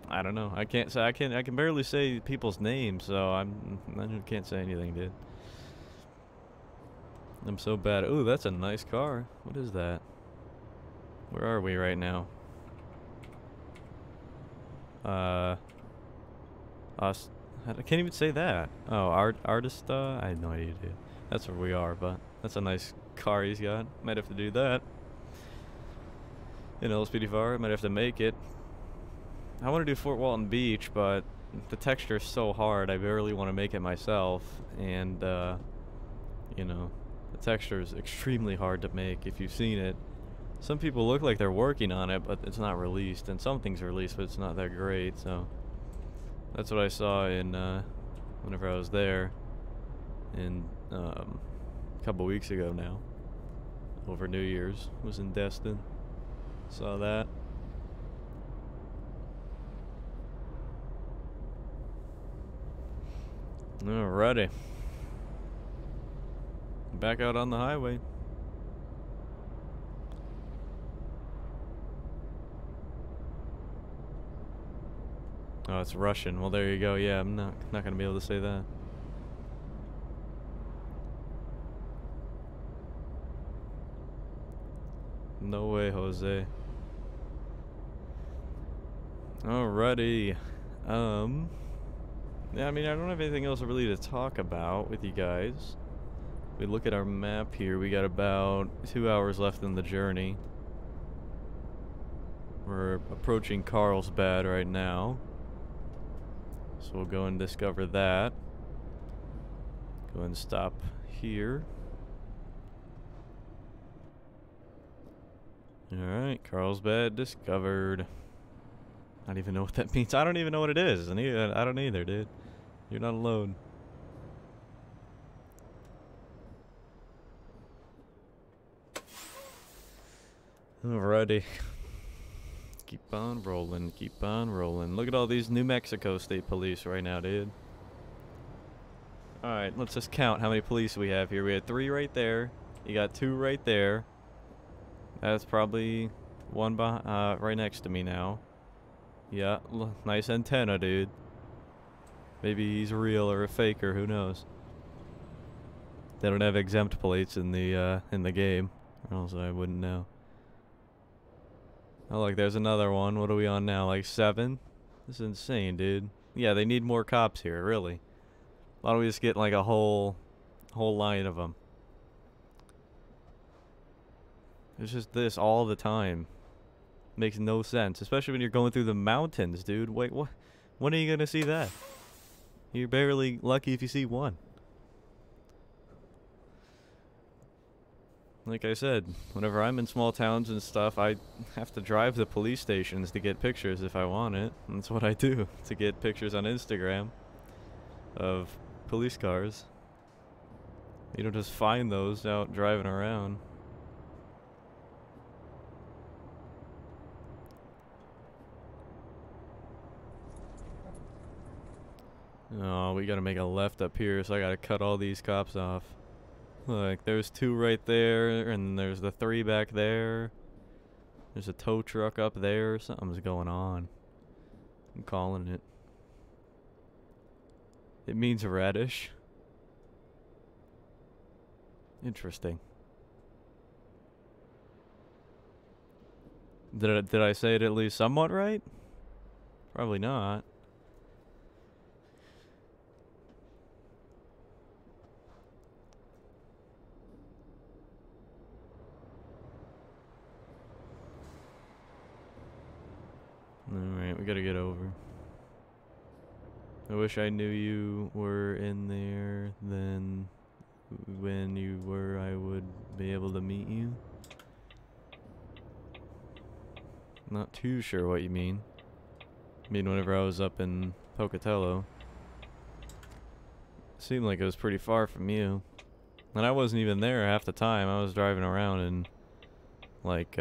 I don't know. I can't say. I can barely say people's names, so I can't say anything, dude. I'm so bad. Ooh, that's a nice car. What is that? Where are we right now? Us. I can't even say that. Oh, Artista. I had no idea, dude. That's where we are, but that's a nice car he's got. Might have to do that. In LSPDFR, might have to make it. I want to do Fort Walton Beach, but the texture is so hard, I barely want to make it myself, and, you know, the texture is extremely hard to make, if you've seen it. Some people look like they're working on it, but it's not released, and some things are released, but it's not that great, so. That's what I saw in, whenever I was there, in, a couple weeks ago now, over New Year's, was in Destin, saw that. Alrighty. Back out on the highway. Oh, it's Russian. Well, there you go. Yeah, I'm not gonna be able to say that. No way, Jose. Alrighty. Yeah, I mean, I don't have anything else really to talk about with you guys. We look at our map here. We got about 2 hours left in the journey. We're approaching Carlsbad right now. So we'll go and discover that. Go and stop here. Alright, Carlsbad discovered. I don't even know what that means. I don't even know what it is. And I don't either, dude. You're not alone. Alrighty. Keep on rolling, keep on rolling. Look at all these New Mexico State Police right now, dude. Alright, let's just count how many police we have here. We had 3 right there. You got 2 right there. That's probably one behind, right next to me now. Yeah, nice antenna, dude. Maybe he's real or a faker. Who knows? They don't have exempt plates in the game, or else I wouldn't know. Oh, look, there's another one. What are we on now? Like 7? This is insane, dude. Yeah, they need more cops here, really. Why don't we just get like a whole line of them? It's just this all the time. Makes no sense, especially when you're going through the mountains, dude. Wait, what? When are you gonna see that? You're barely lucky if you see one. Like I said, whenever I'm in small towns and stuff, I have to drive to police stations to get pictures if I want it. And that's what I do, to get pictures on Instagram of police cars. You don't just find those out driving around. Oh, we gotta make a left up here, so I gotta cut all these cops off. Look, there's 2 right there, and there's the 3 back there. There's a tow truck up there. Something's going on. I'm calling it. It means radish. Interesting. Did I say it at least somewhat right? Probably not. Alright, we gotta get over. I wish I knew you were in there, then when you were, I would be able to meet you. Not too sure what you mean. I mean, whenever I was up in Pocatello, seemed like it was pretty far from you. And I wasn't even there half the time. I was driving around in, like,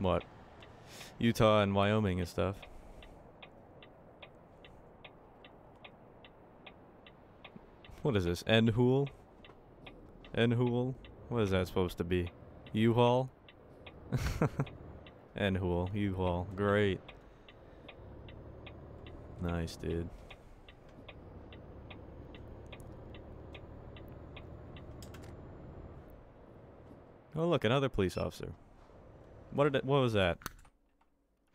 what? Utah and Wyoming and stuff. What is this? N-Hool? N-Hool? What is that supposed to be? U-Haul? N-Hool. U-Haul. Great. Nice, dude. Oh, look, another police officer. What was that?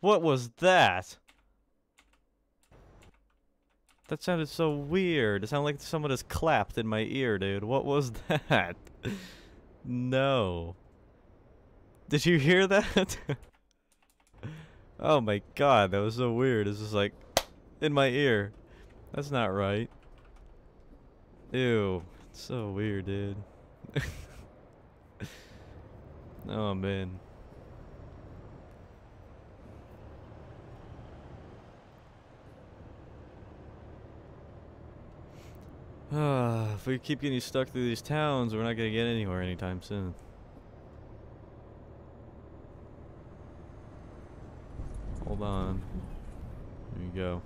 What was that? That sounded so weird. It sounded like someone just clapped in my ear, dude. What was that? No. Did you hear that? Oh my god, that was so weird. It's just like, in my ear. That's not right. Ew. It's so weird, dude. Oh man. If we keep getting stuck through these towns, we're not going to get anywhere anytime soon. Hold on. There you go.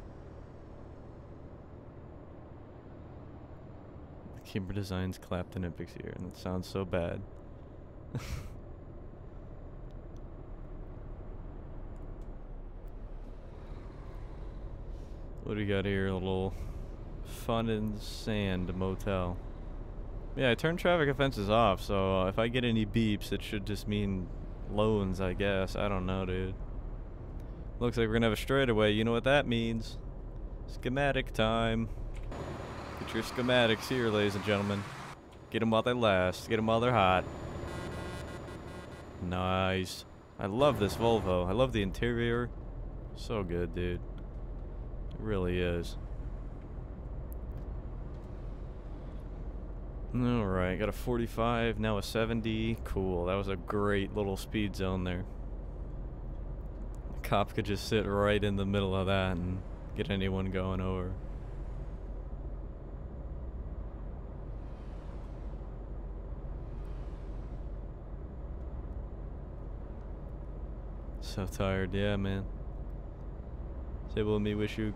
The camera design's clapped in Epic's ear, and it sounds so bad. What do we got here? A little... Fun and Sand Motel. Yeah, I turned traffic offenses off, so if I get any beeps, it should just mean loans, I guess. I don't know, dude. Looks like we're gonna have a straightaway. You know what that means? Schematic time. Get your schematics here, ladies and gentlemen. Get them while they last. Get them while they're hot. Nice. I love this Volvo. I love the interior. So good, dude. It really is. Alright, got a 45, now a 70. Cool, that was a great little speed zone there. The cop could just sit right in the middle of that and get anyone going over. So tired, yeah, man. Sable and me wish you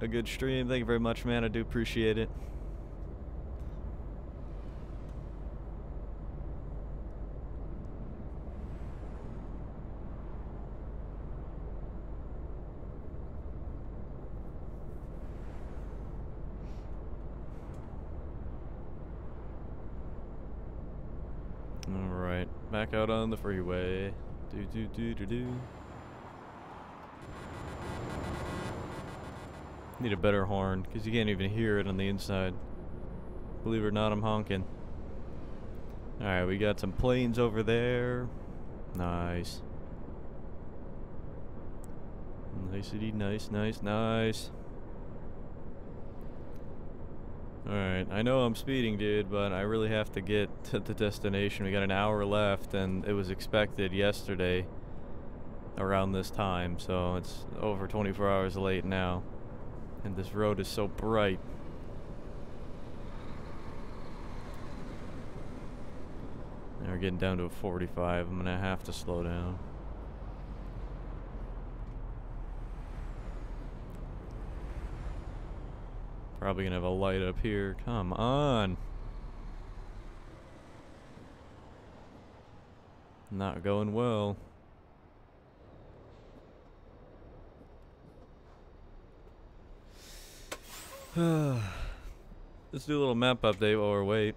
a good stream. Thank you very much, man. I do appreciate it. All right, back out on the freeway. Do do do do do. Need a better horn, because you can't even hear it on the inside. Believe it or not, I'm honking. Alright, we got some planes over there. Nice. Nicety, nice, nice, nice. Alright, I know I'm speeding, dude, but I really have to get to the destination. We got an hour left, and it was expected yesterday around this time, so it's over 24 hours late now. And this road is so bright. Now we're getting down to a 45. I'm gonna have to slow down. Probably gonna have a light up here. Come on. Not going well. Let's do a little map update while we're wait.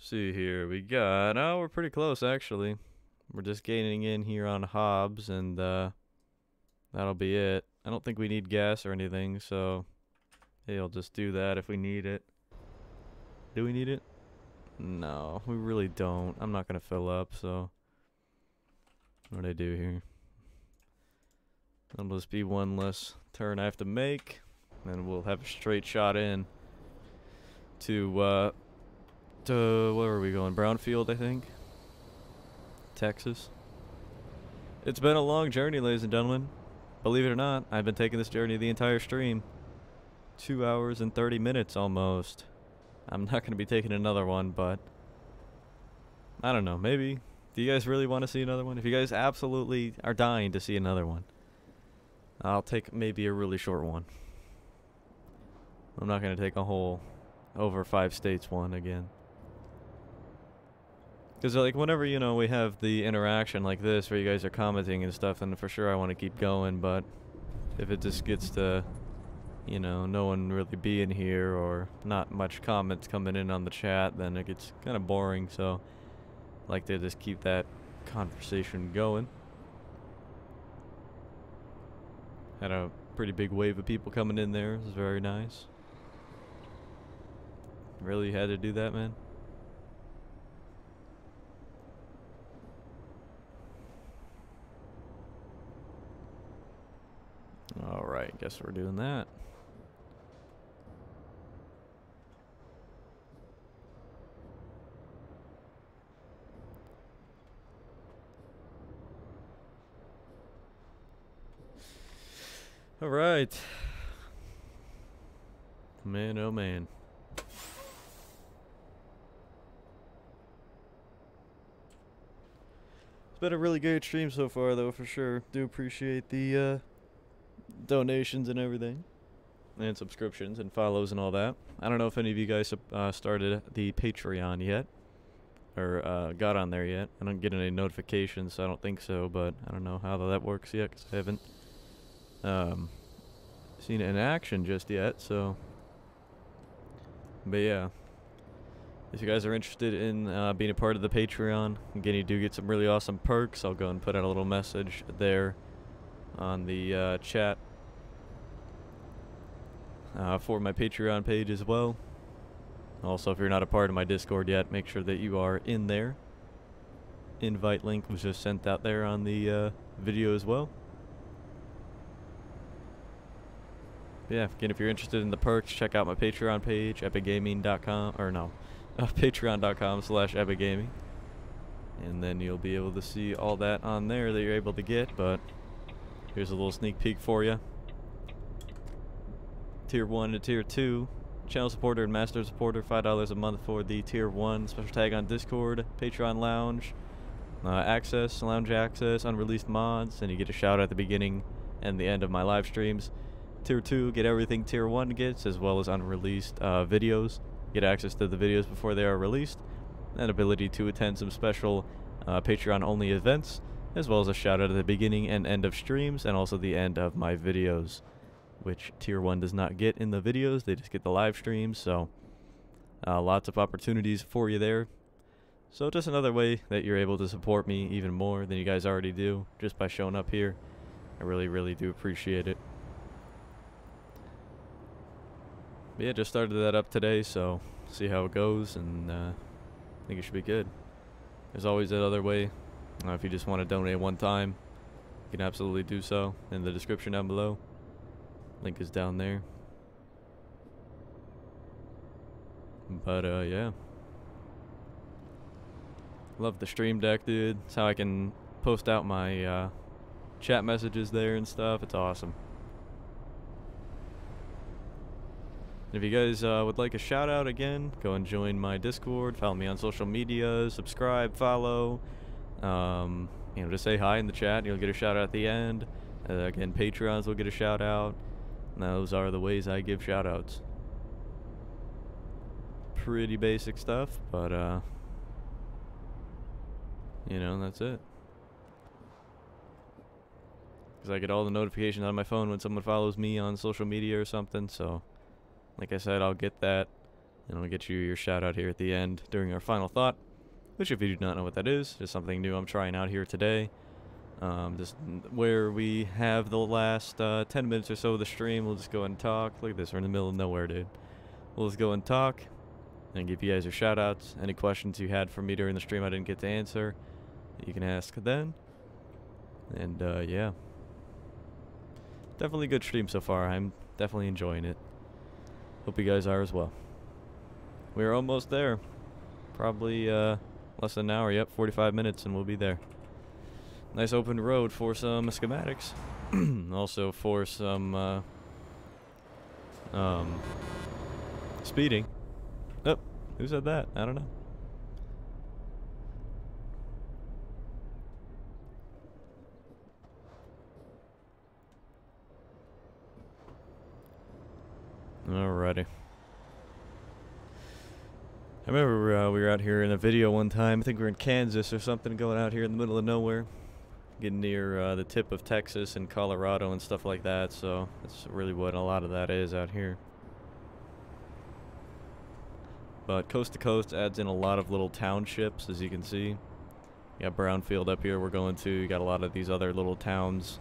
See here, we got, oh, we're pretty close actually. We're just gaining in here on Hobbs, and that'll be it. I don't think we need gas or anything, so they'll just do that if we need it. Do we need it? No, we really don't. I'm not gonna fill up, so what do I do here? That'll just be one less turn I have to make. And we'll have a straight shot in to where are we going? Brownfield, I think. Texas. It's been a long journey, ladies and gentlemen. Believe it or not, I've been taking this journey the entire stream. 2 hours and 30 minutes almost. I'm not going to be taking another one, but I don't know, maybe. Do you guys really want to see another one? If you guys absolutely are dying to see another one, I'll take maybe a really short one. I'm not going to take a whole over 5 states one again. Because, like, whenever, you know, we have the interaction like this where you guys are commenting and stuff, then for sure I want to keep going, but if it just gets to, you know, no one really being here or not much comments coming in on the chat, then it gets kind of boring, so I like to just keep that conversation going. Had a pretty big wave of people coming in there. It was very nice. Really had to do that, man. Alright, guess we're doing that. All right, man, oh man. It's been a really good stream so far though, for sure. Do appreciate the donations and everything, and subscriptions and follows and all that. I don't know if any of you guys started the Patreon yet, or got on there yet. I don't get any notifications, so I don't think so, but I don't know how that works yet, because I haven't seen it in action just yet, so. But yeah, if you guys are interested in being a part of the Patreon, again, you do get some really awesome perks. I'll go and put out a little message there on the chat for my Patreon page as well. Also, if you're not a part of my Discord yet, make sure that you are in there. Invite link was just sent out there on the video as well. yeah, again, if you're interested in the perks, check out my Patreon page, epicgaming.com, or no, patreon.com/epicgaming. And then you'll be able to see all that on there that you're able to get, but here's a little sneak peek for you. Tier 1 to Tier 2, channel supporter and master supporter, $5 a month for the Tier 1, special tag on Discord, Patreon lounge, access, lounge access, unreleased mods, and you get a shout out at the beginning and the end of my live streams. Tier 2, get everything Tier 1 gets, as well as unreleased videos, get access to the videos before they are released, and ability to attend some special Patreon-only events, as well as a shout-out at the beginning and end of streams, and also the end of my videos, which Tier 1 does not get in the videos, they just get the live streams, so lots of opportunities for you there. So just another way that you're able to support me even more than you guys already do, just by showing up here. I really, really do appreciate it. But yeah, just started that up today, so see how it goes, and I think it should be good. There's always that other way. If you just want to donate one time, you can absolutely do so in the description down below. Link is down there. But yeah. Love the stream deck, dude. It's how I can post out my chat messages there and stuff. It's awesome. If you guys would like a shout out again, go and join my Discord, follow me on social media, subscribe, follow, you know, just say hi in the chat and you'll get a shout out at the end. Again, Patreons will get a shout out. And those are the ways I give shout outs. Pretty basic stuff, but you know, that's it. Because I get all the notifications on my phone when someone follows me on social media or something, so like I said, I'll get that, and I'll get you your shout-out here at the end during our final thought, which if you do not know what that is, just something new I'm trying out here today. Just where we have the last 10 minutes or so of the stream, we'll just go and talk. Look at this, we're in the middle of nowhere, dude. We'll just go and talk and give you guys your shout-outs. Any questions you had for me during the stream I didn't get to answer, you can ask then. And, yeah. Definitely a good stream so far. I'm definitely enjoying it. Hope you guys are as well. We're almost there. Probably less than an hour. Yep, 45 minutes and we'll be there. Nice open road for some schematics. Also for some speeding. Oh, who said that? I don't know. Alrighty. I remember we were out here in a video one time. I think we were in Kansas or something, going out here in the middle of nowhere, getting near the tip of Texas and Colorado and stuff like that. So that's really what a lot of that is out here. But coast to coast adds in a lot of little townships, as you can see. You got Brownfield up here we're going to. You got a lot of these other little towns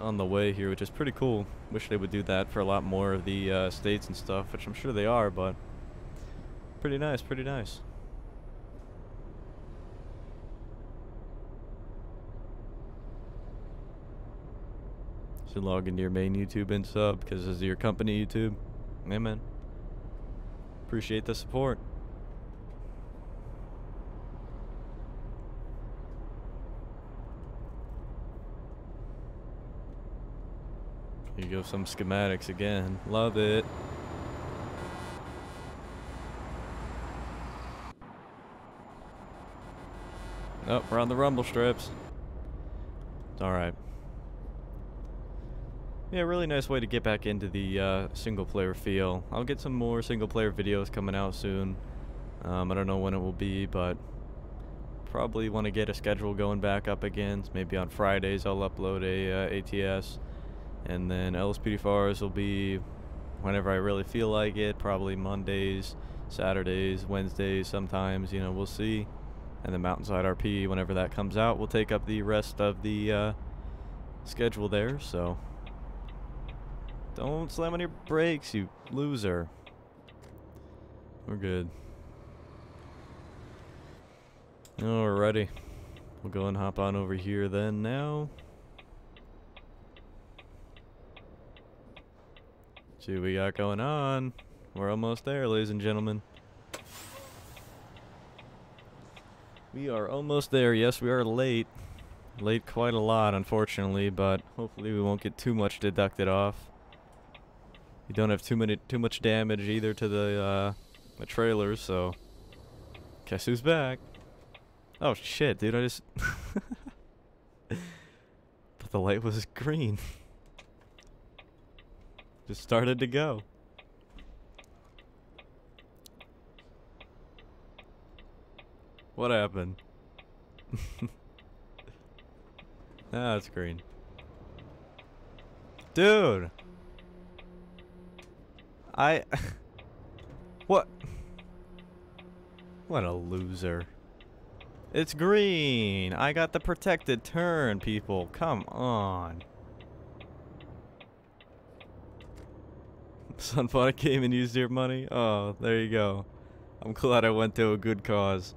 on the way here, which is pretty cool. Wish they would do that for a lot more of the states and stuff, which I'm sure they are, but pretty nice, pretty nice. So log into your main YouTube and sub, because this is your company YouTube. Amen. Appreciate the support. Here you go, some schematics again. Love it. Oh, we're on the rumble strips. It's alright. Yeah, really nice way to get back into the single player feel. I'll get some more single player videos coming out soon. I don't know when it will be, but probably want to get a schedule going back up again. So maybe on Fridays I'll upload a ATS. And then LSPDFRs will be whenever I really feel like it, probably Mondays, Saturdays, Wednesdays sometimes, you know, we'll see. And then Mountainside RP, whenever that comes out, we'll take up the rest of the schedule there, so. Don't slam on your brakes, you loser. We're good. Alrighty. We'll go and hop on over here then now. See what we got going on. We're almost there, ladies and gentlemen. We are almost there. Yes, we are late. Late quite a lot, unfortunately, but hopefully we won't get too much deducted off. You don't have too much damage either to the trailers, so guess who's back? Oh shit, dude! I just thought the light was green. Just started to go. What happened? Ah, it's green. Dude! What? What a loser. It's green! I got the protected turn, people. Come on. Son bought a game and used your money? Oh, there you go. I'm glad I went to a good cause.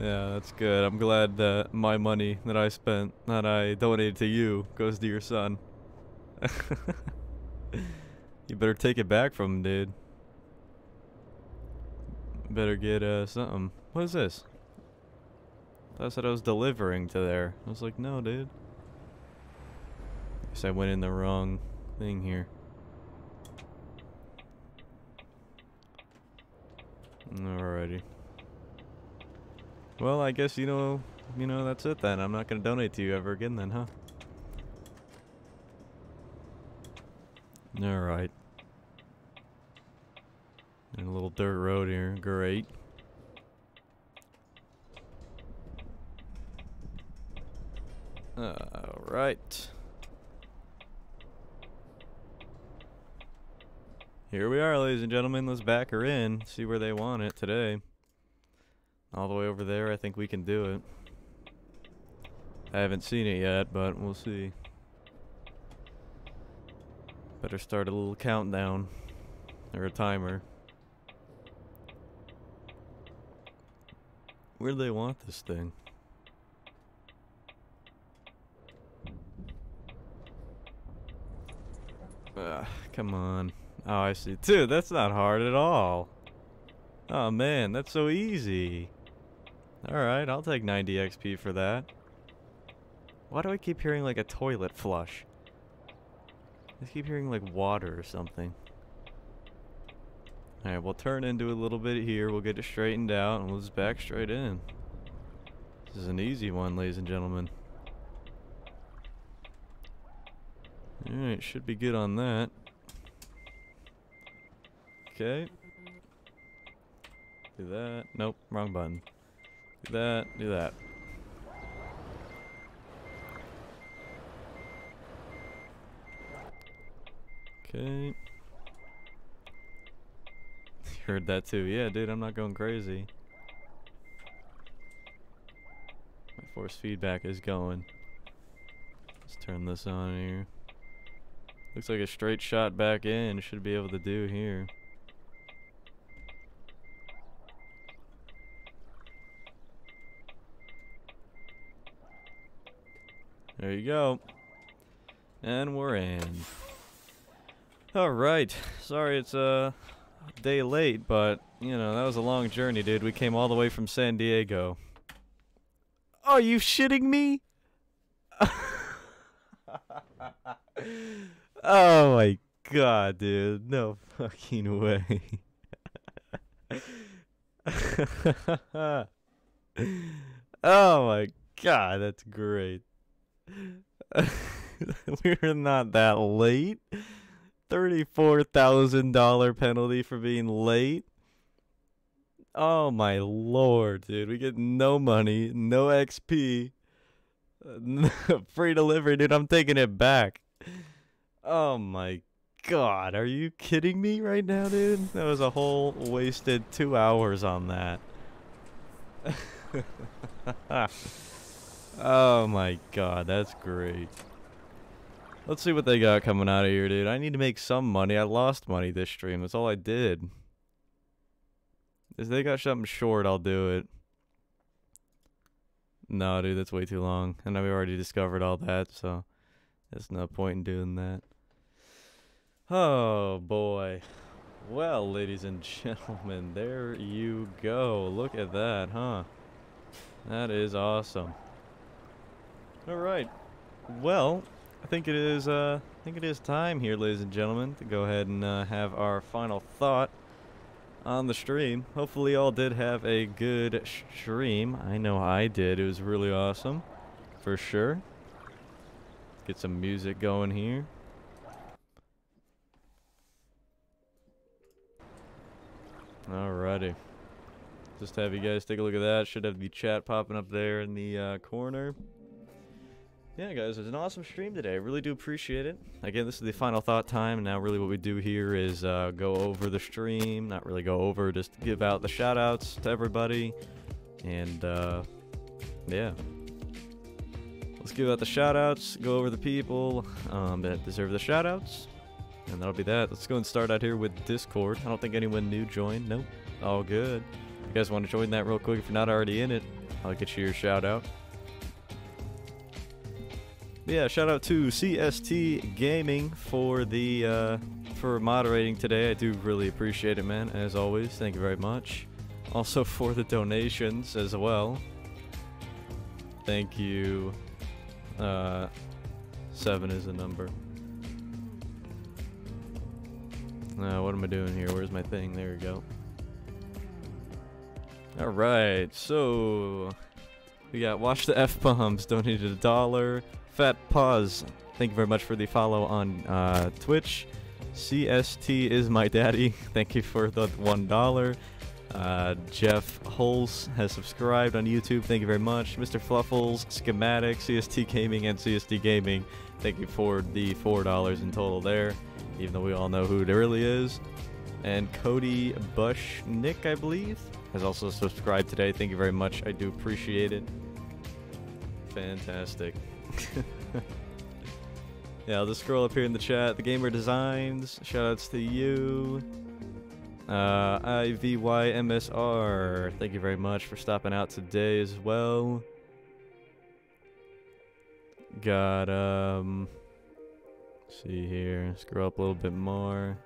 Yeah, that's good. I'm glad that my money that I spent, that I donated to you, goes to your son. You better take it back from him, dude. Better get something. What is this? I said I was delivering to there. I was like, no, dude. Guess I went in the wrong thing here. Alrighty. Well, I guess you know that's it then. I'm not gonna donate to you ever again then, huh? Alright. And a little dirt road here, great. Alright. Here we are, ladies and gentlemen, let's back her in, see where they want it today. All the way over there, I think we can do it. I haven't seen it yet, but we'll see. Better start a little countdown. Or a timer. Where do they want this thing? Ugh, come on. Oh, I see. Dude, that's not hard at all. Oh man, that's so easy. Alright, I'll take 90 XP for that. Why do I keep hearing like a toilet flush? I keep hearing like water or something. Alright, we'll turn into a little bit here, we'll get it straightened out, and we'll just back straight in. This is an easy one, ladies and gentlemen. Alright, should be good on that. Okay. Do that. Nope, wrong button. Do that, do that. Okay. Heard that too. Yeah, dude, I'm not going crazy. My force feedback is going. Let's turn this on here. Looks like a straight shot back in. Should be able to do here. There you go. And we're in. Alright. Sorry it's a day late, but, you know, that was a long journey, dude. We came all the way from San Diego. Are you shitting me? Oh my god, dude. No fucking way. Oh my god, that's great. We're not that late. $34,000 penalty for being late. Oh my lord, dude. We get no money, no XP, free delivery, dude. I'm taking it back. Oh my god, are you kidding me right now, dude? That was a whole wasted 2 hours on that. Oh my god, that's great. Let's see what they got coming out of here, dude. I need to make some money. I lost money this stream. That's all I did. If they got something short, I'll do it. No, dude, that's way too long. I know we already discovered all that, so there's no point in doing that. Oh, boy. Well, ladies and gentlemen, there you go. Look at that, huh? That is awesome. All right. Well, I think it is time here, ladies and gentlemen, to go ahead and have our final thought on the stream. Hopefully, y'all did have a good stream. I know I did. It was really awesome, for sure. Let's get some music going here. Alrighty. Just have you guys take a look at that. Should have the chat popping up there in the corner. Yeah, guys, it was an awesome stream today. I really do appreciate it. Again, this is the final thought time, and now really what we do here is go over the stream. Not really go over, just give out the shout-outs to everybody. And, yeah. Let's give out the shout-outs, go over the people that deserve the shout-outs. And that'll be that. Let's go and start out here with Discord. I don't think anyone new joined. Nope. All good. If you guys want to join that real quick, if you're not already in it, I'll get you your shout-out. Yeah, shout out to CST Gaming for the for moderating today. I do really appreciate it, man. As always, thank you very much. Also for the donations as well. Thank you. 7 is the number. What am I doing here? Where's my thing? There we go. All right, so we got Watch the F-Bombs donated $1. Fat Paws, thank you very much for the follow on Twitch. CST is my daddy, thank you for the $1. Jeff Holes has subscribed on YouTube, thank you very much. Mr. Fluffles, Schematic, CST Gaming, and CST Gaming, thank you for the $4 in total there, even though we all know who it really is. And Cody Bushnick, I believe, has also subscribed today. Thank you very much, I do appreciate it. Fantastic. Yeah, I'll just scroll up here in the chat. The Gamer Designs, shoutouts to you. IVYMSR, thank you very much for stopping out today as well. Got let's see here, scroll up a little bit more.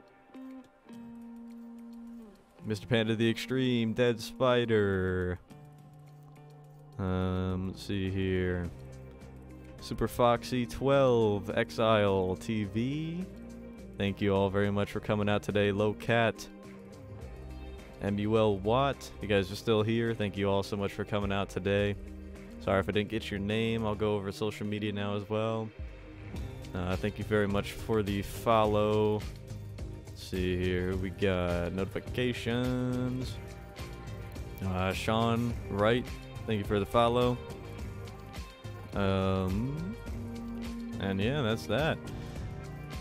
Mr. Panda the Extreme, Dead Spider. Let's see here. Super Foxy 12, Exile TV. Thank you all very much for coming out today. Low Cat, MUL Watt. You guys are still here. Thank you all so much for coming out today. Sorry if I didn't get your name. I'll go over social media now as well. Thank you very much for the follow. Let's see here. We got notifications. Sean Wright, thank you for the follow. And yeah, that's that.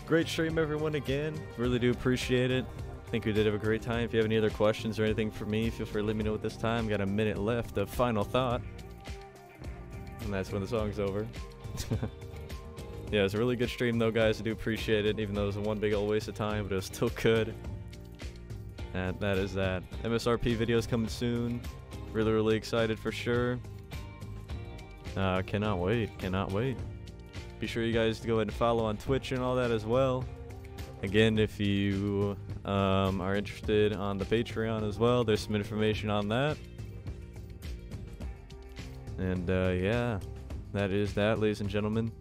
Great stream, everyone, again. Really do appreciate it. I think we did have a great time. If you have any other questions or anything for me, feel free to let me know at this time. Got a minute left of final thought. And that's when the song's over. Yeah, it's a really good stream, though, guys. I do appreciate it, even though it was one big old waste of time, but it was still good. And that is that. MSRP video's coming soon. Really, really excited for sure. Cannot wait, cannot wait. Be sure you guys to go ahead and follow on Twitch and all that as well. Again, if you are interested on the Patreon as well, there's some information on that. And yeah, that is that, ladies and gentlemen.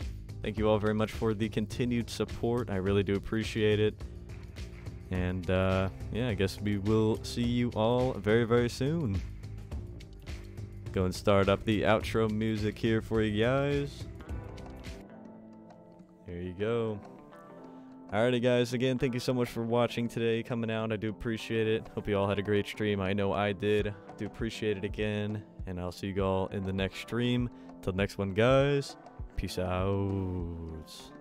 Thank you all very much for the continued support. I really do appreciate it. And yeah, I guess we will see you all very, very soon. Go and start up the outro music here for you guys. There you go. Alrighty, guys. Again, thank you so much for watching today, coming out. I do appreciate it. Hope you all had a great stream. I know I did. Do appreciate it again. And I'll see you all in the next stream. Till next one, guys. Peace out.